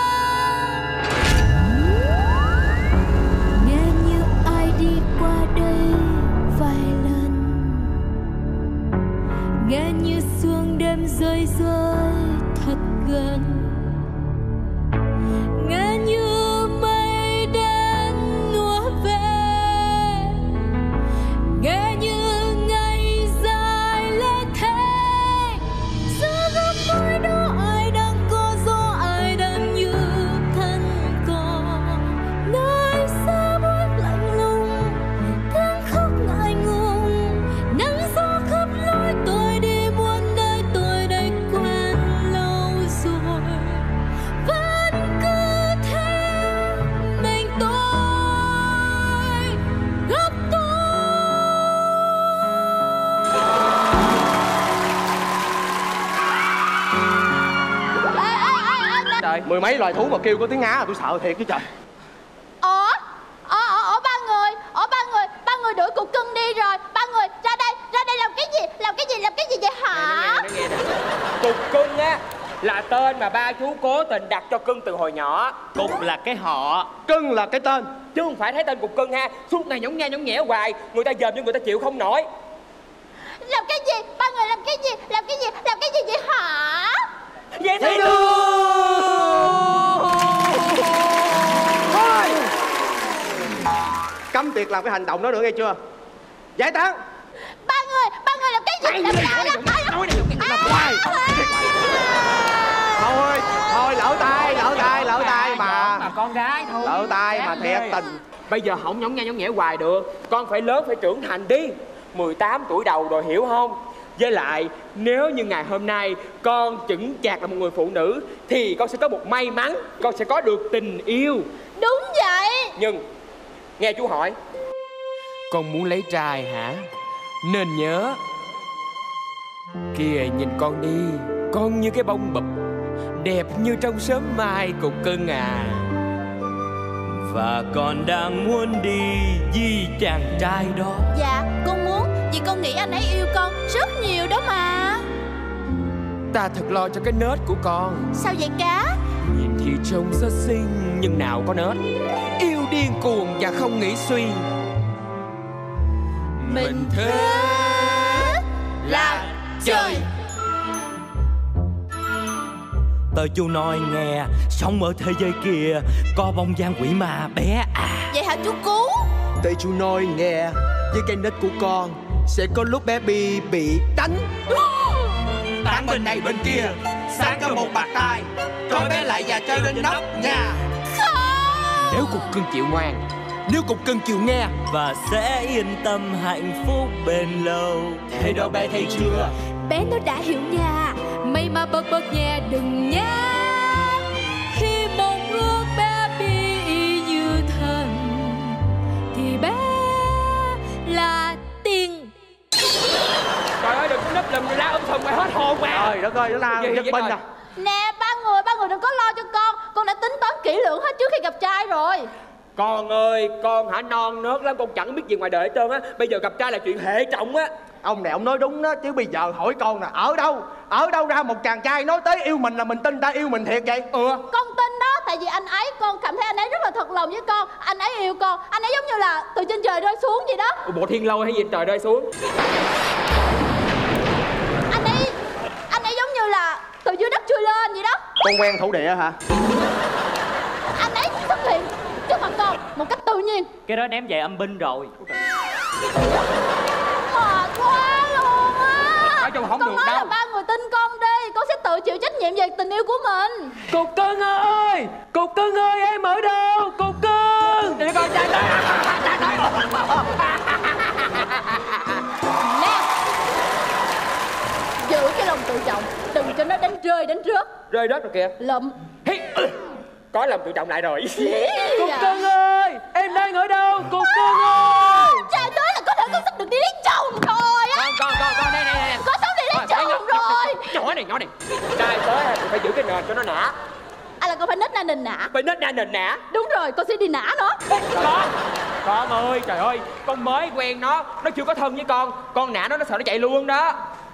Nghe như ai đi qua đây vài lần, nghe như sương đêm rơi rơi thật gần. Mười mấy loài thú mà kêu có tiếng Á là tôi sợ thiệt chứ trời. Ủa? Ủa, ủa, ủa ba người, ủa ba người, ba người đuổi cục cưng đi rồi. Ba người ra đây, ra đây làm cái gì, làm cái gì, làm cái gì vậy hả? Nghe, nghe, nghe, nghe. Cục cưng á, là tên mà ba chú cố tình đặt cho cưng từ hồi nhỏ. Cục là cái họ, cưng là cái tên. Chứ không phải thấy tên cục cưng ha, suốt ngày nhõng nha nhõng nhẽo hoài. Người ta dòm nhưng người ta chịu không nổi. Làm cái gì, ba người làm cái gì, làm cái gì, làm cái gì vậy hả? Vậy thì được. Thôi, cấm tiệt làm cái hành động đó nữa nghe chưa? Giải tán. Ba người, ba người làm cái gì? Làm cái gì? Nói này, làm hoài. Thôi, thôi lỡ tay, lỡ tay, lỡ tay mà. Mà con gái thôi. Lỡ tay mà thiệt tình. Bây giờ không nhõng nha nhõng nhẽo hoài được. Con phải lớn, phải trưởng thành đi. mười tám tuổi đầu rồi hiểu không? Với lại, nếu như ngày hôm nay con chững chạc là một người phụ nữ thì con sẽ có một may mắn, con sẽ có được tình yêu. Đúng vậy. Nhưng, nghe chú hỏi. Con muốn lấy trai hả? Nên nhớ. Kìa nhìn con đi, con như cái bông bập, đẹp như trong sớm mai cục cưng à. Và con đang muốn đi vì chàng trai đó. Dạ, con muốn. Vì con nghĩ anh ấy yêu con rất nhiều đó mà. Ta thật lo cho cái nết của con. Sao vậy cá? Nhìn thì trông rất xinh nhưng nào có nết. Yêu điên cuồng và không nghĩ suy. Mình thích là chơi. Tờ chú nói nghe, sống ở thế giới kia có bông gian quỷ mà bé à. Vậy hả chú Cú? Tờ chú nói nghe, với cái nết của con sẽ có lúc bé Bi bị đánh. Tán bên này bên kia, sáng có một bạc tai, coi bé lại và chơi lên nóc nhà. Không! Nếu cục cưng chịu ngoan, nếu cục cưng chịu nghe, và sẽ yên tâm hạnh phúc bền lâu. Thế đó bé thấy chưa? Bé nó đã hiểu nha. Mày mà bớt bớt nha, đừng nha. Khi một ước bé Bi như thần thì bé là tiên. Trời ơi đừng có nấp lùm la um sùm mày hết hồn mà. Trời đất ơi nó la giật mình à. Nè ba người, ba người đừng có lo cho con. Con đã tính toán kỹ lưỡng hết trước khi gặp trai rồi. Con ơi, con hả non nớt lắm, con chẳng biết gì ngoài đời hết trơn á. Bây giờ gặp trai là chuyện hệ trọng á. Ông này ông nói đúng đó, chứ bây giờ hỏi con là ở đâu, ở đâu ra một chàng trai nói tới yêu mình là mình tin ta yêu mình thiệt vậy? Ừ. Con tin đó, tại vì anh ấy, con cảm thấy anh ấy rất là thật lòng với con. Anh ấy yêu con, anh ấy giống như là từ trên trời rơi xuống vậy đó. Ừ, bộ thiên lôi hay gì trời rơi xuống. Anh ấy, anh ấy giống như là từ dưới đất chui lên vậy đó. Con quen thổ địa hả? Anh ấy xuất hiện trước mặt con một cách tự nhiên. Cái đó ném về âm binh rồi. Mệt quá luôn á. Con nói đâu là ba người tin con đi, con sẽ tự chịu trách nhiệm về tình yêu của mình. Cục cưng ơi, cục cưng ơi, em ở đâu? Cục cưng để con trai tới. Nè, giữ cái lòng tự trọng, đừng cho nó đánh rơi đánh rớt. Rơi rớt rồi kìa. Lụm. Có lòng tự trọng lại rồi. Cục cưng ơi, em đang ở đâu? Cục cưng ơi. Trời ơi, là có thể con sắp được đi lấy chồng rồi á. Con, con, con, đây, đây, đây. Con sắp đi lấy chồng rồi. Nhỏ này, nhỏ này. Trai tới thì phải giữ cái nền cho nó nã. À là con phải nết na nền nã. Phải nết na nền nã. Đúng rồi, con sẽ đi nã nó. Con, con ơi, trời ơi, con mới quen nó, nó chưa có thân với con. Con nã nó, nó sợ nó chạy luôn đó.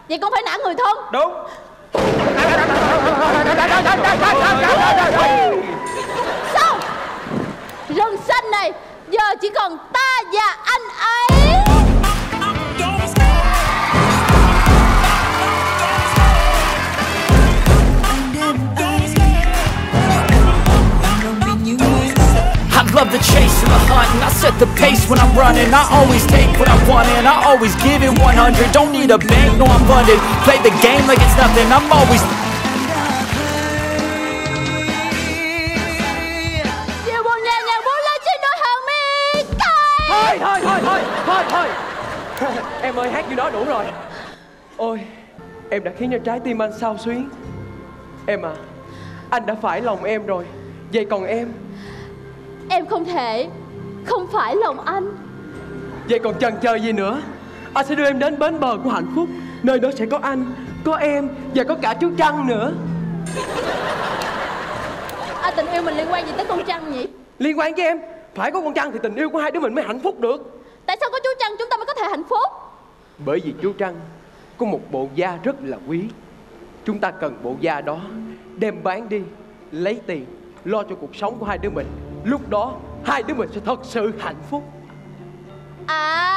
Vậy con phải nã người thân. Đúng. Xong. Rừng xanh này giờ chỉ còn ta và anh ấy. I love the chase and the hunt, and I set the pace when I'm running. I always take what I want and I always give it one hundred. Don't need a bank, no I'm funded. Play the game like it's nothing, I'm always. Điều buồn nhà nhà buồn lên trên đôi hàng mi. Thôi, thôi, thôi, thôi, thôi, thôi. Em ơi, hát như đó đủ rồi. Ôi, em đã khiến cho trái tim anh xao xuyến. Em à, anh đã phải lòng em rồi. Vậy còn em? Em không thể không phải lòng anh. Vậy còn chần chờ gì nữa? Anh sẽ đưa em đến bến bờ của hạnh phúc. Nơi đó sẽ có anh, có em và có cả chú Trăng nữa. À, tình yêu mình liên quan gì tới con Trăng vậy? Liên quan với em. Phải có con Trăng thì tình yêu của hai đứa mình mới hạnh phúc được. Tại sao có chú Trăng chúng ta mới có thể hạnh phúc? Bởi vì chú Trăng có một bộ da rất là quý. Chúng ta cần bộ da đó, đem bán đi, lấy tiền, lo cho cuộc sống của hai đứa mình. Lúc đó hai đứa mình sẽ thật sự hạnh phúc. À,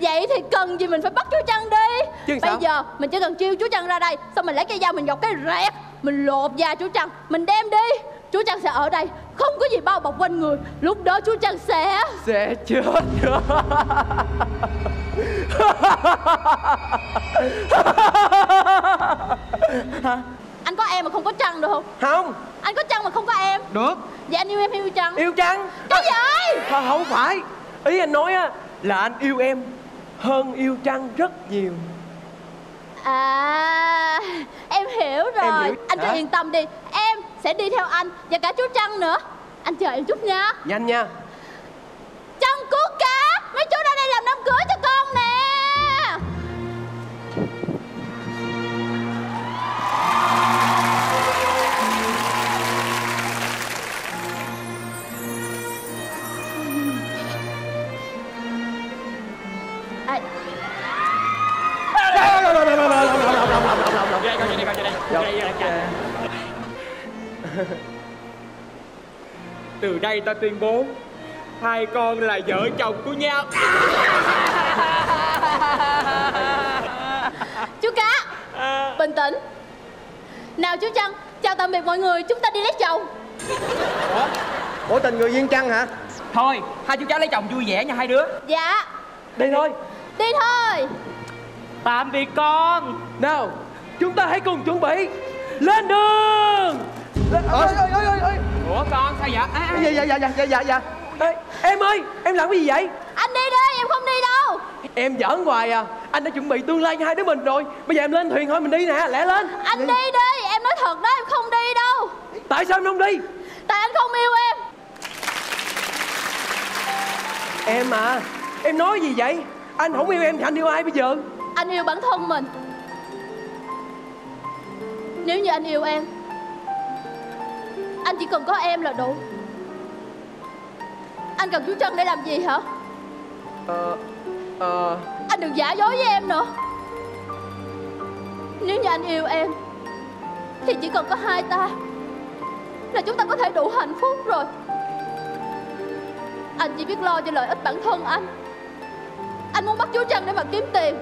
vậy thì cần gì mình phải bắt chú Trăng đi. Chứ bây sao? Giờ mình chỉ cần chiêu chú Trăng ra đây, xong mình lấy cây dao mình dọc cái rẹt, mình lột da chú Trăng, mình đem đi. Chú Trăng sẽ ở đây, không có gì bao bọc quanh người. Lúc đó chú Trăng sẽ Sẽ chết. Anh có em mà không có Trăng được không? Không. Anh có Trăng mà không có em. Được. Vậy anh yêu em hay yêu Trăng? Yêu Trăng. Cái gì? À, không phải. Ý anh nói á là anh yêu em hơn yêu Trăng rất nhiều. À, em hiểu rồi. Em hiểu. Anh cứ yên tâm đi. Em sẽ đi theo anh và cả chú Trăng nữa. Anh chờ em chút nha. Nhanh nha. Trăng cứu cá. Mấy chú ra đây làm đám cưới cho con nè. Từ đây ta tuyên bố hai con là vợ chồng của nhau. Chú cá, bình tĩnh. Nào chú Trăng, chào tạm biệt mọi người, chúng ta đi lấy chồng. Ủa? Ủa, tình người viên Trăng hả? Thôi, hai chú cháu lấy chồng vui vẻ nha hai đứa. Dạ. Đi thôi. Đi thôi. Tạm biệt con. Nào, chúng ta hãy cùng chuẩn bị lên đường. Lên... Ủa? Ôi, ôi, ôi, ôi. Ủa con sao vậy? À, dạ, dạ, dạ, dạ, dạ, dạ. Ê, em ơi, em làm cái gì vậy? Anh đi đi, em không đi đâu. Em giỡn hoài à. Anh đã chuẩn bị tương lai cho hai đứa mình rồi. Bây giờ em lên thuyền thôi, mình đi nè, lẹ lên. Anh đi đi, đi. Em nói thật đó, em không đi đâu. Tại sao em không đi? Tại anh không yêu em. Em à, em nói gì vậy? Anh không yêu em thì anh yêu ai bây giờ? Anh yêu bản thân mình. Nếu như anh yêu em, anh chỉ cần có em là đủ. Anh cần chú Trân để làm gì hả? Ờ... Ờ... Anh đừng giả dối với em nữa. Nếu như anh yêu em thì chỉ cần có hai ta là chúng ta có thể đủ hạnh phúc rồi. Anh chỉ biết lo cho lợi ích bản thân anh. Anh muốn bắt chú Trân để mà kiếm tiền.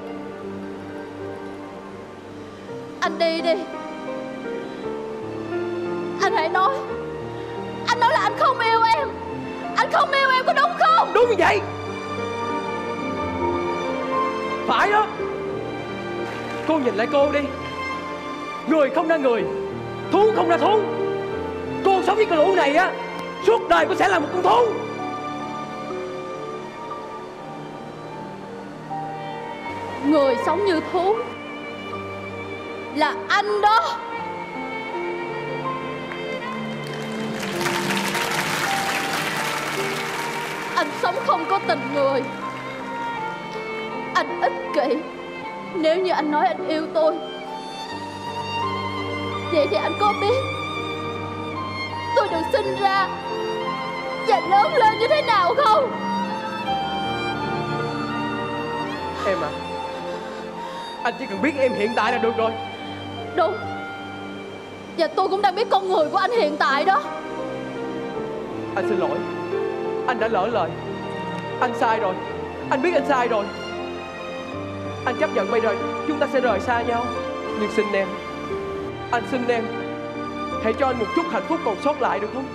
Anh đi đi. Anh hãy nói. Anh nói là anh không yêu em. Anh không yêu em có đúng không? Đúng như vậy. Phải đó. Cô nhìn lại cô đi. Người không ra người, thú không ra thú. Cô sống với cái lũ này á, suốt đời cô sẽ là một con thú. Người sống như thú là anh đó. Anh sống không có tình người. Anh ích kỷ. Nếu như anh nói anh yêu tôi, vậy thì anh có biết tôi được sinh ra và lớn lên như thế nào không? Anh chỉ cần biết em hiện tại là được rồi. Đúng. Và tôi cũng đang biết con người của anh hiện tại đó. Anh xin lỗi. Anh đã lỡ lời. Anh sai rồi. Anh biết anh sai rồi. Anh chấp nhận bây giờ chúng ta sẽ rời xa nhau. Nhưng xin em, anh xin em, hãy cho anh một chút hạnh phúc còn sót lại được không?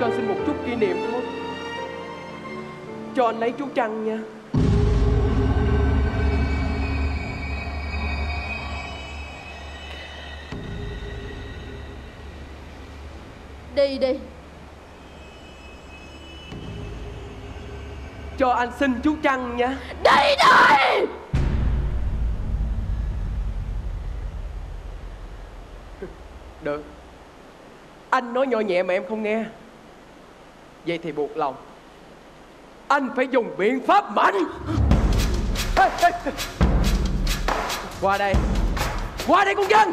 Cho anh xin một chút kỷ niệm thôi. Cho anh lấy chú Trăng nha. Đi đi. Cho anh xin chú Trăng nha. Đi đi. Được. Anh nói nhỏ nhẹ mà em không nghe. Vậy thì buộc lòng anh phải dùng biện pháp mạnh. Ê, ê. Qua đây. Qua đây con dân.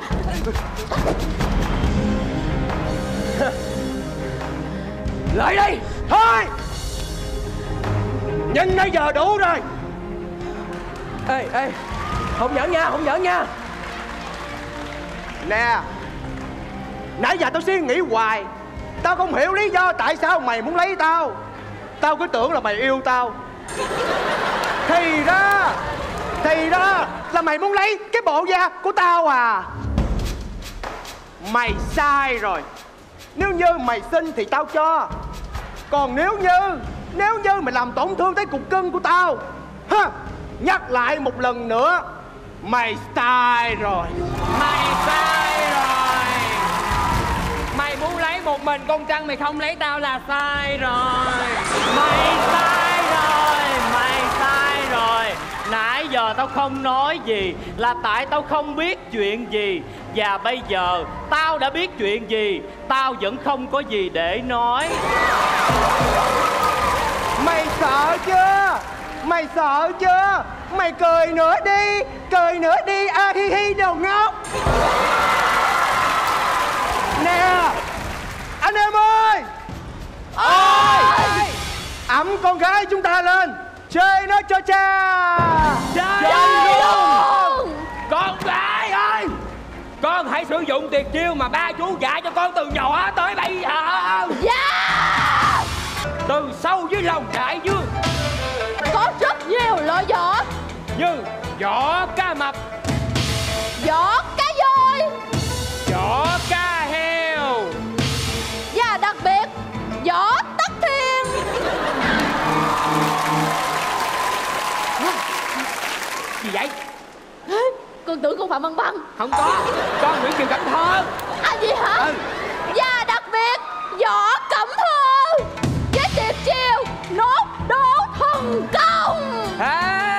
Lại đây. Thôi. Nhưng nãy giờ đủ rồi. Ê, ê. Không giỡn nha, không giỡn nha. Nè. Nãy giờ tao suy nghĩ hoài. Tao không hiểu lý do tại sao mày muốn lấy tao. Tao cứ tưởng là mày yêu tao. Thì đó, thì đó là mày muốn lấy cái bộ da của tao à. Mày sai rồi. Nếu như mày xin thì tao cho. Còn nếu như, nếu như mày làm tổn thương tới cục cưng của tao, ha, nhắc lại một lần nữa, mày sai rồi. Mày sai rồi. Mày muốn lấy một mình con Trăng, mày không lấy tao là sai rồi. Mày sai rồi. Mày sai rồi. Nãy giờ tao không nói gì là tại tao không biết chuyện gì. Và bây giờ tao đã biết chuyện gì, tao vẫn không có gì để nói. Mày sợ chưa? Mày sợ chưa? Mày cười nữa đi. Cười nữa đi. A hi hi đầu ngốc. Nè anh em ơi. Ôi, ôi. Ẵm con gái chúng ta lên. Chơi nó cho cha. Chơi, chơi luôn. Con gái ơi, con hãy sử dụng tuyệt chiêu mà ba chú dạy cho con từ nhỏ tới bây giờ. Yeah. Từ sâu dưới lòng đại dương có rất nhiều loại võ. Như võ cá mập, võ cá voi, võ cá heo, và đặc biệt võ tắc thiên. Gì vậy? Con tưởng con Phạm Văn Băng. Không có, con Nguyễn Kiều Cảnh Thơ. À gì hả? Ừ. Và đặc biệt võ Cẩm Thơ với tuyệt chiêu nốt đố thần công. Hey.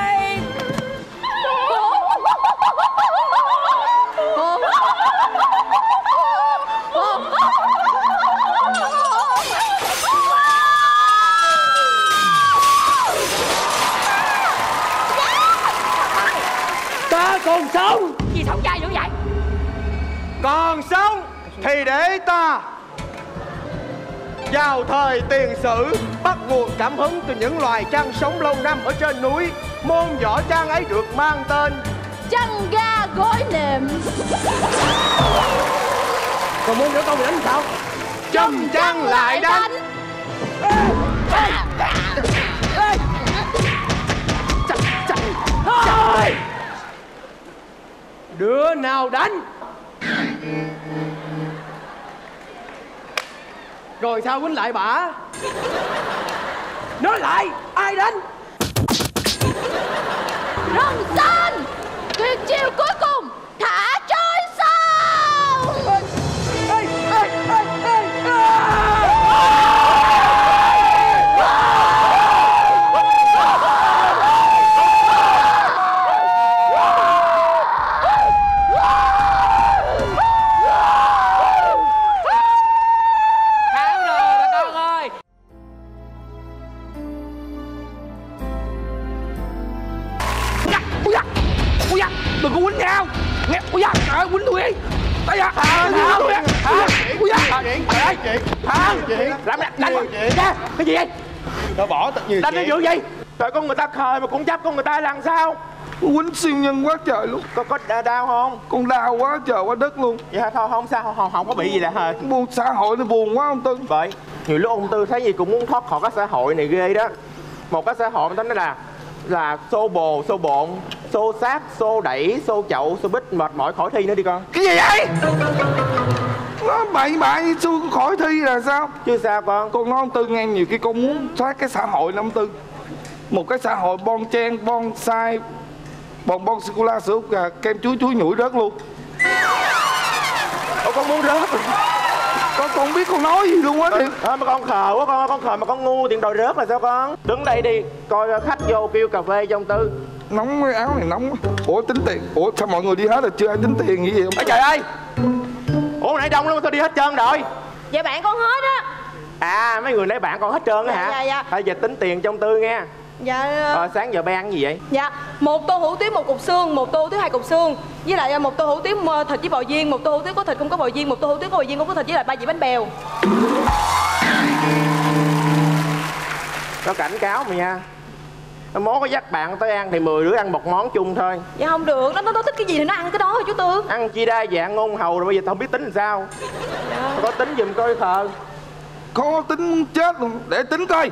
Ta còn sống. Gì sống trai dữ vậy? Còn sống thì để ta vào thời tiền sử bắt nguồn cảm hứng từ những loài trăng sống lâu năm ở trên núi. Môn võ trăng ấy được mang tên trăng ga gối nệm. Còn môn võ công thì đánh sao? Châm trăng lại đánh. Trời, đứa nào đánh? Rồi sao quýnh lại bả? Nói lại, ai đánh? Rồng Sơn, tuyệt chiêu cuối cùng, thả trôi sao. Ê, ê, ê, ê, ê. Đừng có quýnh nhau. Nghe, ui da, trời ơi, quýnh tôi đi. Tại da, quýnh tôi đi. Ui da, đánh con, cái gì vậy? Thôi bỏ, nhiều chuyện. Đánh nó dữ vậy? Trời, con người ta khờ mà cũng chấp con người ta làm sao? Quýnh siêu nhân quá trời luôn. Con có đau không? Con đau quá trời quá đất luôn. Dạ thôi không sao, không, không có bị gì là hời. Buồn xã hội nó buồn quá ông Tư. Vậy nhiều lúc ông Tư thấy gì cũng muốn thoát khỏi cái xã hội này ghê đó. Một cái xã hội nó là là xô bồ, xô bộn, xô sát, xô đẩy, xô chậu, xô bít, mệt mỏi khỏi thi nữa đi con. Cái gì vậy? Nó bậy bậy xô khỏi thi là sao? Chứ sao con? Con nói ông Tư nghe, nhiều khi con muốn thoát cái xã hội năm Tư. Một cái xã hội bon chen, bon sai, bồng bon sô cô la, sữa ốc gà, kem chuối, chuối nhủi rớt luôn. Ô, con muốn rớt rồi. Con không biết con nói gì luôn á. Thì à, mà con khờ quá con, con khờ mà con ngu tiện đòi rớt là sao con? Đứng đây đi, coi khách vô kêu cà phê cho ông Tư. Nóng, cái áo này nóng. Ủa tính tiền, ủa sao mọi người đi hết rồi chưa ai tính tiền gì vậy? Ê trời ơi, ủa nãy đông lắm sao đi hết trơn rồi? Dạ bạn con hết á. À mấy người nãy bạn con hết trơn á hả? Dạ dạ. Bây giờ tính tiền cho ông Tư nghe. Dạ. Ờ, sáng giờ bé ăn gì vậy? Dạ, một tô hủ tiếu một cục xương, một tô hủ tiếu hai cục xương, với lại một tô hủ tiếu thịt với bò viên, một tô hủ tiếu có thịt không có bò viên, một tô hủ tiếu có bò viên không có thịt, với lại ba dĩa bánh bèo. Tao cảnh cáo mày nha, món có dắt bạn tới ăn thì mười đứa ăn một món chung thôi. Dạ không được, nó nó thích cái gì thì nó ăn cái đó thôi chú Tư. Ăn chi đa dạng ngôn hầu rồi, bây giờ tao không biết tính làm sao. Dạ. Tao có tính giùm coi thờ. Có tính chết luôn, để tính coi.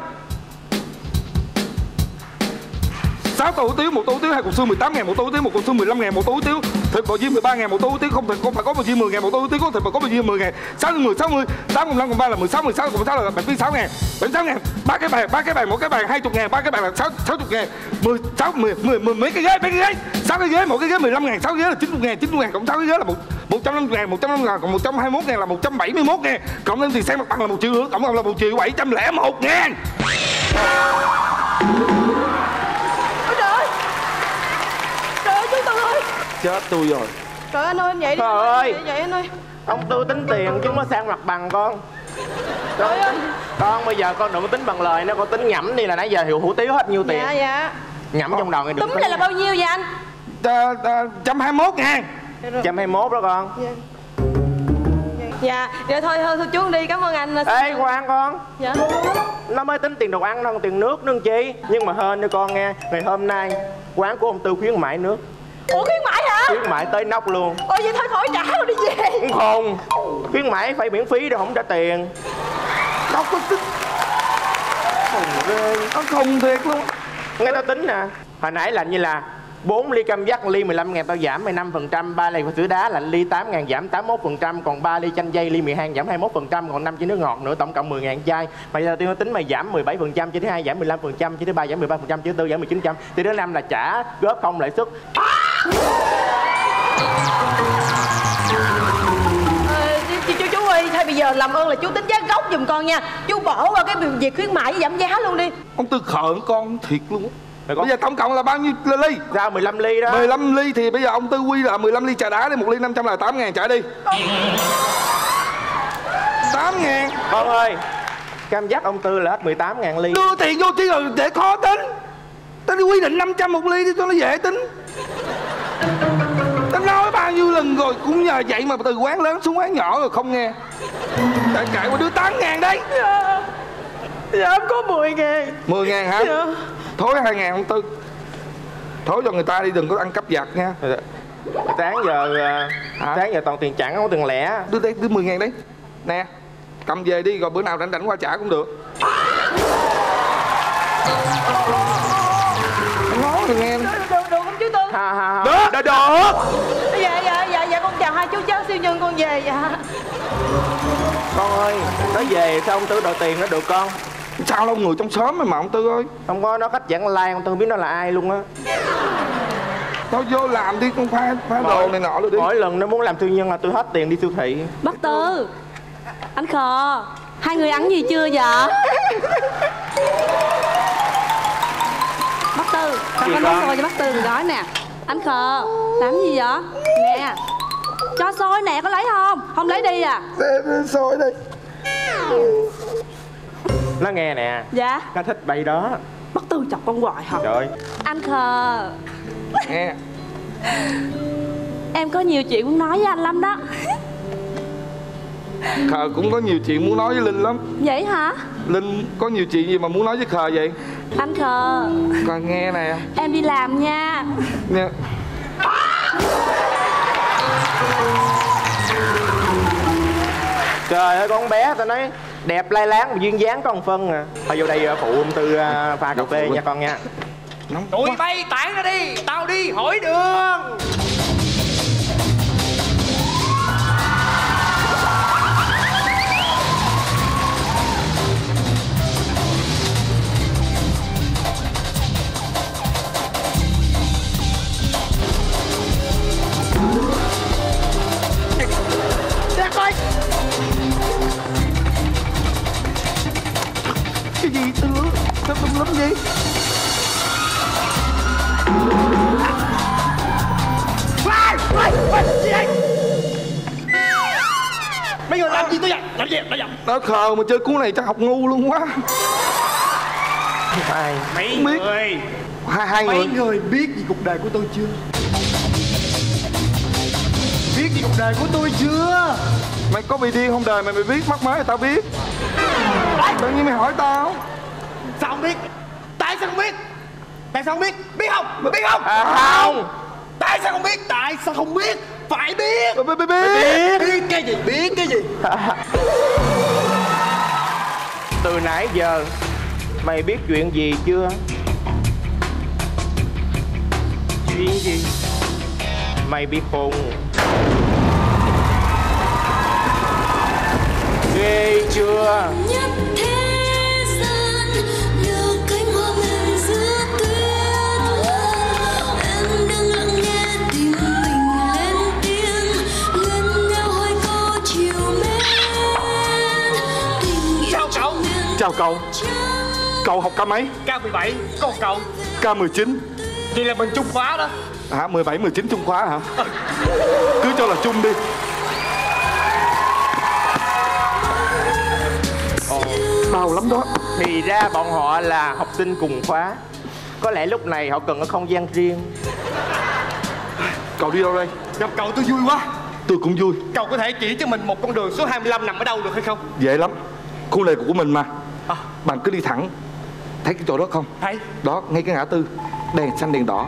Sáu tô hủ tiếu, một tô hủ tiếu hai cục xương mười tám ngàn, một tô hủ tiếu một cục xương mười lăm ngàn, một tô hủ tiếu thịt bò viên mười ba ngàn, một tô hủ tiếu không thịt không phải có bò viên mười ngàn, một tô hủ tiếu có thịt mà có bò viên mười ngàn, sáu mười sáu mươi, tám cộng năm cộng ba là mười sáu, mười sáu cộng sáu là bảy mươi sáu ngàn, bảy mươi sáu ngàn, ba cái bàn, ba cái bàn, một cái bàn hai mươi ngàn, ba cái bàn là sáu mươi ngàn, mười sáu mười mười mấy cái ghế, mấy cái ghế, sáu cái ghế, một cái ghế mười lăm ngàn, sáu ghế là chín mươi ngàn, chín mươi ngàn cộng sáu cái ghế là một trăm năm mươi ngàn, một trăm năm mươi ngàn cộng một trăm hai mươi mốt ngàn là một trăm bảy mươi mốt ngàn, cộng thêm tiền sang mặt bằng là một triệu nữa, cộng là một triệu bảy trăm lẻ một ngàn. Chết tôi rồi. Trời anh ơi, anh vậy đi. Trời ơi, vậy, vậy anh ơi. Ông Tư tính tiền chứ mới sang mặt bằng con. Trời ơi. Con bây giờ con đừng có tính bằng lời nữa, con tính nhẩm đi, là nãy giờ hiệu hủ tiếu hết nhiêu tiền? Dạ dạ. Nhẩm trong đầu này đừng. Túm lại là bao nhiêu vậy anh? một trăm hai mươi mốt ngàn. một trăm hai mươi mốt đó con. Dạ. Dạ, rồi thôi thôi chú đi, cảm ơn anh. Ê khoan con. Dạ. Nó mới tính tiền đồ ăn đâu, tiền nước nữa chi. Nhưng mà hên đi con nghe, ngày hôm nay quán của ông Tư khuyến mãi nước. Ủa khuyến mãi hả? Khuyến mãi tới nóc luôn. Ôi vậy thôi khỏi trả rồi đi về. Không, khuyến mãi phải miễn phí đâu, không trả tiền. Đâu có tính. Nó không thiệt luôn. Nghe tao tính nè. Hồi nãy là như là bốn ly cam giác ly mười lăm ngàn tao giảm mười lăm phần trăm, ba ly sữa đá là ly tám ngàn giảm tám mươi mốt phần trăm, còn ba ly chanh dây ly mười hai giảm hai mươi mốt phần trăm, còn năm chai nước ngọt nữa tổng cộng mười ngàn chai. Mày giờ tao tính mày giảm mười bảy phần trăm, chai thứ hai giảm mười lăm phần trăm, chai thứ ba giảm mười ba phần trăm, chai thứ tư giảm mười chín phần trăm, chai thứ năm là trả góp không lãi suất. Thôi bây giờ làm ơn là chú tính giá gốc giùm con nha. Chú bỏ qua cái việc khuyến mại với giảm giá luôn đi. Ông Tư khợn con thiệt luôn. Bây giờ tổng cộng là bao nhiêu ly? Ra mười lăm ly đó. mười lăm ly thì bây giờ ông Tư quy là mười lăm ly trà đá đi, một ly năm trăm là tám ngàn trả đi. tám ngàn. Con ơi, cam giác ông Tư là hết mười tám ngàn ly. Đưa tiền vô chứ rồi để khó tính. Tao đi quy định năm trăm một ly đi cho nó dễ tính. Tao nói bao nhiêu lần rồi, cũng nhờ vậy mà từ quán lớn xuống quán nhỏ rồi không nghe. Tại cãi qua đưa tám ngàn đấy. Dạ, dạ có mười ngàn. mười ngàn hả? Dạ. Thối hai ngàn ông Tư. Thối cho người ta đi, đừng có ăn cắp vặt nha. Sáng giờ à? Sáng giờ toàn tiền chẳng không tiền lẻ. Đưa đây, đưa mười ngàn đấy. Nè, cầm về đi rồi bữa nào rảnh rảnh qua trả cũng được. Nói được nghe. Ha, ha, ha. Được, được, được. Dạ, dạ, dạ, dạ, con chào hai chú cháu siêu nhân, con về. Dạ. Con ơi, nó về sao ông Tư đòi tiền nó được con? Sao lâu người trong xóm mà ông Tư ơi. Không có, nó khách vãng lai, ông Tư biết nó là ai luôn á. Tao vô làm đi, con phá, phá mỗi, đồ này nọ luôn đi. Mỗi lần nó muốn làm siêu nhân là tôi hết tiền đi siêu thị. Bác Tư, anh khờ, hai người ăn gì chưa vậy? Bác Tư, tao có nấu xôi cho bác Tư một gói nè. Anh khờ, làm gì vậy? Nè, cho xôi nè, có lấy không? Không lấy đi à? Xôi đi. Nó nghe nè. Dạ. Nó thích bày đó. Bác Tư chọc con hoài hả? Trời. Anh khờ. Nghe. Em có nhiều chuyện muốn nói với anh lắm đó. Khờ cũng có nhiều chuyện muốn nói với Linh lắm. Vậy hả? Linh có nhiều chuyện gì mà muốn nói với Khờ vậy? Anh khờ. Còn nghe nè. Em đi làm nha. Nha. Trời ơi con bé tao nói đẹp lai láng mà duyên dáng có một phân à. Thôi vô đây phụ ông Tư pha cà phê nha con nha. Tụi bay tản ra đi, tao đi hỏi đường. Cái gì Tư? Sao tung lắm vậy? Mấy người làm gì tới vậy? Làm gì? Làm gì? Nó khờ mà chơi cuốn này chắc học ngu luôn quá. Hai mấy biết. Người hai, hai mấy người. Người biết gì cuộc đời của tôi chưa? Biết gì cuộc đời của tôi chưa? Mày có bị điên không đời mày mày biết mắc mới là tao biết. Tự nhiên mày hỏi tao. Sao không biết? Tại sao không biết? Tại sao không biết? Biết không? Mày biết không? À không. Tại sao không biết? Tại sao không biết? Phải biết. Biết biết biết. Biết cái gì? Biết cái gì? Từ nãy giờ mày biết chuyện gì chưa? Chuyện gì? Mày biết không? Ghê chưa? Nhất thế gian nhiều cánh hoa mình giữa tuyết. Em đang lắng nghe tim mình lên tiếng, lên nhau hỏi câu chiều mến. Chào cậu. Chào cậu. Cậu học ca mấy? Ca mười bảy. Cậu học cậu? Ca mười chín. Vậy là mình chung khóa đó. Hả? mười bảy, mười chín chung khóa hả? À. Cứ cho là chung đi. Bao lắm đó. Thì ra bọn họ là học sinh cùng khóa. Có lẽ lúc này họ cần có không gian riêng. Cậu đi đâu đây? Gặp cậu tôi vui quá. Tôi cũng vui. Cậu có thể chỉ cho mình một con đường số hai mươi lăm nằm ở đâu được hay không? Dễ lắm. Khu này của mình mà à. Bạn cứ đi thẳng. Thấy cái chỗ đó không? Thấy. Đó, ngay cái ngã tư. Đèn xanh đèn đỏ.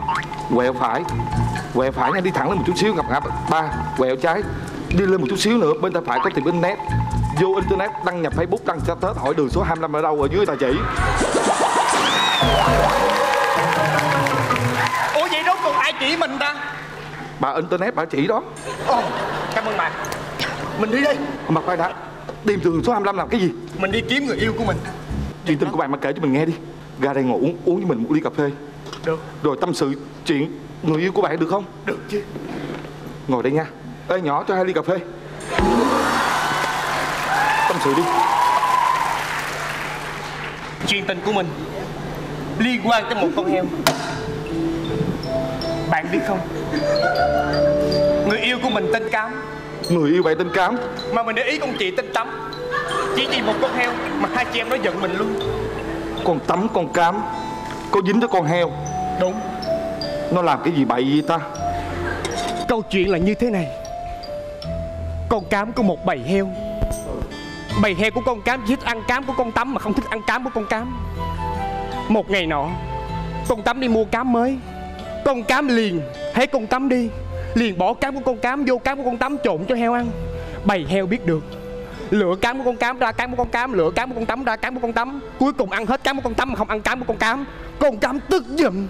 Quẹo phải. Quẹo phải nha, đi thẳng lên một chút xíu gặp ngã ba. Quẹo trái. Đi lên một chút xíu nữa. Bên tay phải có tiệm internet. Vô internet đăng nhập Facebook, đăng status hỏi đường số hai mươi lăm ở đâu, ở dưới ta chỉ. Ủa vậy đó còn ai chỉ mình ta? Bà internet bà chỉ đó. Ồ, cảm ơn bà. Mình đi đi. Mà khoan đã, tìm đường số hai mươi lăm làm cái gì? Mình đi kiếm người yêu của mình. Chuyện tình của bạn mà kể cho mình nghe đi. Ra đây ngồi uống uống với mình một ly cà phê. Được. Rồi tâm sự chuyện người yêu của bạn được không? Được chứ. Ngồi đây nha. Ê nhỏ cho hai ly cà phê. Tâm sự đi. Chuyện tình của mình liên quan tới một con heo. Bạn biết không? Người yêu của mình tên Cám. Người yêu bạn tên Cám? Mà mình để ý con chị tên Tắm. Chỉ vì một con heo mà hai chị em nó giận mình luôn. Con Tắm con Cám có dính tới con heo. Đúng. Nó làm cái gì bậy vậy ta? Câu chuyện là như thế này. Con Cám có một bầy heo. Bầy heo của con Cám chỉ thích ăn cám của con Tắm mà không thích ăn cám của con Cám. Một ngày nọ, con Tắm đi mua cám mới. Con Cám liền thấy con Tắm đi, liền bỏ cám của con Cám vô cám của con Tắm trộn cho heo ăn. Bầy heo biết được, lựa cám của con Cám ra cám của con Cám, lựa cám của con Tắm ra cám của con Tắm. Cuối cùng ăn hết cám của con Tắm mà không ăn cám của con Cám. Con Cám tức giận.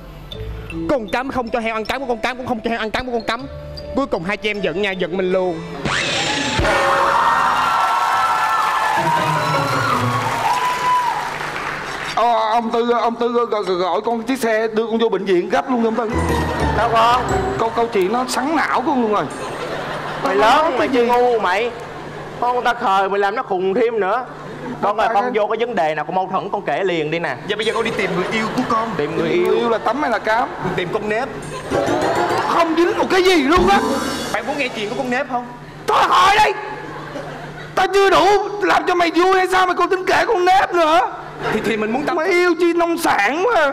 Con Cám không cho heo ăn cám của con Cám, cũng không cho heo ăn cám của con Tắm. Cuối cùng hai chị em giận nha, giận mình luôn. Ờ, ông Tư, ông Tư gọi con chiếc xe đưa con vô bệnh viện gấp luôn ông Tư. Sao con? Câu câu chuyện nó sắn não con luôn rồi. Mày lớn mày chưa ngu mày. Con ta khờ mày làm nó khùng thêm nữa. Con ơi, con vô cái vấn đề nào con mâu thuẫn con kể liền đi nè. Dạ bây giờ con đi tìm người yêu của con. Tìm người yêu? Người yêu là Tắm hay là Cám? Tìm con Nếp. Không dính một cái gì luôn á. Bạn muốn nghe chuyện của con Nếp không? Thôi hỏi đi. Tao chưa đủ làm cho mày vui hay sao mày còn tính kể con Nếp nữa? Thì thì mình muốn tao mày yêu chi nông sản mà.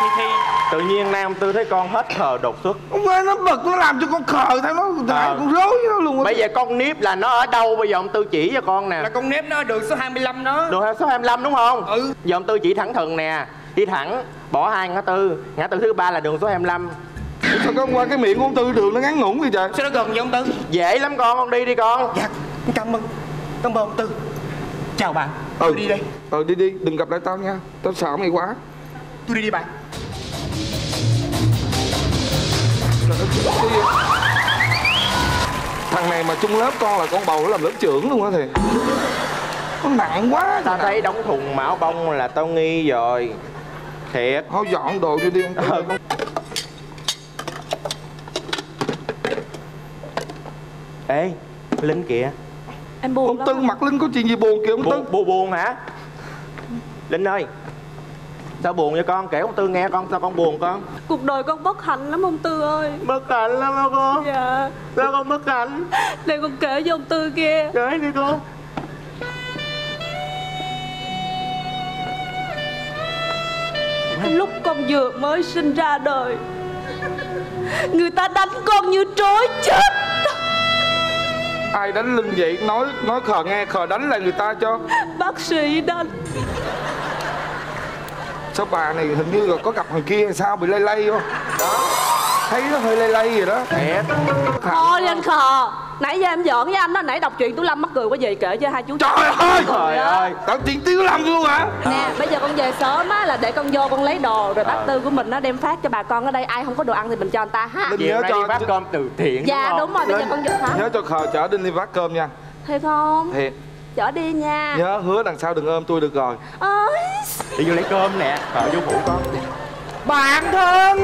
Thì thì Tự nhiên Nam Tư thấy con hết khờ đột xuất. Ông ơi, nó bực nó làm cho con khờ thằng nó đại con rối với nó luôn. Bây giờ con nếp là nó ở đâu bây giờ ông Tư chỉ cho con nè. Là con nếp nó đường số hai mươi lăm đó. Đường số hai mươi lăm đúng không? Ừ. Giờ ông Tư chỉ thẳng thừng nè, đi thẳng, bỏ hai ngã tư, ngã tư thứ ba là đường số hai mươi lăm. Sao con qua cái miệng của ông Tư đường nó ngắn ngủn vậy trời? Sao nó gần vậy ông Tư? Dễ lắm con, con đi đi con. Dạ, cảm ơn, cảm ơn ông Tư. Chào bạn, tôi ừ. đi đây. Ờ đi đi, đừng gặp lại tao nha, tao sợ mày quá. Tôi đi đi bạn. Thằng này mà chung lớp con là con bầu làm lớp trưởng luôn á thầy. Nó nặng quá. Tao thấy đóng thùng mão bông là tao nghi rồi. Thiệt. Thôi dọn đồ đi đi ông Tư. Ừ. Ê, Linh kìa. Em buồn ông Tư lắm. Mặt Linh có chuyện gì buồn kìa ông Tư? Buồn buồn hả? Linh ơi, sao buồn vậy con? Kể ông Tư nghe con, sao con buồn con? Cuộc đời con bất hạnh lắm ông Tư ơi. Bất hạnh lắm hả con? Dạ. Sao con bất hạnh? Để con kể cho ông Tư kia. Kể đi con. Lúc con vừa mới sinh ra đời, người ta đánh con như trói chết. Ai đánh Linh vậy? Nói nói khờ nghe, khờ đánh là người ta cho. Bác sĩ đánh. Sao bà này hình như là có gặp thằng kia hay sao, bị lây lây không? Đó. Thấy nó hơi lây lây rồi đó. Thiệt. Thôi anh khờ. Nãy giờ em giỡn với anh đó, nãy đọc chuyện Tú Lâm mắc cười quá về kể cho hai chú. Trời ơi! Trời ơi! Đọc chuyện Tú Lâm luôn hả? Nè, bây giờ con về sớm á là để con vô con lấy đồ rồi bác Tư của mình nó đem phát cho bà con ở đây, ai không có đồ ăn thì mình cho người ta ha. Linh nhớ cho bác cơm từ thiện. Dạ đúng rồi, bây giờ con vô hả? Nhớ cho khờ chở Đinh đi phát cơm nha. Thiệt không? Thiệt. Chở đi nha. Nhớ hứa đằng sau đừng ôm tôi được rồi. Đi vô lấy cơm nè, khờ vô phụ con. Bạn thân.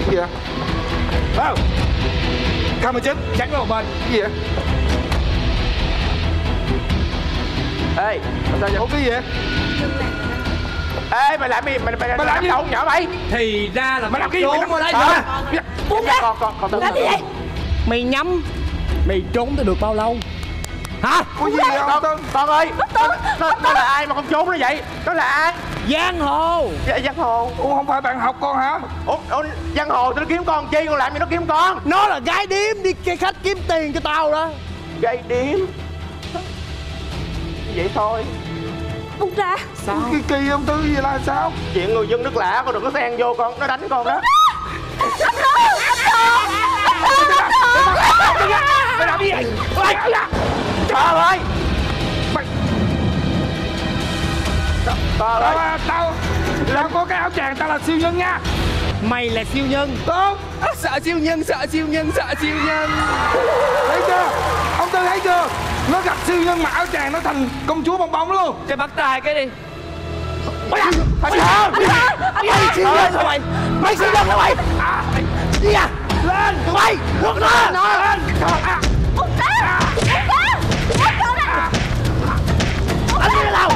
Cái gì vậy? Không, không mà chết, tránh vào bên. Cái gì vậy? Ê, sao vậy? Ủa cái gì vậy? Ê, mày làm gì? Mày, mày, mày, mày làm gì đâu nhỏ mày? Thì ra là mày làm cái gì? Mày trốn ở đây hả? Buông ra! Con, con, con, con, làm gì vậy? Mày nhắm, mày trốn tới được bao lâu? Hả? Cái gì vậy ông Tân? Tân ơi! Nó là ai mà con trốn nó vậy? Nó là ai? Giang hồ. Giang hồ? Ủa không phải bạn học con hả? Ủa, ủa giang hồ tao kiếm con chi, con làm gì nó kiếm con? Nó là gái điếm đi cái khách kiếm tiền cho tao đó. Gái điếm? Vậy thôi. Bút ra. Sao? Cái kỳ ông Tư gì là sao? Chuyện người dân nước lạ con đừng có xen vô con, nó đánh con đó. Anh Tư! Anh Tư! Mày làm cái gì vậy? Trời ơi! Tao ơi, tao tao có cái áo chàng, tao là siêu nhân nha. Mày là siêu nhân tốt. Sợ siêu nhân, sợ siêu nhân, sợ siêu nhân. Thấy chưa ông Tư, thấy chưa? Nó gặp siêu nhân mà áo chàng nó thành công chúa bong bóng luôn. Chơi bắt tài cái đi. Mày siêu nhân sao mày? Mày siêu nhân sao mày? Đi à, lên mày, bước lên lên. Anh đi đâu?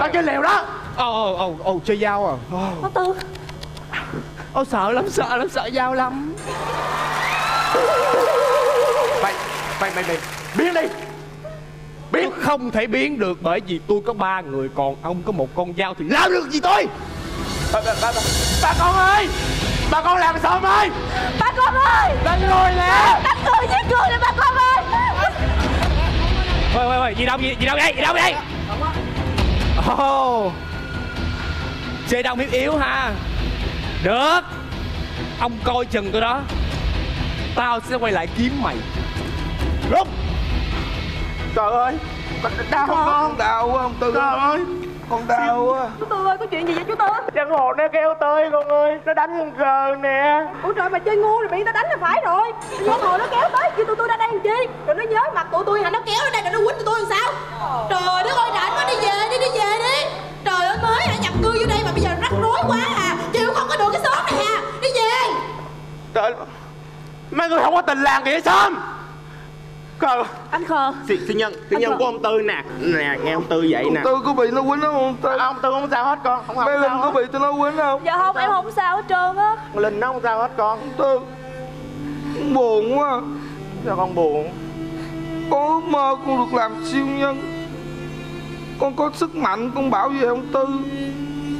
Tao chơi liều đó. Ồ ồ ồ chơi dao à? Nó Tư. Ôi sợ lắm, sợ lắm, sợ dao lắm. Mày mày mày mày biến đi. Biến không thể biến được bởi vì tôi có ba người còn ông có một con dao thì làm được gì tôi? Bà con ơi, bà con làm sao ơi? Bà con ơi, đánh người nè, đánh người giết người nè bà con ơi. Ôi ôi ôi, gì đâu, gì, gì đâu đây, gì đâu đây. Ồ, oh, chơi đông hiếp yếu ha. Được, ông coi chừng tôi đó. Tao sẽ quay lại kiếm mày. Rút. Trời ơi, đau không con? Đau quá ông Tư. Trời ơi, con đau quá. Chú Tư ơi, có chuyện gì vậy chú Tư? Giang hồ nó kéo tới con ơi, nó đánh con cờ nè. Ủa trời, mà chơi ngu rồi bị nó đánh là phải rồi. Giang hồ nó kéo tới, chứ tụi tôi ra đây làm chi? Rồi nó nhớ mặt tụi tôi hả? Nó kéo ra đây rồi nó quýnh tụi tôi làm sao? Trời đất ơi, rảnh quá, đi về đi, đi về đi. Trời ơi, mới hả nhập cư vô đây mà bây giờ rắc rối quá à. Chịu không có được cái xóm này à, đi về. Trời ơi, mấy người không có tình làng nghĩa xóm. Khờ. Anh khờ. Siêu nhân, siêu nhân của ông Tư nè. Nè, nghe ông Tư vậy nè. Ông Tư có bị nó quýnh không ông Tư? À, ông Tư không sao hết con, không, không sao. Mấy Linh có bị tụi nó quýnh không? Dạ không, em không sao hết trơn á. Linh nó không sao hết con. Ông Tư buồn quá. Sao con buồn? Con ước mơ con được làm siêu nhân. Con có sức mạnh con bảo vệ ông Tư,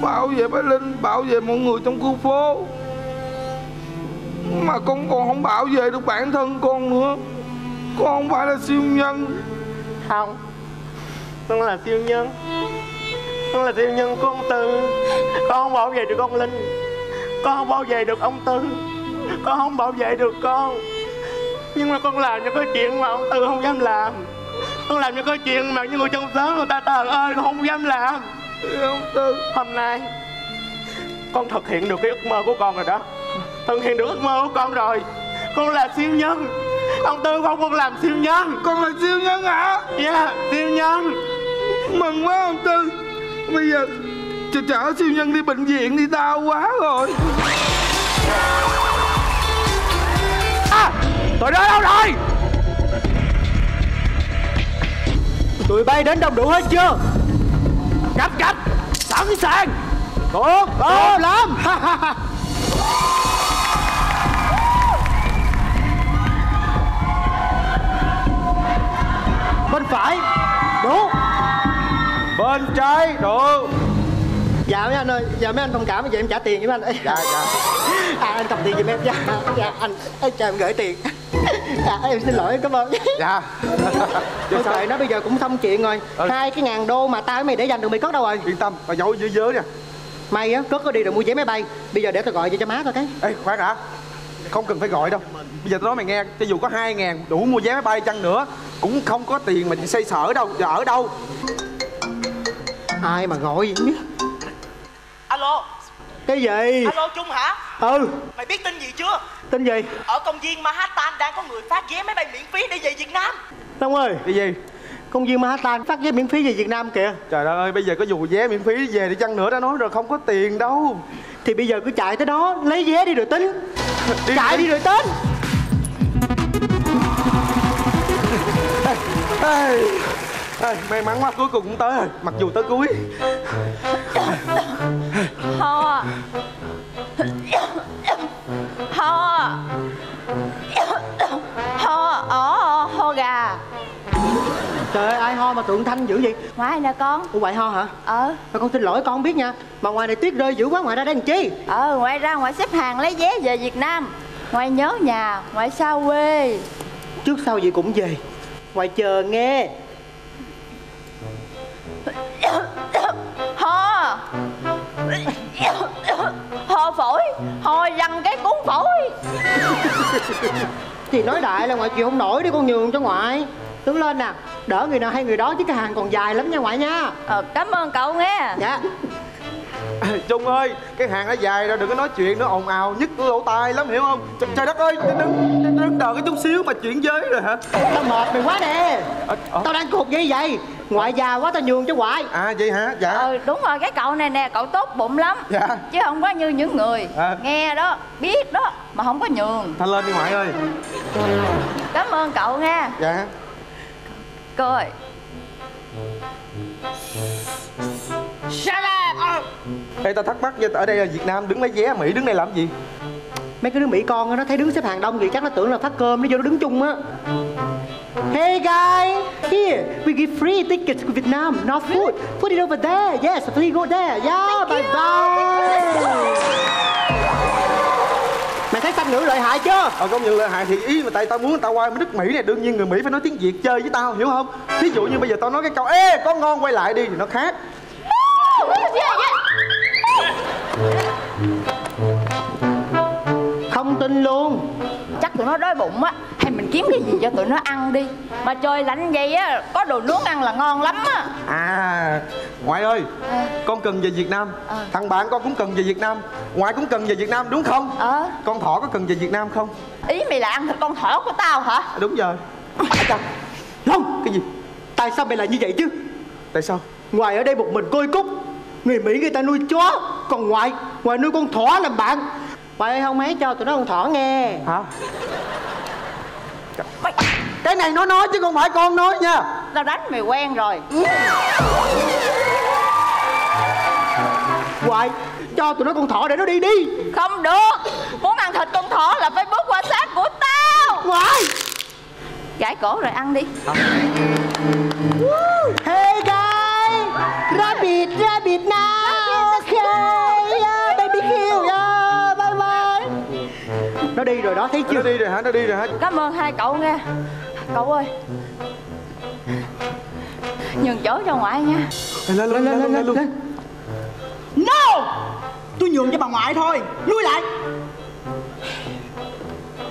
bảo vệ bé Linh, bảo vệ mọi người trong khu phố. Mà con còn không bảo vệ được bản thân con nữa. Con không phải là siêu nhân. Không, con là siêu nhân. Con là siêu nhân của ông Tư. Con không bảo vệ được ông Linh, con không bảo vệ được ông Tư, con không bảo vệ được con. Nhưng mà con làm cho cái chuyện mà ông Tư không dám làm. Con làm cho cái chuyện mà những người trong xóm người ta tờ ơi, con không dám làm. Ông Tư, hôm nay con thực hiện được cái ước mơ của con rồi đó. Thực hiện được ước mơ của con rồi. Con là siêu nhân. Ông Tư không, con làm siêu nhân. Con là siêu nhân hả? Dạ, siêu nhân. Mừng quá ông Tư. Bây giờ chở siêu nhân đi bệnh viện đi, đau quá rồi. À, tụi nó đâu rồi? Tụi bay đến đông đủ hết chưa? Cặp cặp sẵn sàng. Tốt, tốt lắm. Bên phải đủ, bên trái đủ. Dạ mấy anh ơi, dạ mấy anh thông cảm, vậy em trả tiền với anh. Dạ dạ. À anh cầm tiền giùm em. Dạ dạ anh, anh cho em gửi tiền. Dạ em xin lỗi, cảm ơn. Dạ. Thôi trời, nó bây giờ cũng xong chuyện rồi. Hai cái ngàn đô mà tao với mày để dành được mày cất đâu rồi? Yên tâm, bà giấu dưới dưới nè. Mày á, cất có đi rồi mua vé máy bay. Bây giờ để tao gọi cho cho má coi cái. Ê khoan hả? Không cần phải gọi đâu. Bây giờ tao nói mày nghe, cho dù có hai ngàn đủ mua vé máy bay chăng nữa cũng không có tiền mà xây sở đâu, giờ ở đâu? Ai mà gọi gì chứ? Alo. Cái gì? Alo Trung hả? Ừ. Mày biết tin gì chưa? Tin gì? Ở công viên Manhattan đang có người phát vé máy bay miễn phí để về Việt Nam. Long ơi. Cái gì? Công viên Manhattan phát vé miễn phí về Việt Nam kìa. Trời ơi, bây giờ có dù vé miễn phí về đi chăng nữa, đã nói rồi không có tiền đâu. Thì bây giờ cứ chạy tới đó lấy vé đi rồi tính. Đi chạy đi, đi rồi tính. Ê, ê, ê, may mắn quá cuối cùng cũng tới rồi, mặc dù tới cuối. Ho à. Ho à. Ho à. Ồ, ho gà. Trời ơi, ai ho mà tượng thanh dữ vậy? Ngoại nè con. Ủa ngoại ho hả? Ờ. Mà con xin lỗi con không biết nha. Mà ngoài này tuyết rơi dữ quá, ngoại ra đây làm chi? Ờ, ngoại ra ngoại xếp hàng lấy vé về Việt Nam. Ngoại nhớ nhà, ngoại xa quê. Trước sau gì cũng về. Ngoại chờ nghe. Ho. Ho phổi. Ho văng cái cuốn phổi. Thì nói đại là ngoại chịu không nổi đi, con nhường cho ngoại. Đứng lên nè, đỡ người nào hay người đó chứ cái hàng còn dài lắm nha ngoại nha. Ờ, cảm ơn cậu nghe. Dạ. Trung ơi, cái hàng đã dài rồi, đừng có nói chuyện nữa, ồn ào nhức lỗ tai lắm hiểu không? Trời, trời đất ơi, đứng đứng đợi cái chút xíu mà chuyển giới rồi hả? Tao mệt mày quá nè. À, à. Tao đang cột gì vậy? Ngoại già quá tao nhường cho ngoại. À vậy hả? Dạ. Ừ đúng rồi, cái cậu này nè, cậu tốt bụng lắm. Dạ. Chứ không có như những người à. Nghe đó, biết đó mà không có nhường. Thanh lên đi ngoại ơi. Cảm ơn cậu nghe. Dạ. Cười. Shut up. Ê tao thắc mắc nha, ở đây là Việt Nam đứng lấy vé, Mỹ đứng đây làm gì? Mấy cái đứa Mỹ con đó, nó thấy đứng xếp hàng đông thì chắc nó tưởng là phát cơm, nó vô nó đứng chung á. Hey guys, here we give free tickets to Vietnam, not food. Put it over there, yes, please go there. Yeah, bye bye. Mày thấy Sanh ngữ lợi hại chưa? Ờ công nhận lợi hại thì ý mà tại tao muốn tao qua nước Mỹ này đương nhiên người Mỹ phải nói tiếng Việt chơi với tao hiểu không? Thí dụ như bây giờ tao nói cái câu ê có ngon quay lại đi thì nó khác. Không tin luôn. Chắc tụi nó đói bụng á, hay mình kiếm cái gì cho tụi nó ăn đi. Mà trời lạnh vậy á, có đồ nướng ăn là ngon lắm á. À, ngoại ơi, à. Con cần về Việt Nam à. Thằng bạn con cũng cần về Việt Nam. Ngoại cũng cần về Việt Nam đúng không? Ờ à. Con thỏ có cần về Việt Nam không? Ý mày là ăn thịt con thỏ của tao hả? À, đúng rồi. À, không, cái gì? Tại sao mày lại như vậy chứ? Tại sao? Ngoại ở đây một mình côi cút. Người Mỹ người ta nuôi chó, còn ngoại, ngoại nuôi con thỏ làm bạn. Ngoại ơi không mấy cho tụi nó con thỏ nghe. Hả? Cái này nó nói chứ không phải con nói nha. Tao đánh mày quen rồi. Hoài, cho tụi nó con thỏ để nó đi đi. Không được. Muốn ăn thịt con thỏ là phải bước qua xác của tao. Hoài, gãi cổ rồi ăn đi. Hey guys, rồi đó, thấy chưa? Nó đi rồi hả? Nó đi rồi hả? Cảm ơn hai cậu nghe. Cậu ơi, nhường chỗ cho ngoại nha. Lên lên lên lên lên. No! Tôi nhường cho bà ngoại thôi. Lui lại.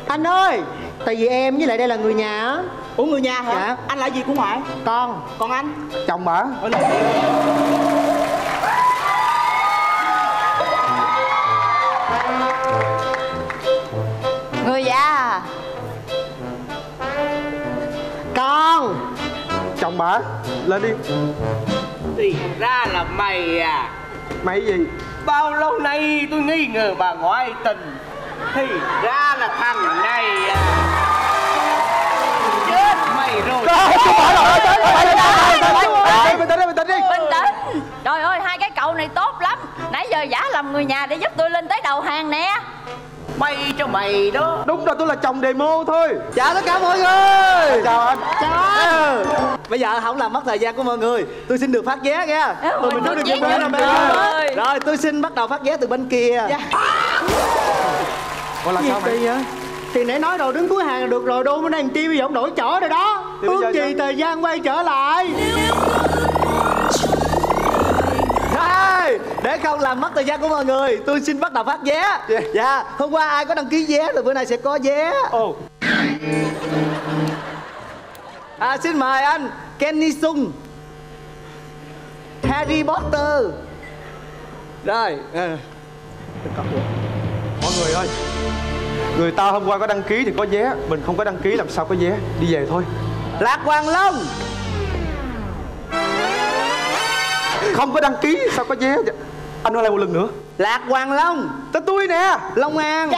Anh ơi, tại vì em với lại đây là người nhà á. Ủa người nhà hả? Dạ. Anh là gì của ngoại? Con. Còn anh? Chồng mở. Người già. Con. Chồng mở. Lên đi. Thì ra là mày à. Mày gì? Bao lâu nay tôi nghi ngờ bà ngoại tình, thì ra là thằng này à. Chết mày rồi. Trời ơi, bình tĩnh đi, bình tĩnh đi. Bình tĩnh. Trời ơi, hai cái cậu này tốt lắm. Nãy giờ giả làm người nhà để giúp tôi lên tới đầu hàng nè. May cho mày đó. Đúng rồi, tôi là chồng demo thôi. Chào tất cả mọi người. Chào anh. Chào anh. Bây giờ không làm mất thời gian của mọi người, tôi xin được phát vé nghe. Tụi mình nói được như thế nào? Rồi tôi xin bắt đầu phát vé từ bên kia. Còn làm sao mày? Thì nãy nói rồi đứng cuối hàng là được rồi, đô mới đang chi bây giờ ông đổi chỗ rồi đó. Ước gì thời gian quay trở lại. Để không làm mất thời gian của mọi người, tôi xin bắt đầu phát vé. Dạ, hôm qua ai có đăng ký vé rồi bữa nay sẽ có vé. Ồ. À, xin mời anh Kenny Sung, Harry Potter. Rồi à. Mọi người ơi, người ta hôm qua có đăng ký thì có vé, mình không có đăng ký làm sao có vé. Đi về thôi. Lạc Hoàng Long. Không có đăng ký sao có vé. Anh nói lại một lần nữa. Lạc Hoàng Long. Tên tôi nè. Long An.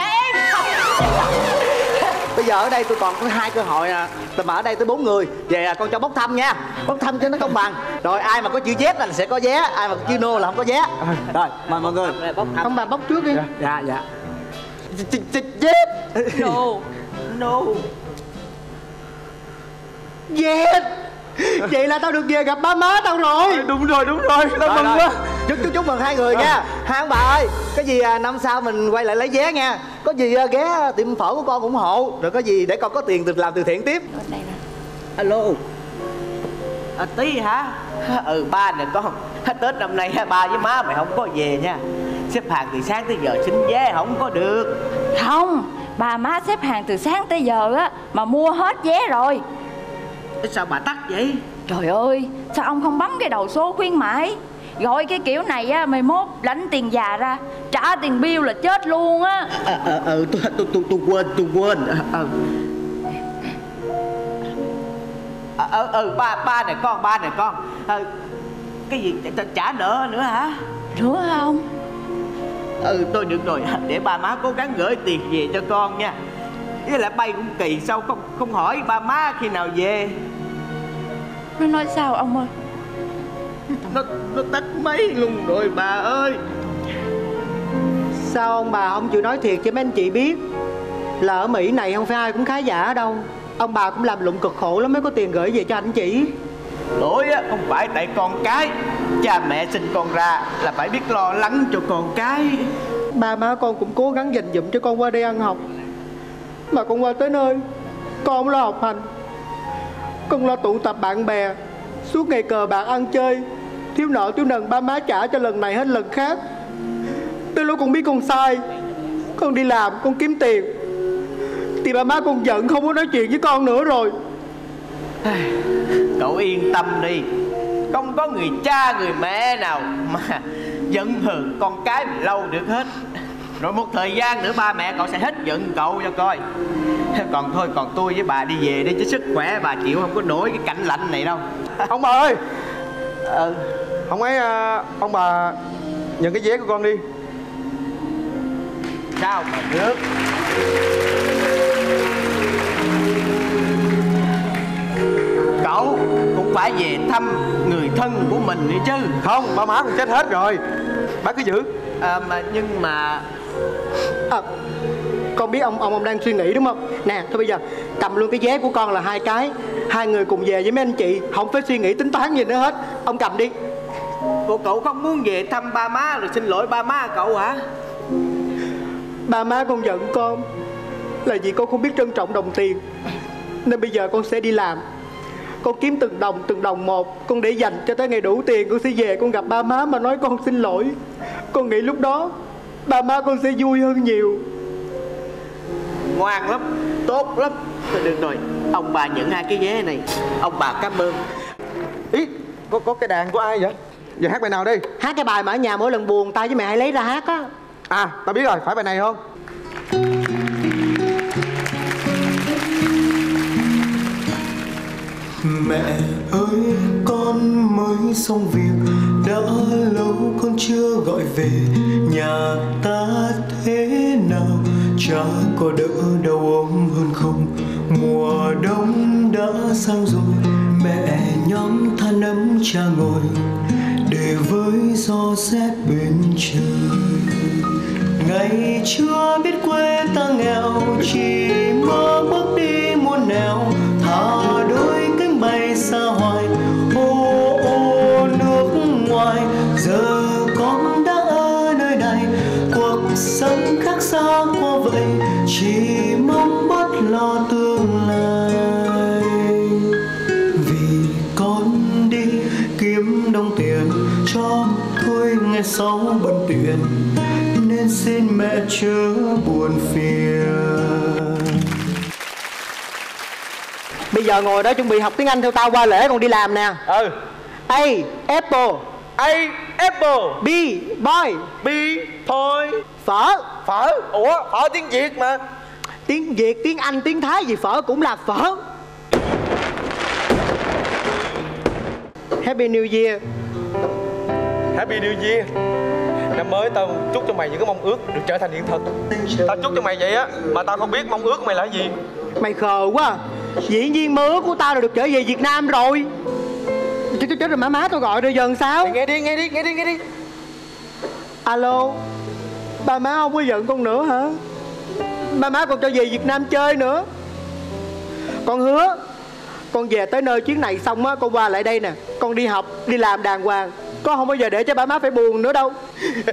Bây giờ ở đây tôi còn có hai cơ hội nè, mà ở đây tới bốn người. Vậy là con cho bốc thăm nha. Bốc thăm cho nó công bằng. Rồi ai mà có chữ Z là sẽ có vé, ai mà có chữ No là không có vé. Rồi mời mọi người. Không, bà bốc trước đi. Dạ dạ. Z. No. No. Z. Vậy là tao được về gặp ba má tao rồi. Đúng rồi, đúng rồi, tao mừng quá. Chúc chúc chúc mừng hai người nha. Hai ông bà ơi, cái gì năm sau mình quay lại lấy vé nha. Có gì ghé tiệm phở của con ủng hộ. Rồi có gì để con có tiền từ làm từ thiện tiếp. Alo. À, tí hả? Ừ ba nè con. Tết năm nay ba với má mày không có về nha. Xếp hàng từ sáng tới giờ xin vé không có được. Không, bà má xếp hàng từ sáng tới giờ á mà mua hết vé rồi. Sao bà tắt vậy? Trời ơi, sao ông không bấm cái đầu số khuyến mãi? Gọi cái kiểu này á, mày mốt lãnh tiền già ra, trả tiền bill là chết luôn á. Ờ, ờ, ờ, tôi, tôi, tôi quên, tôi quên. Ờ, ờ, ờ, ba, ba này con, ba này con. Ờ, cái gì, trả nợ nữa hả? Nữa không? Ừ, tôi được rồi, để ba má cố gắng gửi tiền về cho con nha. Với lại bay cũng kỳ sao không không hỏi ba má khi nào về. Nó nói sao ông ơi? Nó nó tắt máy luôn rồi bà ơi. Sao ông bà không chịu nói thiệt cho mấy anh chị biết? Là ở Mỹ này không phải ai cũng khá giả đâu. Ông bà cũng làm lụng cực khổ lắm mới có tiền gửi về cho anh chị. Lỗi á không phải tại con cái. Cha mẹ sinh con ra là phải biết lo lắng cho con cái. Ba má con cũng cố gắng dành dụm cho con qua đây ăn học, mà con qua tới nơi con không lo học hành, con lo tụ tập bạn bè, suốt ngày cờ bạc ăn chơi, thiếu nợ thiếu nần ba má trả cho lần này hết lần khác. Tới lúc con biết con sai, con đi làm con kiếm tiền thì ba má con giận không có nói chuyện với con nữa rồi. Cậu yên tâm đi, không có người cha người mẹ nào mà giận hờn con cái mình lâu được hết. Rồi một thời gian nữa ba mẹ cậu sẽ hết giận cậu cho coi. Còn thôi, còn tôi với bà đi về đi chứ sức khỏe bà chịu không có nổi cái cảnh lạnh này đâu. Ông bà ơi. Ừ. Ông ấy, ông bà nhận cái vé của con đi. Sao mà được. Cậu cũng phải về thăm người thân của mình đi chứ. Không, ba má cũng chết hết rồi, bác cứ giữ. À, mà nhưng mà à, con biết ông ông ông đang suy nghĩ đúng không? Nè, thôi bây giờ cầm luôn cái vé của con là hai cái, hai người cùng về với mấy anh chị, không phải suy nghĩ tính toán gì nữa hết. Ông cầm đi. Cô cậu không muốn về thăm ba má rồi xin lỗi ba má cậu hả? Ba má con giận con, là vì con không biết trân trọng đồng tiền. Nên bây giờ con sẽ đi làm, con kiếm từng đồng từng đồng một, con để dành cho tới ngày đủ tiền con sẽ về con gặp ba má mà nói con xin lỗi. Con nghĩ lúc đó ba má con sẽ vui hơn nhiều. Ngoan lắm, tốt lắm. Thôi được rồi, ông bà nhận hai cái vé này, ông bà cảm ơn. Ý, có có cái đàn của ai vậy? Giờ hát bài nào đi? Hát cái bài mà ở nhà mỗi lần buồn tao với mẹ hay lấy ra hát á. À, tao biết rồi, phải bài này không? Mẹ ơi, con mới xong việc, đã lâu con chưa gọi về nhà ta thế nào? Cha có đỡ đau ốm hơn không? Mùa đông đã sang rồi, mẹ nhóm than ấm cha ngồi để với gió rét bên trời. Ngày chưa biết quê ta nghèo, chỉ mơ bước đi muôn nẻo, thả đôi cánh bay xa hoài. Ô ô nước ngoài, giờ con đã ở nơi này, cuộc sống khác xa qua vậy, chỉ mong bớt lo tương lai. Vì con đi kiếm đồng tiền cho thôi ngày sau bận tuyển, nên xin mẹ chớ buồn phiền. Bây giờ ngồi đó chuẩn bị học tiếng Anh theo tao qua lễ còn đi làm nè. Ừ. A. Apple. A. Apple. B. Boy. B. Boy. Phở. Phở. Ủa, phở tiếng Việt mà. Tiếng Việt, tiếng Anh, tiếng Thái gì phở cũng là phở. Happy New Year. Happy New Year. Năm mới tao chúc cho mày những cái mong ước được trở thành hiện thực. Tao chúc cho mày vậy á, mà tao không biết mong ước của mày là gì. Mày khờ quá à. Dĩ nhiên mơ ước của tao là được trở về Việt Nam rồi. Chết chết rồi, má má tao gọi rồi giờ sao? Mày nghe đi, nghe đi, nghe đi, nghe đi. Alo, ba má không có giận con nữa hả? Ba má còn cho về Việt Nam chơi nữa. Con hứa, con về tới nơi chuyến này xong á, con qua lại đây nè. Con đi học, đi làm đàng hoàng. Con không bao giờ để cho ba má phải buồn nữa đâu.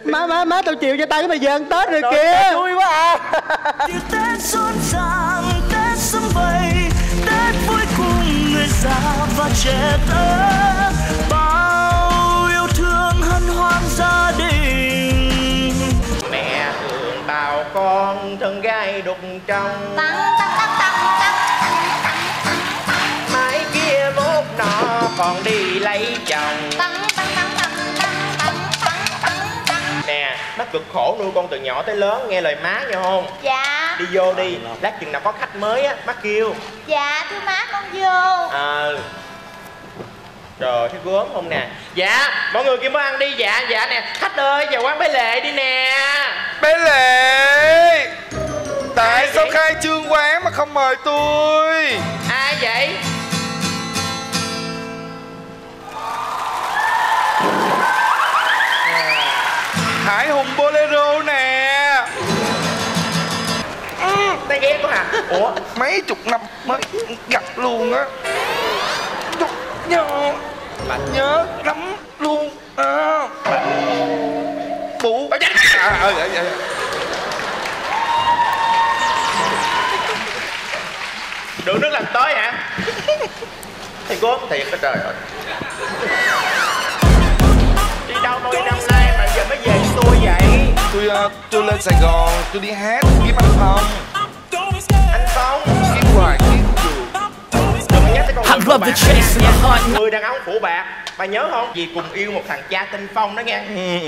Má má má tao chịu cho tao với mày về ăn Tết rồi kìa. Vui quá à. Điều Tết xuân sang, Tết sớm vầy, Tết vui cùng người già và trẻ thơ. Bao yêu thương hân hoan gia đình. Mẹ thương bao con thân gái đục trong. Tăng tăng tăng tăng tăng tăng tăng tăng. Mãi kia mốt nọ còn đi lấy chồng. Tăng tăng tăng tăng tăng tăng tăng tăng tăng. Nè, nó cực khổ nuôi con từ nhỏ tới lớn, nghe lời má nghe không? Dạ. Đi vô đi, lát chừng nào có khách mới á, má kêu. Dạ, thưa má con vô. Ờ. À. Trời, thấy gớm không nè? Dạ, mọi người kia mới ăn đi, dạ, dạ nè. Khách ơi, vào quán Bé Lệ đi nè. Bé Lệ. Tại sao khai trương quán mà không mời tôi? Ai vậy? Hải Hùng Bolero nè. Ừ, tay ghé quá hả? Ủa, mấy chục năm mới gặp luôn á. Chúc nhớ, bà nhớ lắm luôn à. Bố bà nhắc à, ừ, ừ, ừ. Được nước làm tới hả? Thầy gốm thiệt đó trời ơi. Đi đâu tôi năm nay mà giờ mới về với tôi vậy? Tôi, tôi lên Sài Gòn, tôi đi hát, kiếm anh Phong. Anh Phong? Kiếm hoài, kiếm được. Đừng nhắc tới con người của bạn nha. Người đàn ông phụ bạc, bà nhớ không? Vì cùng yêu một thằng cha tên Phong đó nghe.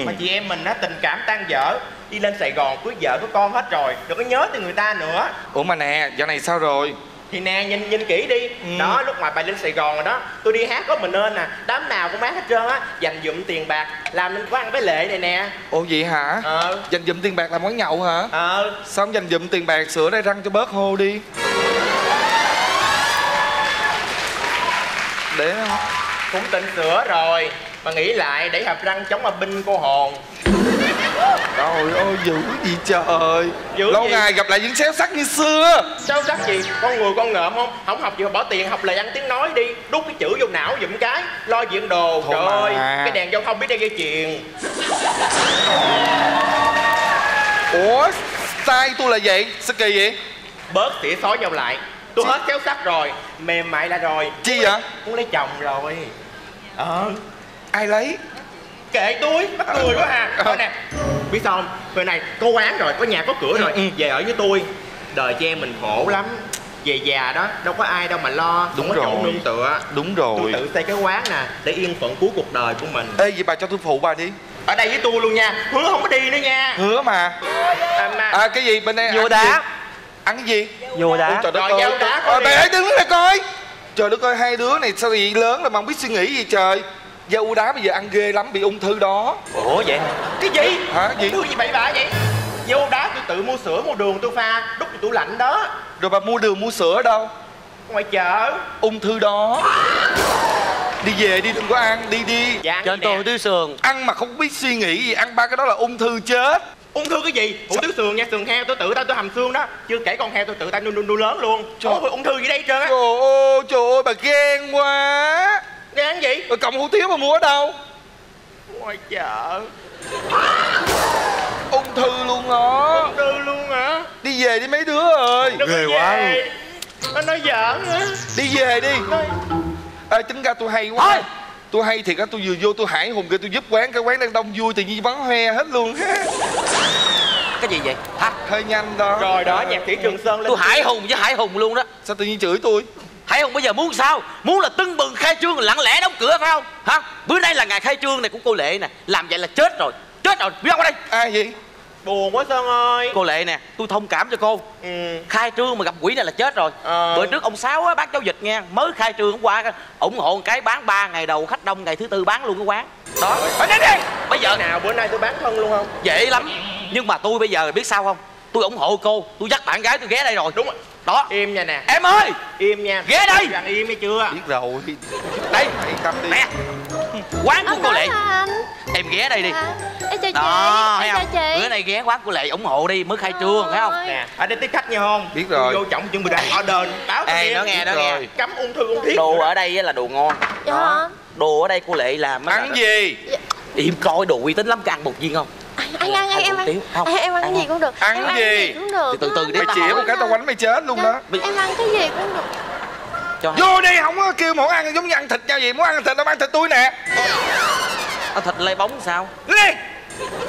Mà chị em mình á, tình cảm tan vỡ. Đi lên Sài Gòn cưới vợ của con hết rồi, đừng có nhớ tới người ta nữa. Ủa mà nè, dạo này sao rồi? Thì nè, nhìn nhìn kỹ đi. Ừ. Đó, lúc mà bà lên Sài Gòn rồi đó, tôi đi hát có mình nên nè, đám nào cũng bán hết trơn á, dành dụm tiền bạc làm nên quán Ăn Với Lệ này nè. Ồ vậy hả? Ờ. Dành dụm tiền bạc làm món nhậu hả? Ờ. Sao không dành dụm tiền bạc sửa đây răng cho bớt hô đi? Để không? Cũng tỉnh sửa rồi, mà nghĩ lại để hàm răng chống mà binh cô hồn. Trời ơi, dữ gì trời. Dữ lâu gì? Ngày gặp lại những xéo sắc như xưa. Xéo sắc gì? Con người con ngợm không? Không học gì bỏ tiền, học lời ăn tiếng nói đi. Đút cái chữ vô não dụm cái. Lo diện đồ. Thôi trời ơi, cái đèn giao thông biết đây gây chuyện. Ủa, style tôi là vậy? Sao kỳ vậy? bớt xỉa xói nhau lại. Tôi chị... hết kéo sắt rồi, mềm mại là rồi. Chi vậy? Muốn lấy chồng rồi. Ờ. Ai lấy? Kệ tôi, bắt cười quá à. Thôi nè, biết sao không? Người này có quán rồi, có nhà có cửa rồi, ừ, về ở với tôi. Đời cho em mình khổ lắm. Về già đó, đâu có ai đâu mà lo. Đúng rồi, chỗ nương tựa. Đúng rồi. Tôi tự xây cái quán nè, để yên phận cuối cuộc đời của mình. Ê, vậy bà cho tôi phụ bà đi. Ở đây với tôi luôn nha, hứa không có đi nữa nha. Hứa mà. À, mà. À cái gì bên đây? Vô đá. Ăn cái gì? Vô đá. Trời đất ơi, bà ơi đứng lại coi. Trời đất ơi, hai đứa này sao gì lớn là mà không biết suy nghĩ gì trời. Dâu đá bây giờ ăn ghê lắm, bị ung thư đó. Ủa vậy hả? Cái gì? Hả? Gì? Ung thư gì bậy bạ vậy? Dâu đá tôi tự mua sữa, mua đường tôi pha, đút vào tủ lạnh đó. Rồi bà mua đường, mua sữa đâu? Ngoài chợ. Ung thư đó. Đi về đi, đừng có ăn, đi đi. Dạ, trên tôi hủ tiếu sườn. Ăn mà không biết suy nghĩ gì, ăn ba cái đó là ung thư chết. Ung thư cái gì? Hủ tiếu sườn nha, sườn heo tôi tự tay tôi hầm xương đó. Chưa kể con heo tôi tự tay nuôi nuôi lớn luôn. Trời ơi, ung thư gì đây trơn á. Trời ơi, trời ơi, bà ghen quá. Ghen gì? Rồi cộng hủ tiếu mà mua ở đâu? Ngoài chợ. Ung thư luôn đó. Ung thư luôn hả? Đi về đi mấy đứa ơi. Ghê quá luôn. Nó nói giỡn á. Đi về đi. Ê, tính ra tôi hay quá. Ê! Tôi hay thiệt á, tôi vừa vô tôi hải hùng kìa, tôi giúp quán, cái quán đang đông vui tự nhiên vắng hoe hết luôn. Cái gì vậy? Hả? Hơi nhanh đó. Rồi đó, nhạc sĩ Trường Sơn lên. Tôi hải hùng với hải hùng luôn đó. Sao tự nhiên chửi tôi? Hải hùng bây giờ muốn sao? Muốn là tưng bừng khai trương lặng lẽ đóng cửa phải không? Hả? Bữa nay là ngày khai trương này của cô Lệ nè, làm vậy là chết rồi. Chết rồi, biết không ở đây? Ai vậy? Buồn quá Sơn ơi. Cô Lệ nè, tôi thông cảm cho cô. Ừ. Khai trương mà gặp quỷ này là chết rồi. Ờ. Bữa trước ông Sáu á, bán cháo vịt nha, mới khai trương hôm qua ủng hộ một cái bán ba ngày đầu khách đông, ngày thứ tư bán luôn cái quán. Đó. Đi đi. Bây giờ nào bữa nay tôi bán thân luôn không? Dễ lắm. Nhưng mà tôi bây giờ biết sao không? Tôi ủng hộ cô, tôi dắt bạn gái tôi ghé đây rồi. Đúng rồi. Đó. Im nha nè. Em ơi. Im nha. Ghé đây. Rằng im hay chưa? Biết rồi. Đây. Cầm đi. Nè. Quán của cô Lệ. Em ghé đây đi. Em chào đó, chị, em chào chị. Bữa nay ghé quán của Lệ ủng hộ đi, mới khai trương phải không? Nè, ở đây tiếp khách nha không? Biết rồi. Vô trọng chuẩn bị đặt order, báo cho nó nghe, nó nghe. Cấm ung thư ung thiết. Đồ ở đây là đồ ngon. Đó. Đồ ở đây cô Lệ làm á. Ăn gì? Im coi đồ uy tín lắm, ăn bột viên không? Ăn ăn ăn em ăn. Em ăn cái gì cũng được. Ăn cái gì cũng được. Từ từ đi. Mày chĩa một cái tao quánh mày chết luôn đó. Em ăn cái gì cũng được. Vô đi, không có kêu món ăn giống như ăn thịt nhau gì, muốn ăn thịt đâu ăn thịt tôi nè. Ăn thịt lay bóng sao? Đi.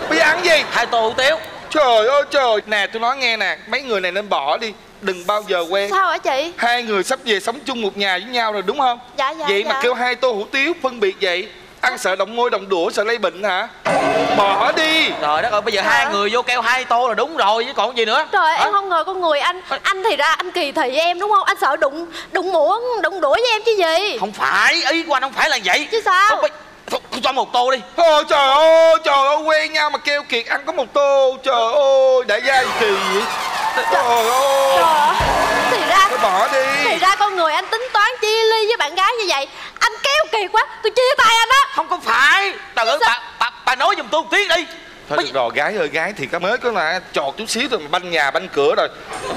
Bây giờ ăn gì? Hai tô hủ tiếu. Trời ơi trời. Nè tôi nói nghe nè, mấy người này nên bỏ đi, đừng bao giờ quen. Sao hả chị? Hai người sắp về sống chung một nhà với nhau rồi đúng không? Dạ dạ. Vậy dạ. Mà kêu hai tô hủ tiếu phân biệt vậy, ăn sợ động môi động đũa, sợ lây bệnh hả? Bỏ đi. Trời đất ơi, bây giờ hả? Hai người vô kêu hai tô là đúng rồi chứ còn gì nữa. Trời hả? Em không ngờ con người anh, anh thì ra anh kỳ thị với em đúng không? Anh sợ đụng đụng muỗng đụng đũa với em chứ gì. Không phải, ý của anh không phải là vậy chứ sao? Không, cho một tô đi. Ôi trời ơi, trời ơi, quen nhau mà kêu kiệt ăn có một tô. Trời ơi, đại gia gì kỳ vậy? Trời ơi. Thì ra bỏ đi. Thì ra con người anh tính toán chia ly với bạn gái như vậy. Anh kéo kiệt quá, tôi chia tay anh á. Không có phải. Trời ơi, bà, bà, bà nói giùm tôi một tiếng đi. Thôi được rồi, gái ơi, gái thì cái mới có là trọt chút xíu rồi banh nhà banh cửa rồi.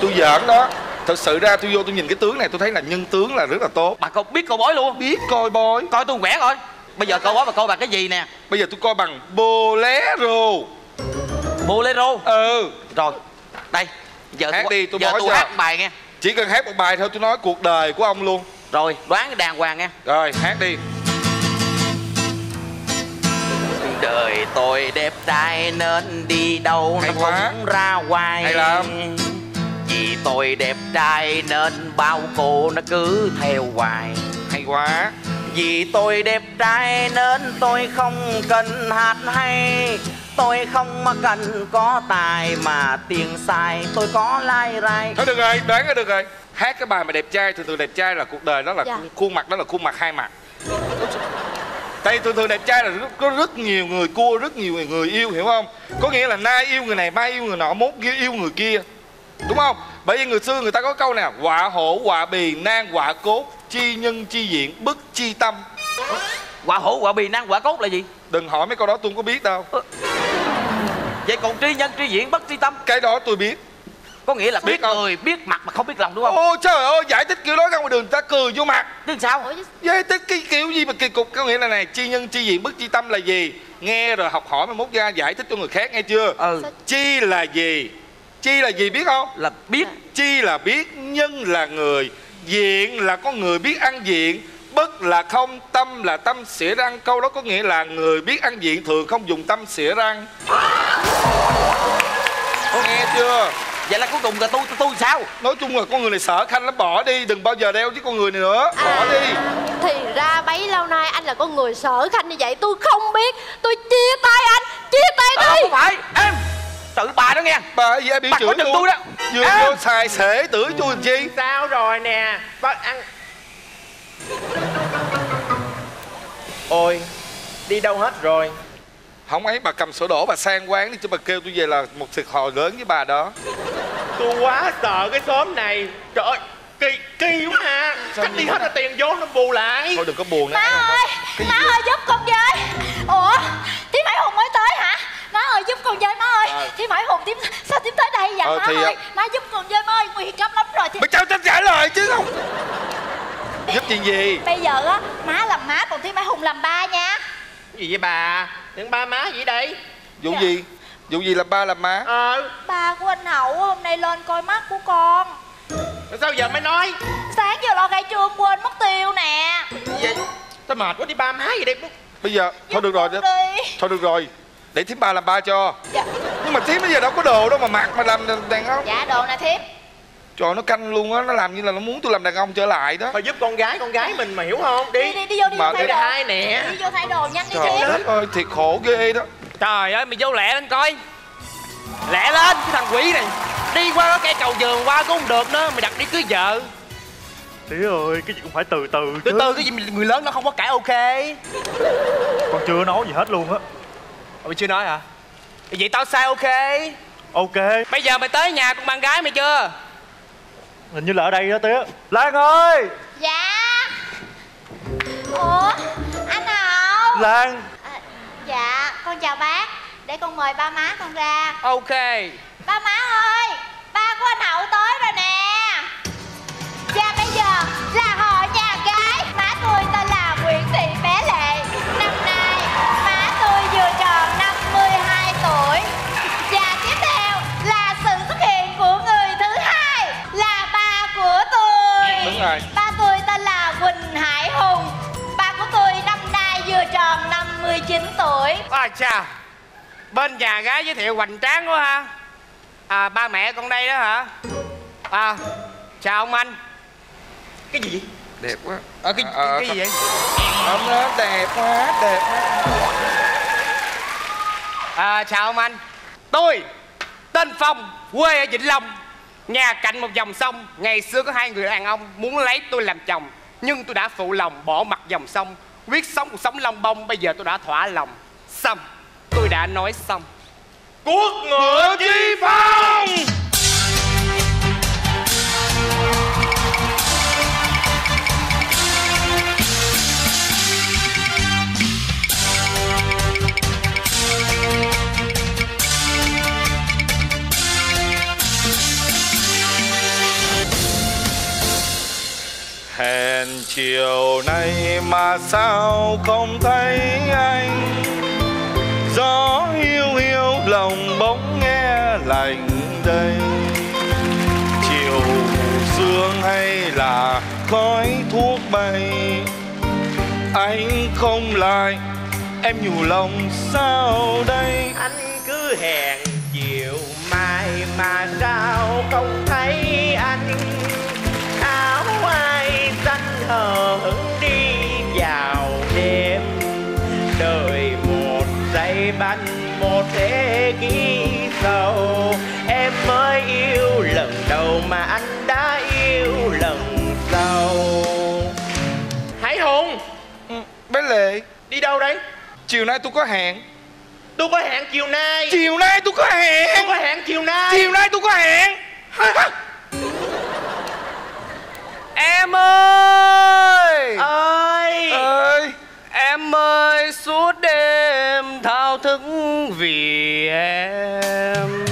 Tôi giỡn đó. Thật sự ra tôi vô tôi nhìn cái tướng này tôi thấy là nhân tướng là rất là tốt. Bà có biết coi bói luôn? Biết coi bói. Coi tôi khỏe rồi. Bây giờ coi bói bà coi bằng cái gì nè? Bây giờ tôi coi bằng bolero. Bolero? Ừ. Rồi, đây. Giờ hát tôi, đi, tôi giờ tôi giờ. Hát bài nghe. Chỉ cần hát một bài thôi tôi nói cuộc đời của ông luôn. Rồi, đoán đàng hoàng nghe. Rồi, hát đi. Đời tôi đẹp trai nên đi đâu nó cũng ra hoài. Hay lắm. Vì tôi đẹp trai nên bao cô nó cứ theo hoài. Hay quá. Vì tôi đẹp trai nên tôi không cần hát hay. Tôi không cần có tài mà tiền xài tôi có lai rai. Thôi được rồi, đoán được rồi. Hát cái bài mà đẹp trai, thường thường đẹp trai là cuộc đời đó là dạ. Khuôn mặt đó là khuôn mặt hai mặt. Tại thường thường đẹp trai là có rất nhiều người cua, rất nhiều người, người yêu hiểu không? Có nghĩa là nay yêu người này, mai yêu người nọ, mốt yêu người kia. Đúng không? Bởi vì người xưa người ta có câu nè, họa hổ, họa bì, nan, họa cốt, chi nhân, chi diện, bức, chi tâm. Họa hổ, họa bì, nan, họa cốt là gì? Đừng hỏi mấy câu đó tôi không có biết đâu. Ừ. Vậy còn tri nhân, tri diện, bất, tri tâm? Cái đó tôi biết. Có nghĩa là sao? Biết người, biết mặt mà không biết lòng đúng không? Ôi trời ơi, giải thích kiểu đó ra ngoài đường người ta cười vô mặt. Chứ sao? Giải thích cái kiểu gì mà kỳ cục, có nghĩa là này, chi nhân, chi diện, bức, chi tâm là gì? Nghe rồi học hỏi mai mốt ra giải thích cho người khác nghe chưa? Ừ. Chi là gì? Chi là gì biết không? Là biết. Chi là biết, nhân là người, diện là có người biết ăn diện, bất là không, tâm là tâm xỉa răng. Câu đó có nghĩa là người biết ăn diện thường không dùng tâm xỉa răng. Có nghe chưa? Vậy là cuối cùng là tôi tôi sao? Nói chung là con người này sợ Khanh lắm, bỏ đi, đừng bao giờ đeo với con người này nữa, bỏ à, đi. Thì ra bấy lâu nay anh là con người sợ Khanh như vậy, tôi không biết, tôi chia tay anh, chia tay đi. À, không phải, em tự bà đó nghe. Bà gì ai bị chửi luôn. Tôi đó. Vừa à, vô xài xể tưởi tôi làm chi? Sao rồi nè, bác ăn. Ôi, đi đâu hết rồi? Không ấy, bà cầm sổ đỏ bà sang quán đi chứ bà kêu tôi về là một thiệt hồi lớn với bà đó. Tôi quá sợ cái xóm này. Trời ơi, kỳ kỳ quá à. Cách đi hết là tiền vô nó bù lại. Thôi đừng có buồn nữa. Má ơi, má ơi giúp con với. Ủa, Thím Hải Hùng mới tới hả? Má ơi giúp con với má ơi. À, Thím Hải Hùng, Thím sao Thím tới đây vậy ờ, má thì... ơi? Má giúp con với má ơi, nguy cấp lắm rồi thì... Mà cháu tranh trả lời chứ không. Giúp chuyện gì? Bây giờ á, má làm má còn Thím Hải Hùng làm ba nha. Cái gì vậy bà? Những ba má gì đây? Vụ dạ. gì? Vụ gì làm ba làm má? Ờ. Ba của anh Hậu hôm nay lên coi mắt của con. Sao giờ mới nói? Sáng giờ lo gai trương quên mất tiêu nè. Vậy? Tao mệt quá đi ba má gì đây. Bây giờ giúp thôi được rồi đó. Thôi được rồi. Để Thím ba làm ba cho. Dạ. Nhưng mà Thím bây giờ đâu có đồ đâu mà mặc mà làm đàn ông. Dạ đồ nè Thím. Trời nó canh luôn á, nó làm như là nó muốn tôi làm đàn ông trở lại đó. Thôi giúp con gái, con gái mình mà hiểu không? Đi, đi, đi, đi vô, đi vô thay đồ. Hai nè. Đi vô thay đồ, nhanh đi Thím. Trời ơi, thiệt khổ ghê đó. Trời ơi, mày vô lẹ lên coi. Lẹ lên, cái thằng quỷ này. Đi qua cái cầu vườn qua cũng không được nữa, mày đặt đi cưới vợ. Tía ơi, cái gì cũng phải từ từ chứ. Từ từ cái gì mà người lớn nó không có cãi ok. Con chưa nói gì hết luôn á. Mày chưa nói hả? Vậy tao sai ok. Ok. Bây giờ mày tới nhà con bạn gái mày chưa? Hình như là ở đây đó tía. Lan ơi. Dạ. Ủa anh Hậu. Lan à, dạ con chào bác. Để con mời ba má con ra. Ok. Ba má ơi, ba của anh Hậu tới rồi nè. Và bây giờ là họ nhà gái. Má tôi tên là Nguyễn Thị Bé Lệ. Năm nay má tôi vừa tròn năm mươi hai tuổi. Và tiếp theo là sự xuất hiện của người thứ hai là của tôi. Đúng rồi. Ba tôi tên là Quỳnh Hải Hùng. Ba của tôi năm nay vừa tròn năm mươi chín tuổi. Ôi chà. Bên nhà gái giới thiệu hoành tráng quá ha. À ba mẹ con đây đó hả? À chào ông anh. Cái gì vậy? Đẹp quá. Ờ à, cái, à, cái, cái gì vậy? Ông nó đẹp quá, đẹp quá. À chào ông anh. Tôi tên Phong, quê ở Vĩnh Long. Nhà cạnh một dòng sông. Ngày xưa có hai người đàn ông muốn lấy tôi làm chồng, nhưng tôi đã phụ lòng bỏ mặt dòng sông, quyết sống cuộc sống lông bông. Bây giờ tôi đã thỏa lòng xong, tôi đã nói xong. Quốc ngựa chi phong. Hẹn chiều nay mà sao không thấy anh. Gió hiu hiu lòng bỗng nghe lạnh đây. Chiều sương hay là khói thuốc bay. Anh không lại, em nhủ lòng sao đây. Anh cứ hẹn chiều mai mà sao không thấy anh. Áo ai hờ hững đi vào đêm. Đời một giây bắn một thế kỷ sau. Em mới yêu lần đầu mà anh đã yêu lần sau. Hải Hùng. Ừ, bé Lệ. Đi đâu đấy? Chiều nay tôi có hẹn. Tôi có hẹn chiều nay. Chiều nay tôi có hẹn. Tôi có hẹn chiều nay. Chiều nay tôi có hẹn. Em ơi. Ơi ơi. Em ơi suốt đêm thao thức vì em.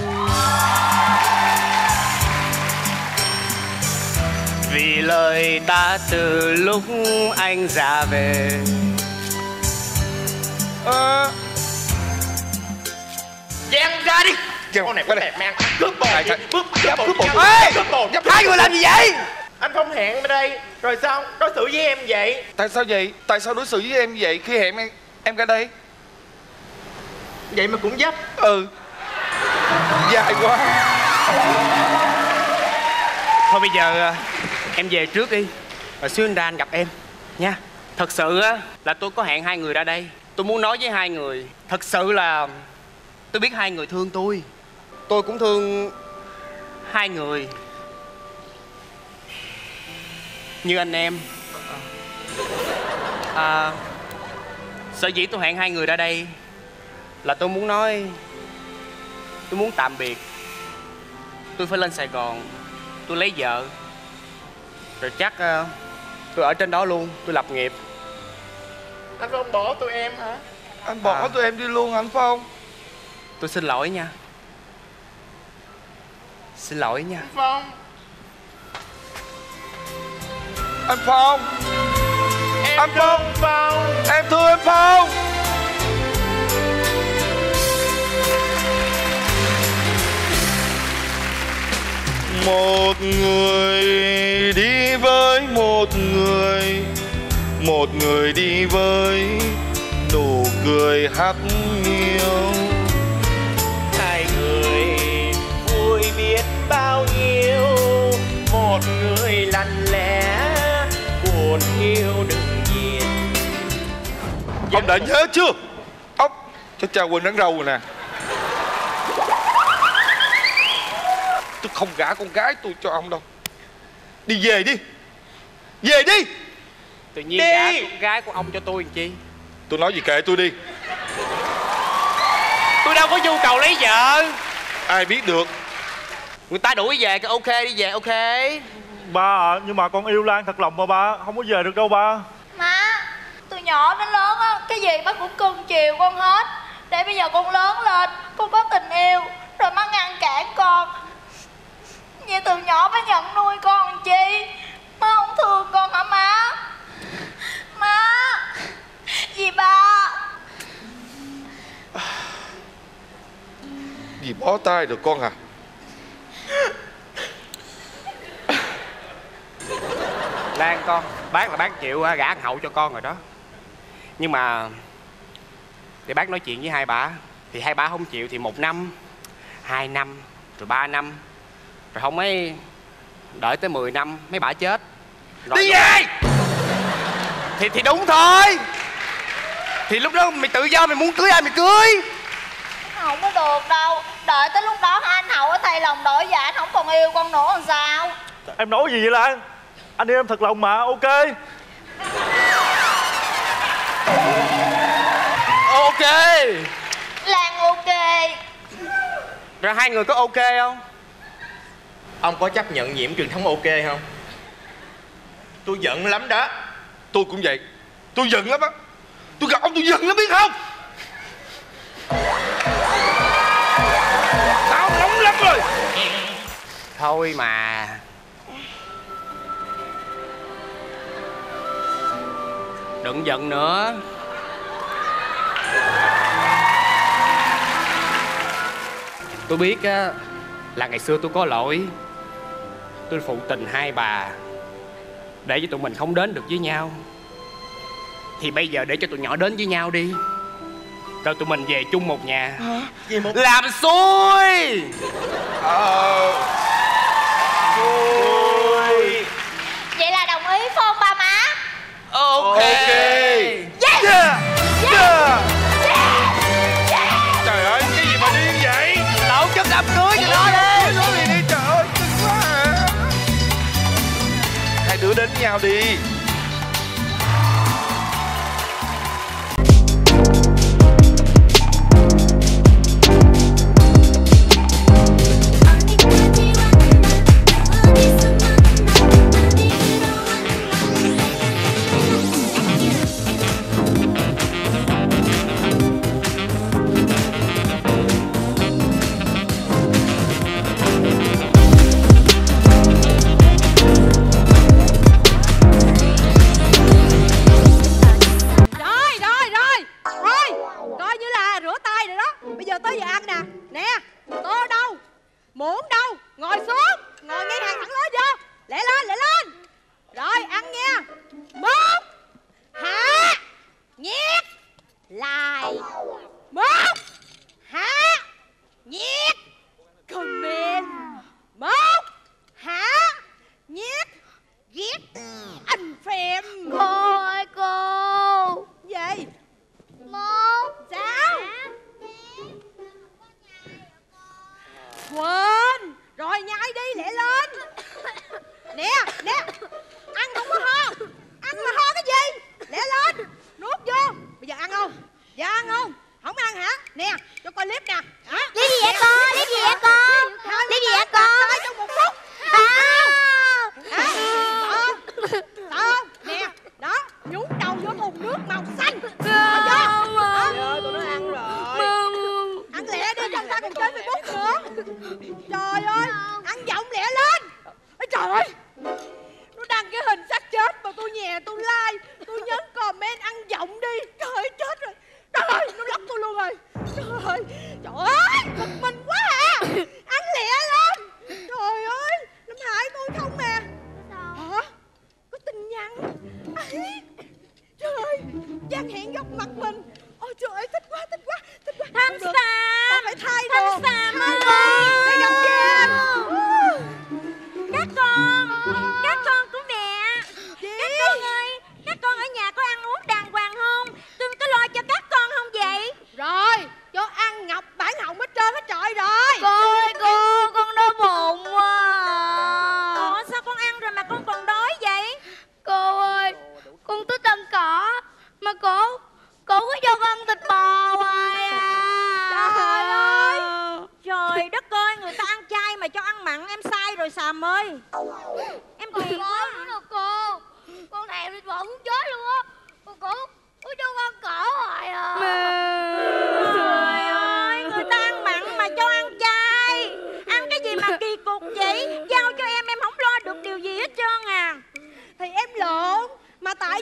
Vì lời ta từ lúc anh ra về. Ờ à. Em ra đi. kêu con này có đẹp mang cướp bồ đi, cướp cướp bồ, cướp bồ. Hai người làm gì vậy? Anh không hẹn ở đây rồi sao đối xử với em vậy? Tại sao vậy? Tại sao đối xử với em vậy khi hẹn em em ra đây? Vậy mà cũng dấp. Ừ. Dài quá. Thôi bây giờ em về trước đi, rồi xíu anh ra anh gặp em nha. Thật sự á là tôi có hẹn hai người ra đây. Tôi muốn nói với hai người, thật sự là tôi biết hai người thương tôi, tôi cũng thương hai người như anh em. À, sở dĩ tôi hẹn hai người ra đây là tôi muốn nói, tôi muốn tạm biệt. Tôi phải lên Sài Gòn, tôi lấy vợ, rồi chắc uh, tôi ở trên đó luôn, tôi lập nghiệp. Anh không bỏ tụi em hả? Anh bỏ à. tụi em đi luôn hả anh Phong? Tôi xin lỗi nha. Xin lỗi nha anh Phong. Anh Phong, em anh Phong. Phong, em thương anh Phong. Một người đi với một người, một người đi với nụ cười hát nhiều. Hai người vui biết bao nhiêu, một người lặng lẽ buồn yêu đừng nhiên. Ông đã nhớ chưa? Ông cho cha quên đánh râu rồi nè. Tôi không gả con gái tôi cho ông đâu. Đi về đi. Về đi. Tự nhiên gả con gái của ông cho tôi làm chi? Tôi nói gì kệ tôi đi. Tôi đâu có nhu cầu lấy vợ. Ai biết được. Người ta đuổi về cái ok đi về ok. Ba à, nhưng mà con yêu Lan thật lòng mà ba. Không có về được đâu ba. Má, từ nhỏ đến lớn á, cái gì má cũng cưng chiều con hết. Để bây giờ con lớn lên, con có tình yêu rồi má ngăn cản con. Vậy từ nhỏ má nhận nuôi con làm chi? Má không thương con hả má? Má, dì ba. Dì bó tay được con à? Lan con, bác là bác chịu gả ăn hậu cho con rồi đó. Nhưng mà để bác nói chuyện với hai bà, thì hai bà không chịu thì một năm, hai năm, rồi ba năm, rồi không ấy đợi tới mười năm mấy bà chết. Rồi đi về! Thì thì đúng thôi. Thì lúc đó mày tự do, mày muốn cưới ai mày cưới. Không có được đâu. Đợi tới lúc đó anh Hậu ở thay lòng đổi dạ, anh không còn yêu con nữa làm sao? Em nói gì vậy Lan? Anh yêu em thật lòng mà, ok. Ok. Lan ok. Rồi hai người có ok không? Ông có chấp nhận nhiễm truyền thống ok không? Tôi giận lắm đó. Tôi cũng vậy. Tôi giận lắm á. Tôi gặp ông tôi giận lắm biết không? Tao nóng lắm rồi. Thôi mà. Đừng giận nữa. Tôi biết á, là ngày xưa tôi có lỗi. Tôi phụ tình hai bà để cho tụi mình không đến được với nhau. Thì bây giờ để cho tụi nhỏ đến với nhau đi, rồi tụi mình về chung một nhà. Hả? Về một... Làm xui. Ờ... Xui. Vậy là đồng ý phải không ba má? Ok, okay. Yes. Yeah. Yeah. Yeah. Yeah. Yeah. Trời ơi, cái gì mà điên vậy? Tổ chức đám cưới cho nó đi. Nó đi đi, trời ơi, cưng quá à. Hai đứa đến với nhau đi.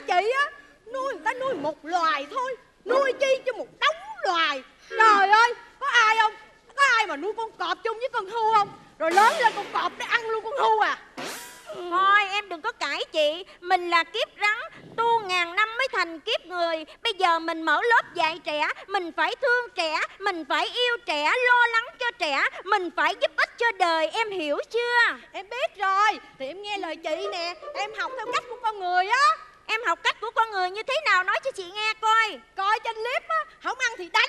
tại chị á, nuôi người ta nuôi một loài thôi, nuôi chi cho một đống loài. Trời ơi, có ai không? Có ai mà nuôi con cọp chung với con hươu không? Rồi lớn lên con cọp để ăn luôn con hươu à? Thôi em đừng có cãi chị. Mình là kiếp rắn, tu ngàn năm mới thành kiếp người. Bây giờ mình mở lớp dạy trẻ, mình phải thương trẻ, mình phải yêu trẻ, lo lắng cho trẻ, mình phải giúp ích cho đời, em hiểu chưa? Em biết rồi, thì em nghe lời chị nè. Em học theo cách của con người á. Em học cách của con người như thế nào nói cho chị nghe coi. Coi trên clip á, không ăn thì đánh.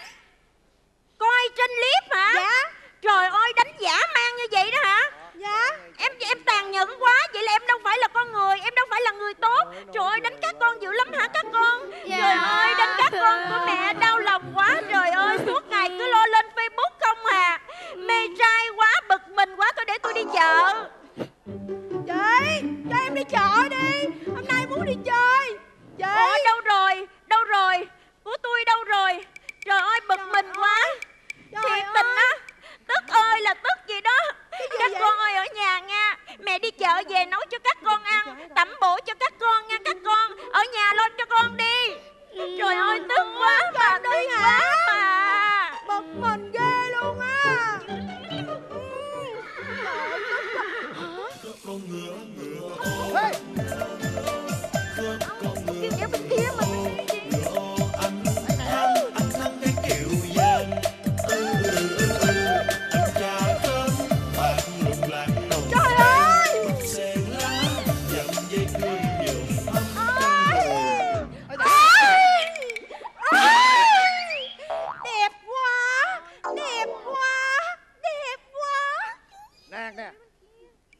Coi trên clip hả? Dạ. Trời ơi, đánh giả mang như vậy đó hả? Dạ. Em em tàn nhẫn quá, vậy là em đâu phải là con người, em đâu phải là người tốt. Trời ơi, đánh các con dữ lắm hả các con? Dạ. Trời ơi, đánh các con của mẹ đau lòng quá. Trời ơi, suốt ngày cứ lo lên Facebook không à. Mê trai quá, bực mình quá, thôi để tôi đi chợ. Chị, cho em đi chợ đi, hôm nay muốn đi chơi. Chị. Ủa, đâu rồi, đâu rồi, của tôi đâu rồi? Trời ơi, bực trời mình ơi. Quá. Trời thiệt ơi. Tình á. Tức ơi là tức gì đó gì các vậy? Con ơi, ở nhà nha, mẹ đi chợ về nấu cho các con ăn, tẩm bổ cho các con nha các con. Ở nhà lo cho con đi. Trời ơi, tức quá mà, tức quá mà. Bực mình ghê luôn á.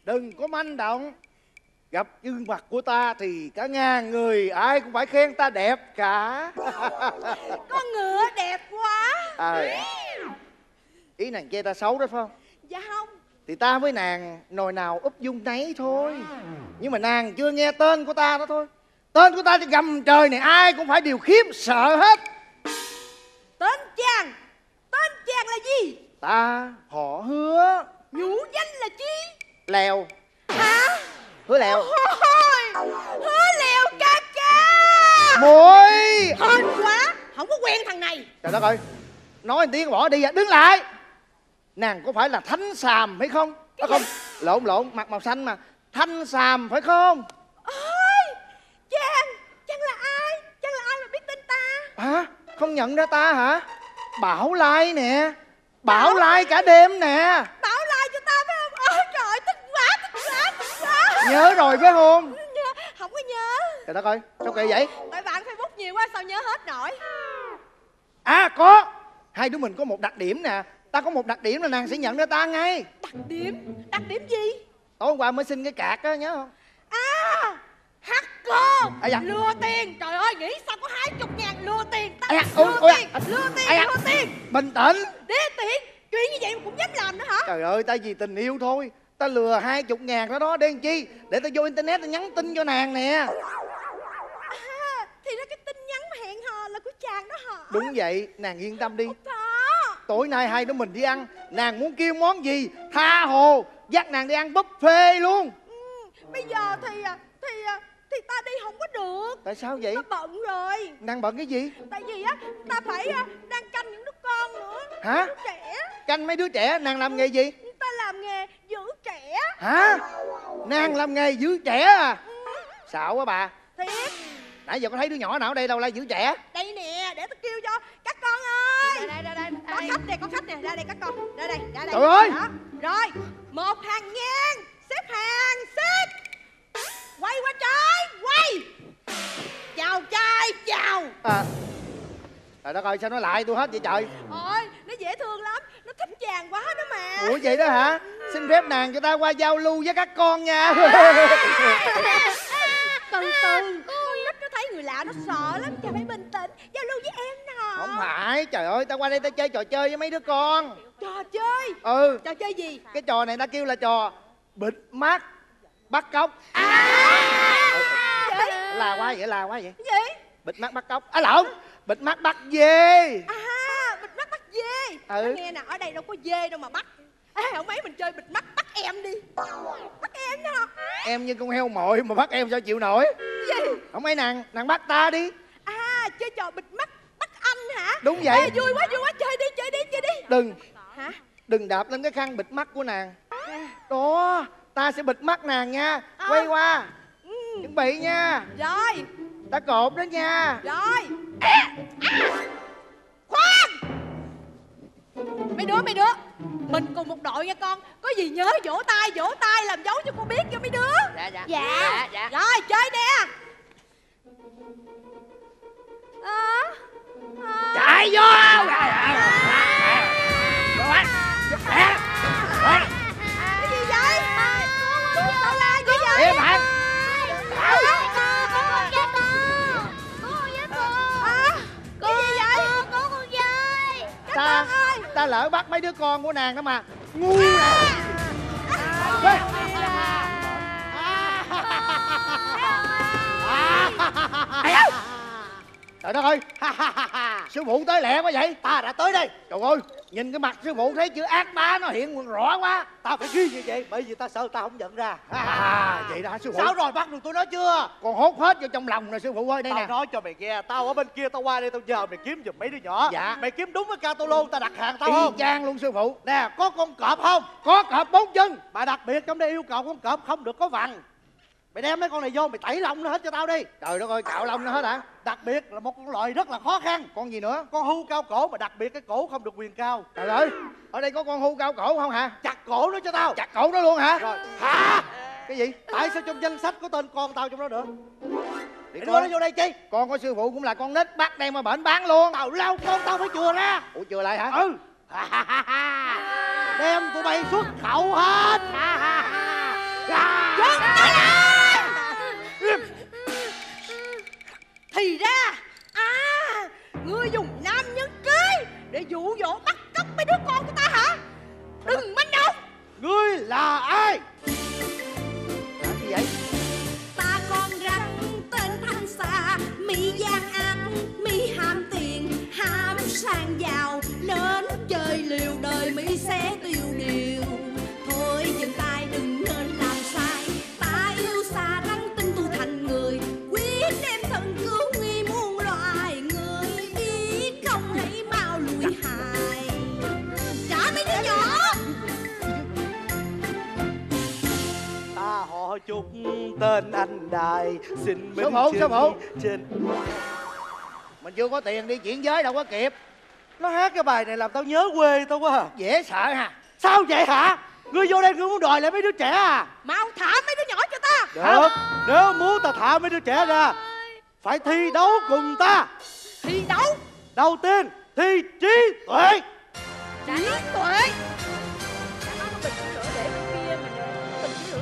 Đừng có manh động. Gặp gương mặt của ta thì cả ngàn người ai cũng phải khen ta đẹp cả. Con ngựa đẹp quá à. Ý nàng chê ta xấu đó phải không? Dạ không. Thì ta với nàng nồi nào úp dung nấy thôi. Nhưng mà nàng chưa nghe tên của ta đó thôi. Tên của ta thì gầm trời này ai cũng phải điều khiếp sợ hết. Tên chàng, tên chàng là gì? Ta họ Hứa. Nhũ danh là chi? Lèo. Hả? Hứa Lèo. Ôi, Hứa Lèo ca ca. Muội hên quá, không có quen thằng này. Trời đất ơi, nói tiếng bỏ đi à. Đứng lại. Nàng có phải là Thánh Sàm phải không? Đó không, lộn lộn, mặt màu xanh mà. Thanh Sàm phải không? Ôi, chàng, chàng là ai? Chàng là ai mà biết tên ta? Hả? Không nhận ra ta hả? Bảo lai nè. Bảo, Bảo lai cả đêm nè. Bảo lai cho ta phải không? Ôi trời ơi, tức quá, tức quá, tức quá. Nhớ rồi phải không? Không có nhớ. Trời đất ơi, sao kỳ vậy? Tại bạn Facebook nhiều quá sao nhớ hết nổi. À có, hai đứa mình có một đặc điểm nè. Ta có một đặc điểm là nàng sẽ nhận ra ta ngay. Đặc điểm? Đặc điểm gì? Tối hôm qua mới xin cái cạc á, nhớ không? À, hát cô à, dạ. Lừa tiền, trời ơi, nghĩ sao có hai chục ngàn lừa tiền ta. À, dạ. Lừa, ôi, tiền, ôi, lừa à, tiền, à, lừa tiền. Bình tĩnh. Đế tiền, chuyện như vậy mà cũng dám làm nữa hả? Trời ơi, ta vì tình yêu thôi. Ta lừa hai chục ngàn đó đó, đen chi. Để ta vô internet, ta nhắn tin cho nàng nè. À, thì ra cái tin nhắn hẹn hò là của chàng đó hả? Đúng vậy, nàng yên tâm đi. Tối nay hai đứa mình đi ăn. Nàng muốn kêu món gì, tha hồ dắt nàng đi ăn buffet luôn. Ừ, bây giờ thì... thì... thì ta đi không có được. Tại sao vậy? Ta bận rồi. Nàng bận cái gì? Tại vì á, ta phải á, đang canh những đứa con nữa. Hả? Đứa trẻ. Canh mấy đứa trẻ, nàng làm nghề gì? Ta làm nghề giữ trẻ. Hả? Nàng làm nghề giữ trẻ à? Ừ. Xạo quá bà. Thiệt. Nãy giờ có thấy đứa nhỏ nào ở đây đâu la giữ trẻ. Đây nè, để tôi kêu cho. Các con ơi. Đây, đây, đây, đây. Có khách nè, có khách nè. Ra đây các con. Ra đây, ra đây. Trời ơi. Đó. Rồi, một hàng ngang. Xếp hàng, xếp. Quay qua trái, quay. Chào trai, chào. À, trời đất ơi, sao nó lại tôi hết vậy trời? Ôi, nó dễ thương lắm, nó thích chàng quá đó mà. Ủa vậy đó hả? Xin phép nàng cho ta qua giao lưu với các con nha. Từ từ, con nít nó thấy người lạ nó sợ lắm, chàng phải bình tĩnh, giao lưu với em nè. Không phải, trời ơi, ta qua đây ta chơi trò chơi với mấy đứa con. Trò chơi? Ừ. Trò chơi gì? Cái trò này ta kêu là trò bịt mắt bắt cóc. À, à, à, là quá vậy, là quá vậy. Gì? Bịt mắt bắt cóc. À lộn, bịt mắt bắt dê. À, bịt mắt bắt dê. Ừ. Nghe nè, ở đây đâu có dê đâu mà bắt. Ê, không mấy mình chơi bịt mắt bắt em đi. Bắt em đó. Em như con heo mội mà bắt em sao chịu nổi. gì? Không ấy nàng, nàng bắt ta đi. À, chơi trò bịt mắt bắt anh hả? Đúng vậy. Ê, vui quá, vui quá, chơi đi, chơi đi, chơi đi. Đừng, hả? Đừng đạp lên cái khăn bịt mắt của nàng. À. Đó, ta sẽ bịt mắt nàng nha. À. Quay qua. Ừ. Chuẩn bị nha. Rồi. Ta cột đó nha. Rồi. À, à. Khoan. Mấy đứa, mấy đứa, mình cùng một đội nha con. Có gì nhớ vỗ tay, vỗ tay làm dấu cho cô biết cho mấy đứa. Dạ, dạ. Dạ, dạ, dạ. Rồi, chơi nè. À, à. Chạy vô. Cái gì vậy? Cô cô la gì vậy? Em hả? Ta, ta lỡ bắt mấy đứa con của nàng đó mà. Ngu nè. Trời đất ơi. Sư phụ tới lẹ quá vậy. Ta đã tới đây. Trời ơi, nhìn cái mặt sư phụ thấy chữ ác ma nó hiện rõ quá. Tao phải ghi như vậy, bởi vì ta sợ ta không nhận ra. À, vậy đó hả sư phụ? Sao rồi, bắt được tụi nó chưa? Còn hốt hết vô trong lòng rồi sư phụ ơi. Đây tao nè, nói cho mày nghe, tao ở bên kia tao qua đây tao nhờ mày kiếm giùm mấy đứa nhỏ. Dạ. Mày kiếm đúng cái catalog ta đặt hàng tao không? Y chang luôn sư phụ. Nè, có con cọp không? Có cọp bốn chân. Mà đặc biệt trong đây yêu cầu con cọp không được có vằn. Mày đem mấy con này vô mày tẩy lông nó hết cho tao đi. Trời đất ơi, cạo lông nó hết hả? Đặc biệt là một con loài rất là khó khăn. Con gì nữa? Con hươu cao cổ, mà đặc biệt cái cổ không được quyền cao. Trời ơi, ở đây có con hươu cao cổ không hả? Chặt cổ nó cho tao. Chặt cổ nó luôn hả? Rồi. Hả? Cái gì? Tại sao trong danh sách có tên con tao trong đó nữa? Để đưa nó vô đây chi? Con của sư phụ cũng là con nít, bắt đem mà bển bán luôn. Tao lau con tao phải chừa ra. Ủa chừa lại hả? Ừ. Đem tụi bay xuất khẩu hết. Thì ra, à, ngươi dùng nam nhân kế để dụ dỗ bắt cóc mấy đứa con của ta hả? Đừng manh động. Ngươi là ai? Làm gì vậy? Ta con rắn tên Thanh Sa, mi gian ác, mi ham tiền, ham sang giàu, nên chơi liều đời mi sẽ tiêu điều. Thôi dừng tay đừng nên làm sai, ta yêu xa rắn tin tu thành người, quyết đem thần cứu. Chúc tên anh Đài xin minh sư phụ trên. Mình chưa có tiền đi chuyển giới đâu có kịp. Nó hát cái bài này làm tao nhớ quê tao quá. Dễ sợ hả? Sao vậy hả? Ngươi vô đây ngươi muốn đòi lại mấy đứa trẻ à? Mau thả mấy đứa nhỏ cho ta. Được, nếu muốn ta thả mấy đứa trẻ ra phải thi đấu cùng ta. Thi đấu? Đầu tiên thi trí tuệ. Trí tuệ.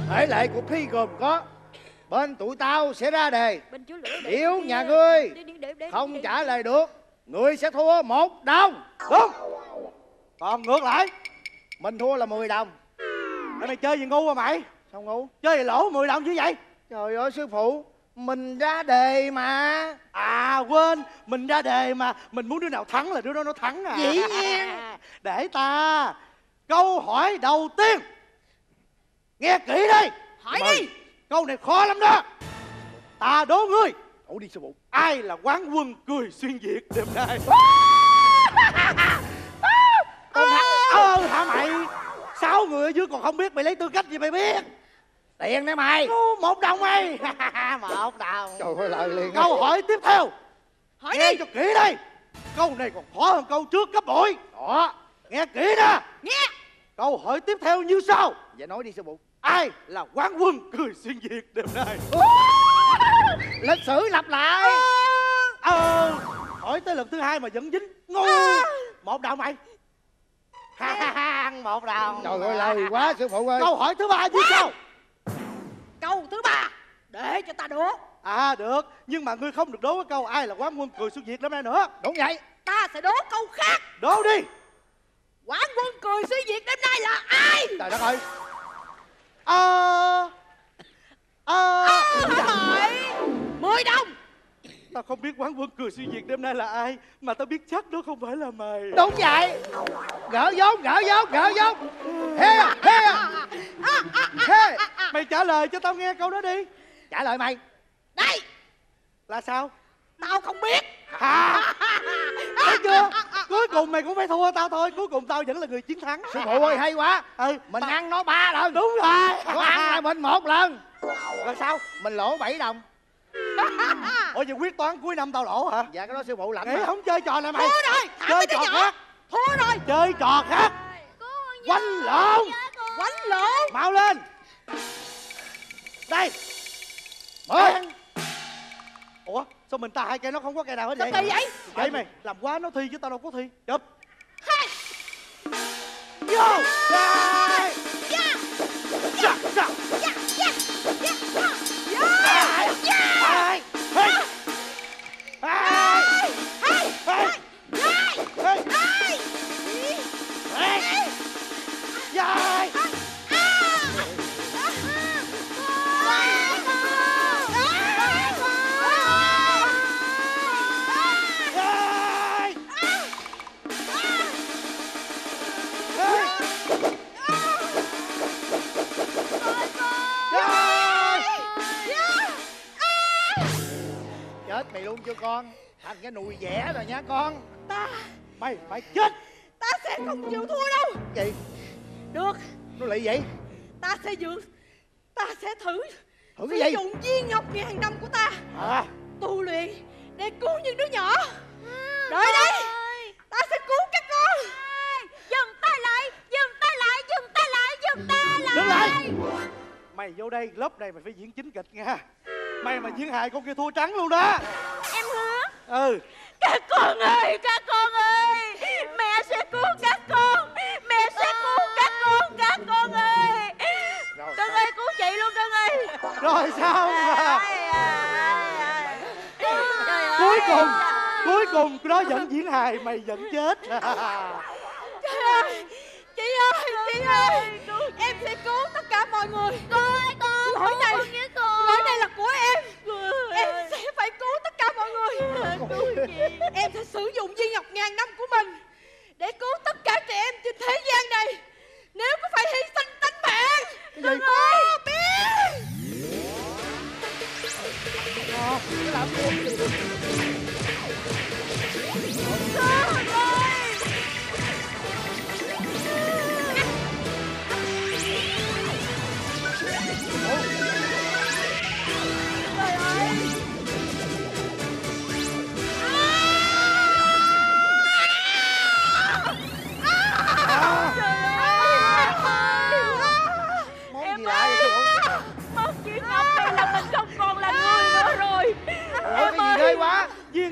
Thể lệ cuộc thi gồm có: bên tụi tao sẽ ra đề, nếu nhà ngươi không trả lời được, ngươi sẽ thua một đồng. Đúng. Còn ngược lại, mình thua là mười đồng. Cái này chơi gì ngu hả mày? Sao ngu? Chơi gì lỗ mười đồng chứ vậy? Trời ơi sư phụ, mình ra đề mà. À quên, mình ra đề mà. Mình muốn đứa nào thắng là đứa đó nó thắng à. Dĩ nhiên. Để ta. Câu hỏi đầu tiên, nghe kỹ đi. Hỏi mời đi. Câu này khó lắm đó. Ta đố ngươi. Ủa đi sư phụ. Ai là quán quân Cười Xuyên Việt đêm nay? Ơ ờ, hả mày? Sáu người ở dưới còn không biết, mày lấy tư cách gì mày biết? Tiền nè mày. Ô, một đồng mày. Một đồng. Trời ơi lại liền. Câu hỏi tiếp theo. Hỏi nghe đi cho kỹ đi. Câu này còn khó hơn câu trước gấp bội. Đó. Nghe kỹ nè. Nghe. Câu hỏi tiếp theo như sau. Dạ nói đi sư phụ. Ai là quán quân Cười Xuyên Việt đêm nay? Lịch sử lặp lại. Ờ à, hỏi tới lần thứ hai mà vẫn dính. Ngu. Một đồng mày. Ha ha ha. Một đồng. Trời ơi lời quá sư phụ ơi. Câu hỏi thứ ba như sau. Câu thứ ba. Để cho ta đố. À được. Nhưng mà ngươi không được đố cái câu ai là quán quân Cười Xuyên Việt đêm nay nữa. Đúng vậy. Ta sẽ đố câu khác. Đố đi. Quán quân Cười Xuyên Việt đêm nay là ai? Trời đất ơi. Ờ Ờ mười đồng. Tao không biết quán quân Cười Xuyên Việt đêm nay là ai, mà tao biết chắc đó không phải là mày. Đúng vậy. Gỡ vốn, gỡ vốn, gỡ vốn. He he. Mày trả lời cho tao nghe câu đó đi. Trả lời mày. Đây. Là sao? Tao không biết. Hả? Thấy chưa? Cuối cùng mày cũng phải thua tao thôi. Cuối cùng tao vẫn là người chiến thắng. Sư phụ ơi hay quá. Ừ. Mình tao... ăn nó ba lần. Đúng rồi. Nó ăn lại mình một lần. Rồi sao? Mình lỗ bảy đồng. Ủa vậy quyết toán cuối năm tao lỗ hả? Dạ cái đó sư phụ lạnh. Nghĩ không chơi trò này mày. Thua rồi. Chơi trò khác. Thua rồi. Chơi trò khác. Quánh lộn. Quánh lộn. Mau lên. Đây. Mười. Ủa? Sao mình ta hai cây nó không có cây nào hết vậy? Sao kỳ vậy? Vậy mày làm quá nó thi chứ tao đâu có thi. Chụp. Hai. Vô. Hai. Dạ. Dạ. Dạ. Dạ. Dạ. Dạ. Hai. Hai. Hai. Hai. Hai. Hai. Hai. Hai. Hai. Hai. Chết mày luôn chưa con? Thành cái nùi vẽ rồi nha con. Ta... Mày phải chết. Ta sẽ không chịu thua đâu. Gì? Được. Nó lại vậy? Ta sẽ dự... Ta sẽ thử... Thử cái gì? Sử dụng viên ngọc ngày hàng năm của ta à. Tu luyện để cứu những đứa nhỏ. Đợi đây. Ta sẽ cứu các con. Dừng ta lại. Dừng ta lại. Dừng ta lại. Dừng ta lại. Đứng lại. Mày vô đây. Lớp này mày phải diễn chính kịch nha. Mày mà diễn hài con kia thua trắng luôn đó. Em hứa. Ừ. Các con ơi, các con ơi, mẹ sẽ cứu các con. Mẹ sẽ cứu các con, các con ơi. Cưng ơi, cứu chị luôn Cưng ơi. Rồi sao mà cuối cùng, cuối cùng nó vẫn diễn hài, mày vẫn chết. Chị ơi, chị ơi, chị ơi, em sẽ cứu tất cả mọi người. Cô ơi, cô, lỗi này, lỗi này là của em. Em sẽ phải cứu tất cả mọi người. Cứu gì? Em sẽ sử dụng viên ngọc ngàn năm của mình để cứu tất cả trẻ em trên thế gian này. Nếu có phải hy sinh tánh mạng. Đừng có biết.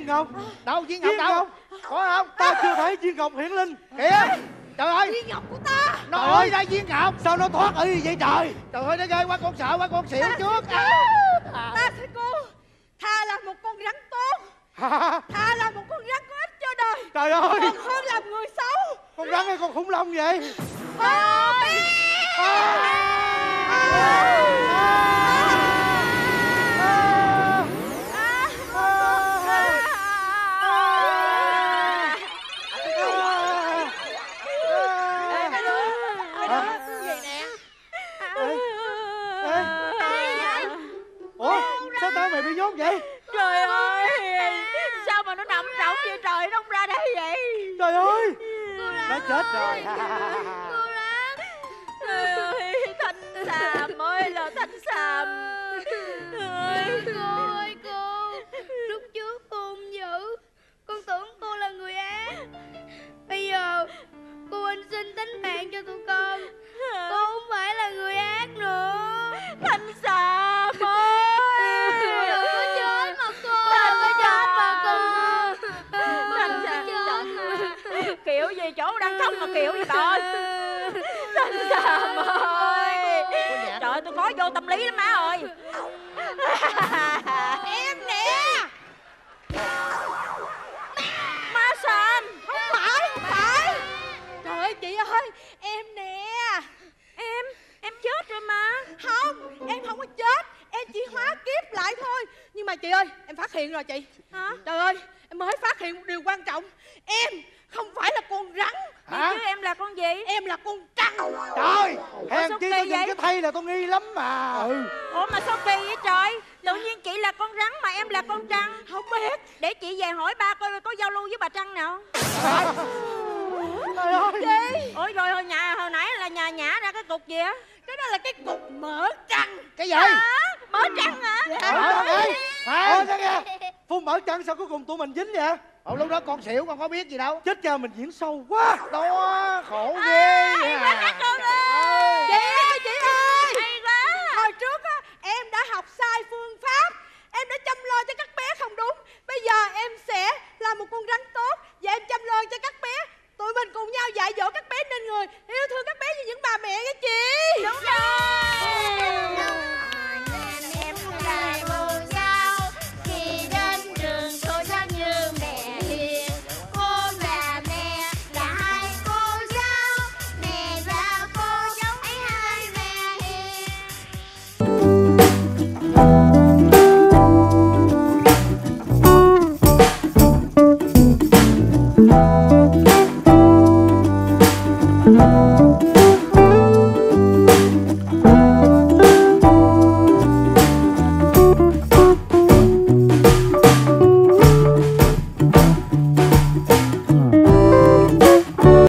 Ngọc. Đâu viên ngọc viên đâu? Ngọc. Có không? Ta chưa thấy viên ngọc hiển linh. Kìa. Trời ơi. Viên ngọc của ta. Nó ơi ra viên ngọc. Sao nó thoát y vậy trời? Trời ơi nó ghê quá con sợ quá con xỉu ta trước. À. Ta sẽ cứu. Thà là một con rắn tốt. Hả? Thà là một con rắn có ích cho đời. Trời ơi. Còn hơn làm người xấu. Con rắn hay con khủng long vậy? Ôi. Vậy? Trời ơi, sao mà nó nằm rỗng vậy trời, nó không ra đây vậy? Trời ơi, nó chết rồi. Trời ơi, Thanh Sàm ơi là Thanh Sàm. Cô ơi cô, lúc trước cô hung dữ, con tưởng cô là người ác. Bây giờ cô anh xin tính mạng cho tụi con, cô không phải là người ác nữa. Thanh Sàm ơi. Kiểu gì chỗ đang khóc mà kiểu gì trời. Thanh Sàm ơi. Trời ơi tôi khó vô tâm lý lắm má ơi. Em nè. Má Sàm. Không phải, không phải. Trời ơi chị ơi. Em nè. Em, em chết rồi mà. Không, em không có chết. Em chỉ hóa kiếp lại thôi. Nhưng mà chị ơi, em phát hiện rồi chị. Hả? Trời ơi, em mới phát hiện một điều quan trọng. Em không phải là con rắn. Hả? Chứ em là con gì? Em là con trăng. Trời, hèn chi tôi nhìn cái thay là tôi nghi lắm mà. Ừ. Ủa mà sao kỳ vậy trời? Tự nhiên chị là con rắn mà em là con trăng. Không biết. Để chị về hỏi ba coi có giao lưu với bà trăng nào. Trời ơi. Gì? Ôi rồi hồi nhà hồi nãy là nhà nhả ra cái cục gì á? Cái đó là cái cục mỡ trăng. Cái gì? À, mỡ trăng hả? Dạ. Dạ. Phun mỡ trăng sao cuối cùng tụi mình dính vậy? Hồi lúc đó con xỉu con có biết gì đâu. Chết cha mình diễn sâu quá. Đó khổ ghê. Hay quá các con ơi. Chị ơi chị ơi. Hay quá. Hồi trước á em đã học sai phương pháp. Em đã chăm lo cho các bé không đúng. Bây giờ em sẽ là một con rắn tốt và em chăm lo cho các bé. Tụi mình cùng nhau dạy dỗ các bé nên người, yêu thương các bé như những bà mẹ các chị. Đúng rồi. Thank you.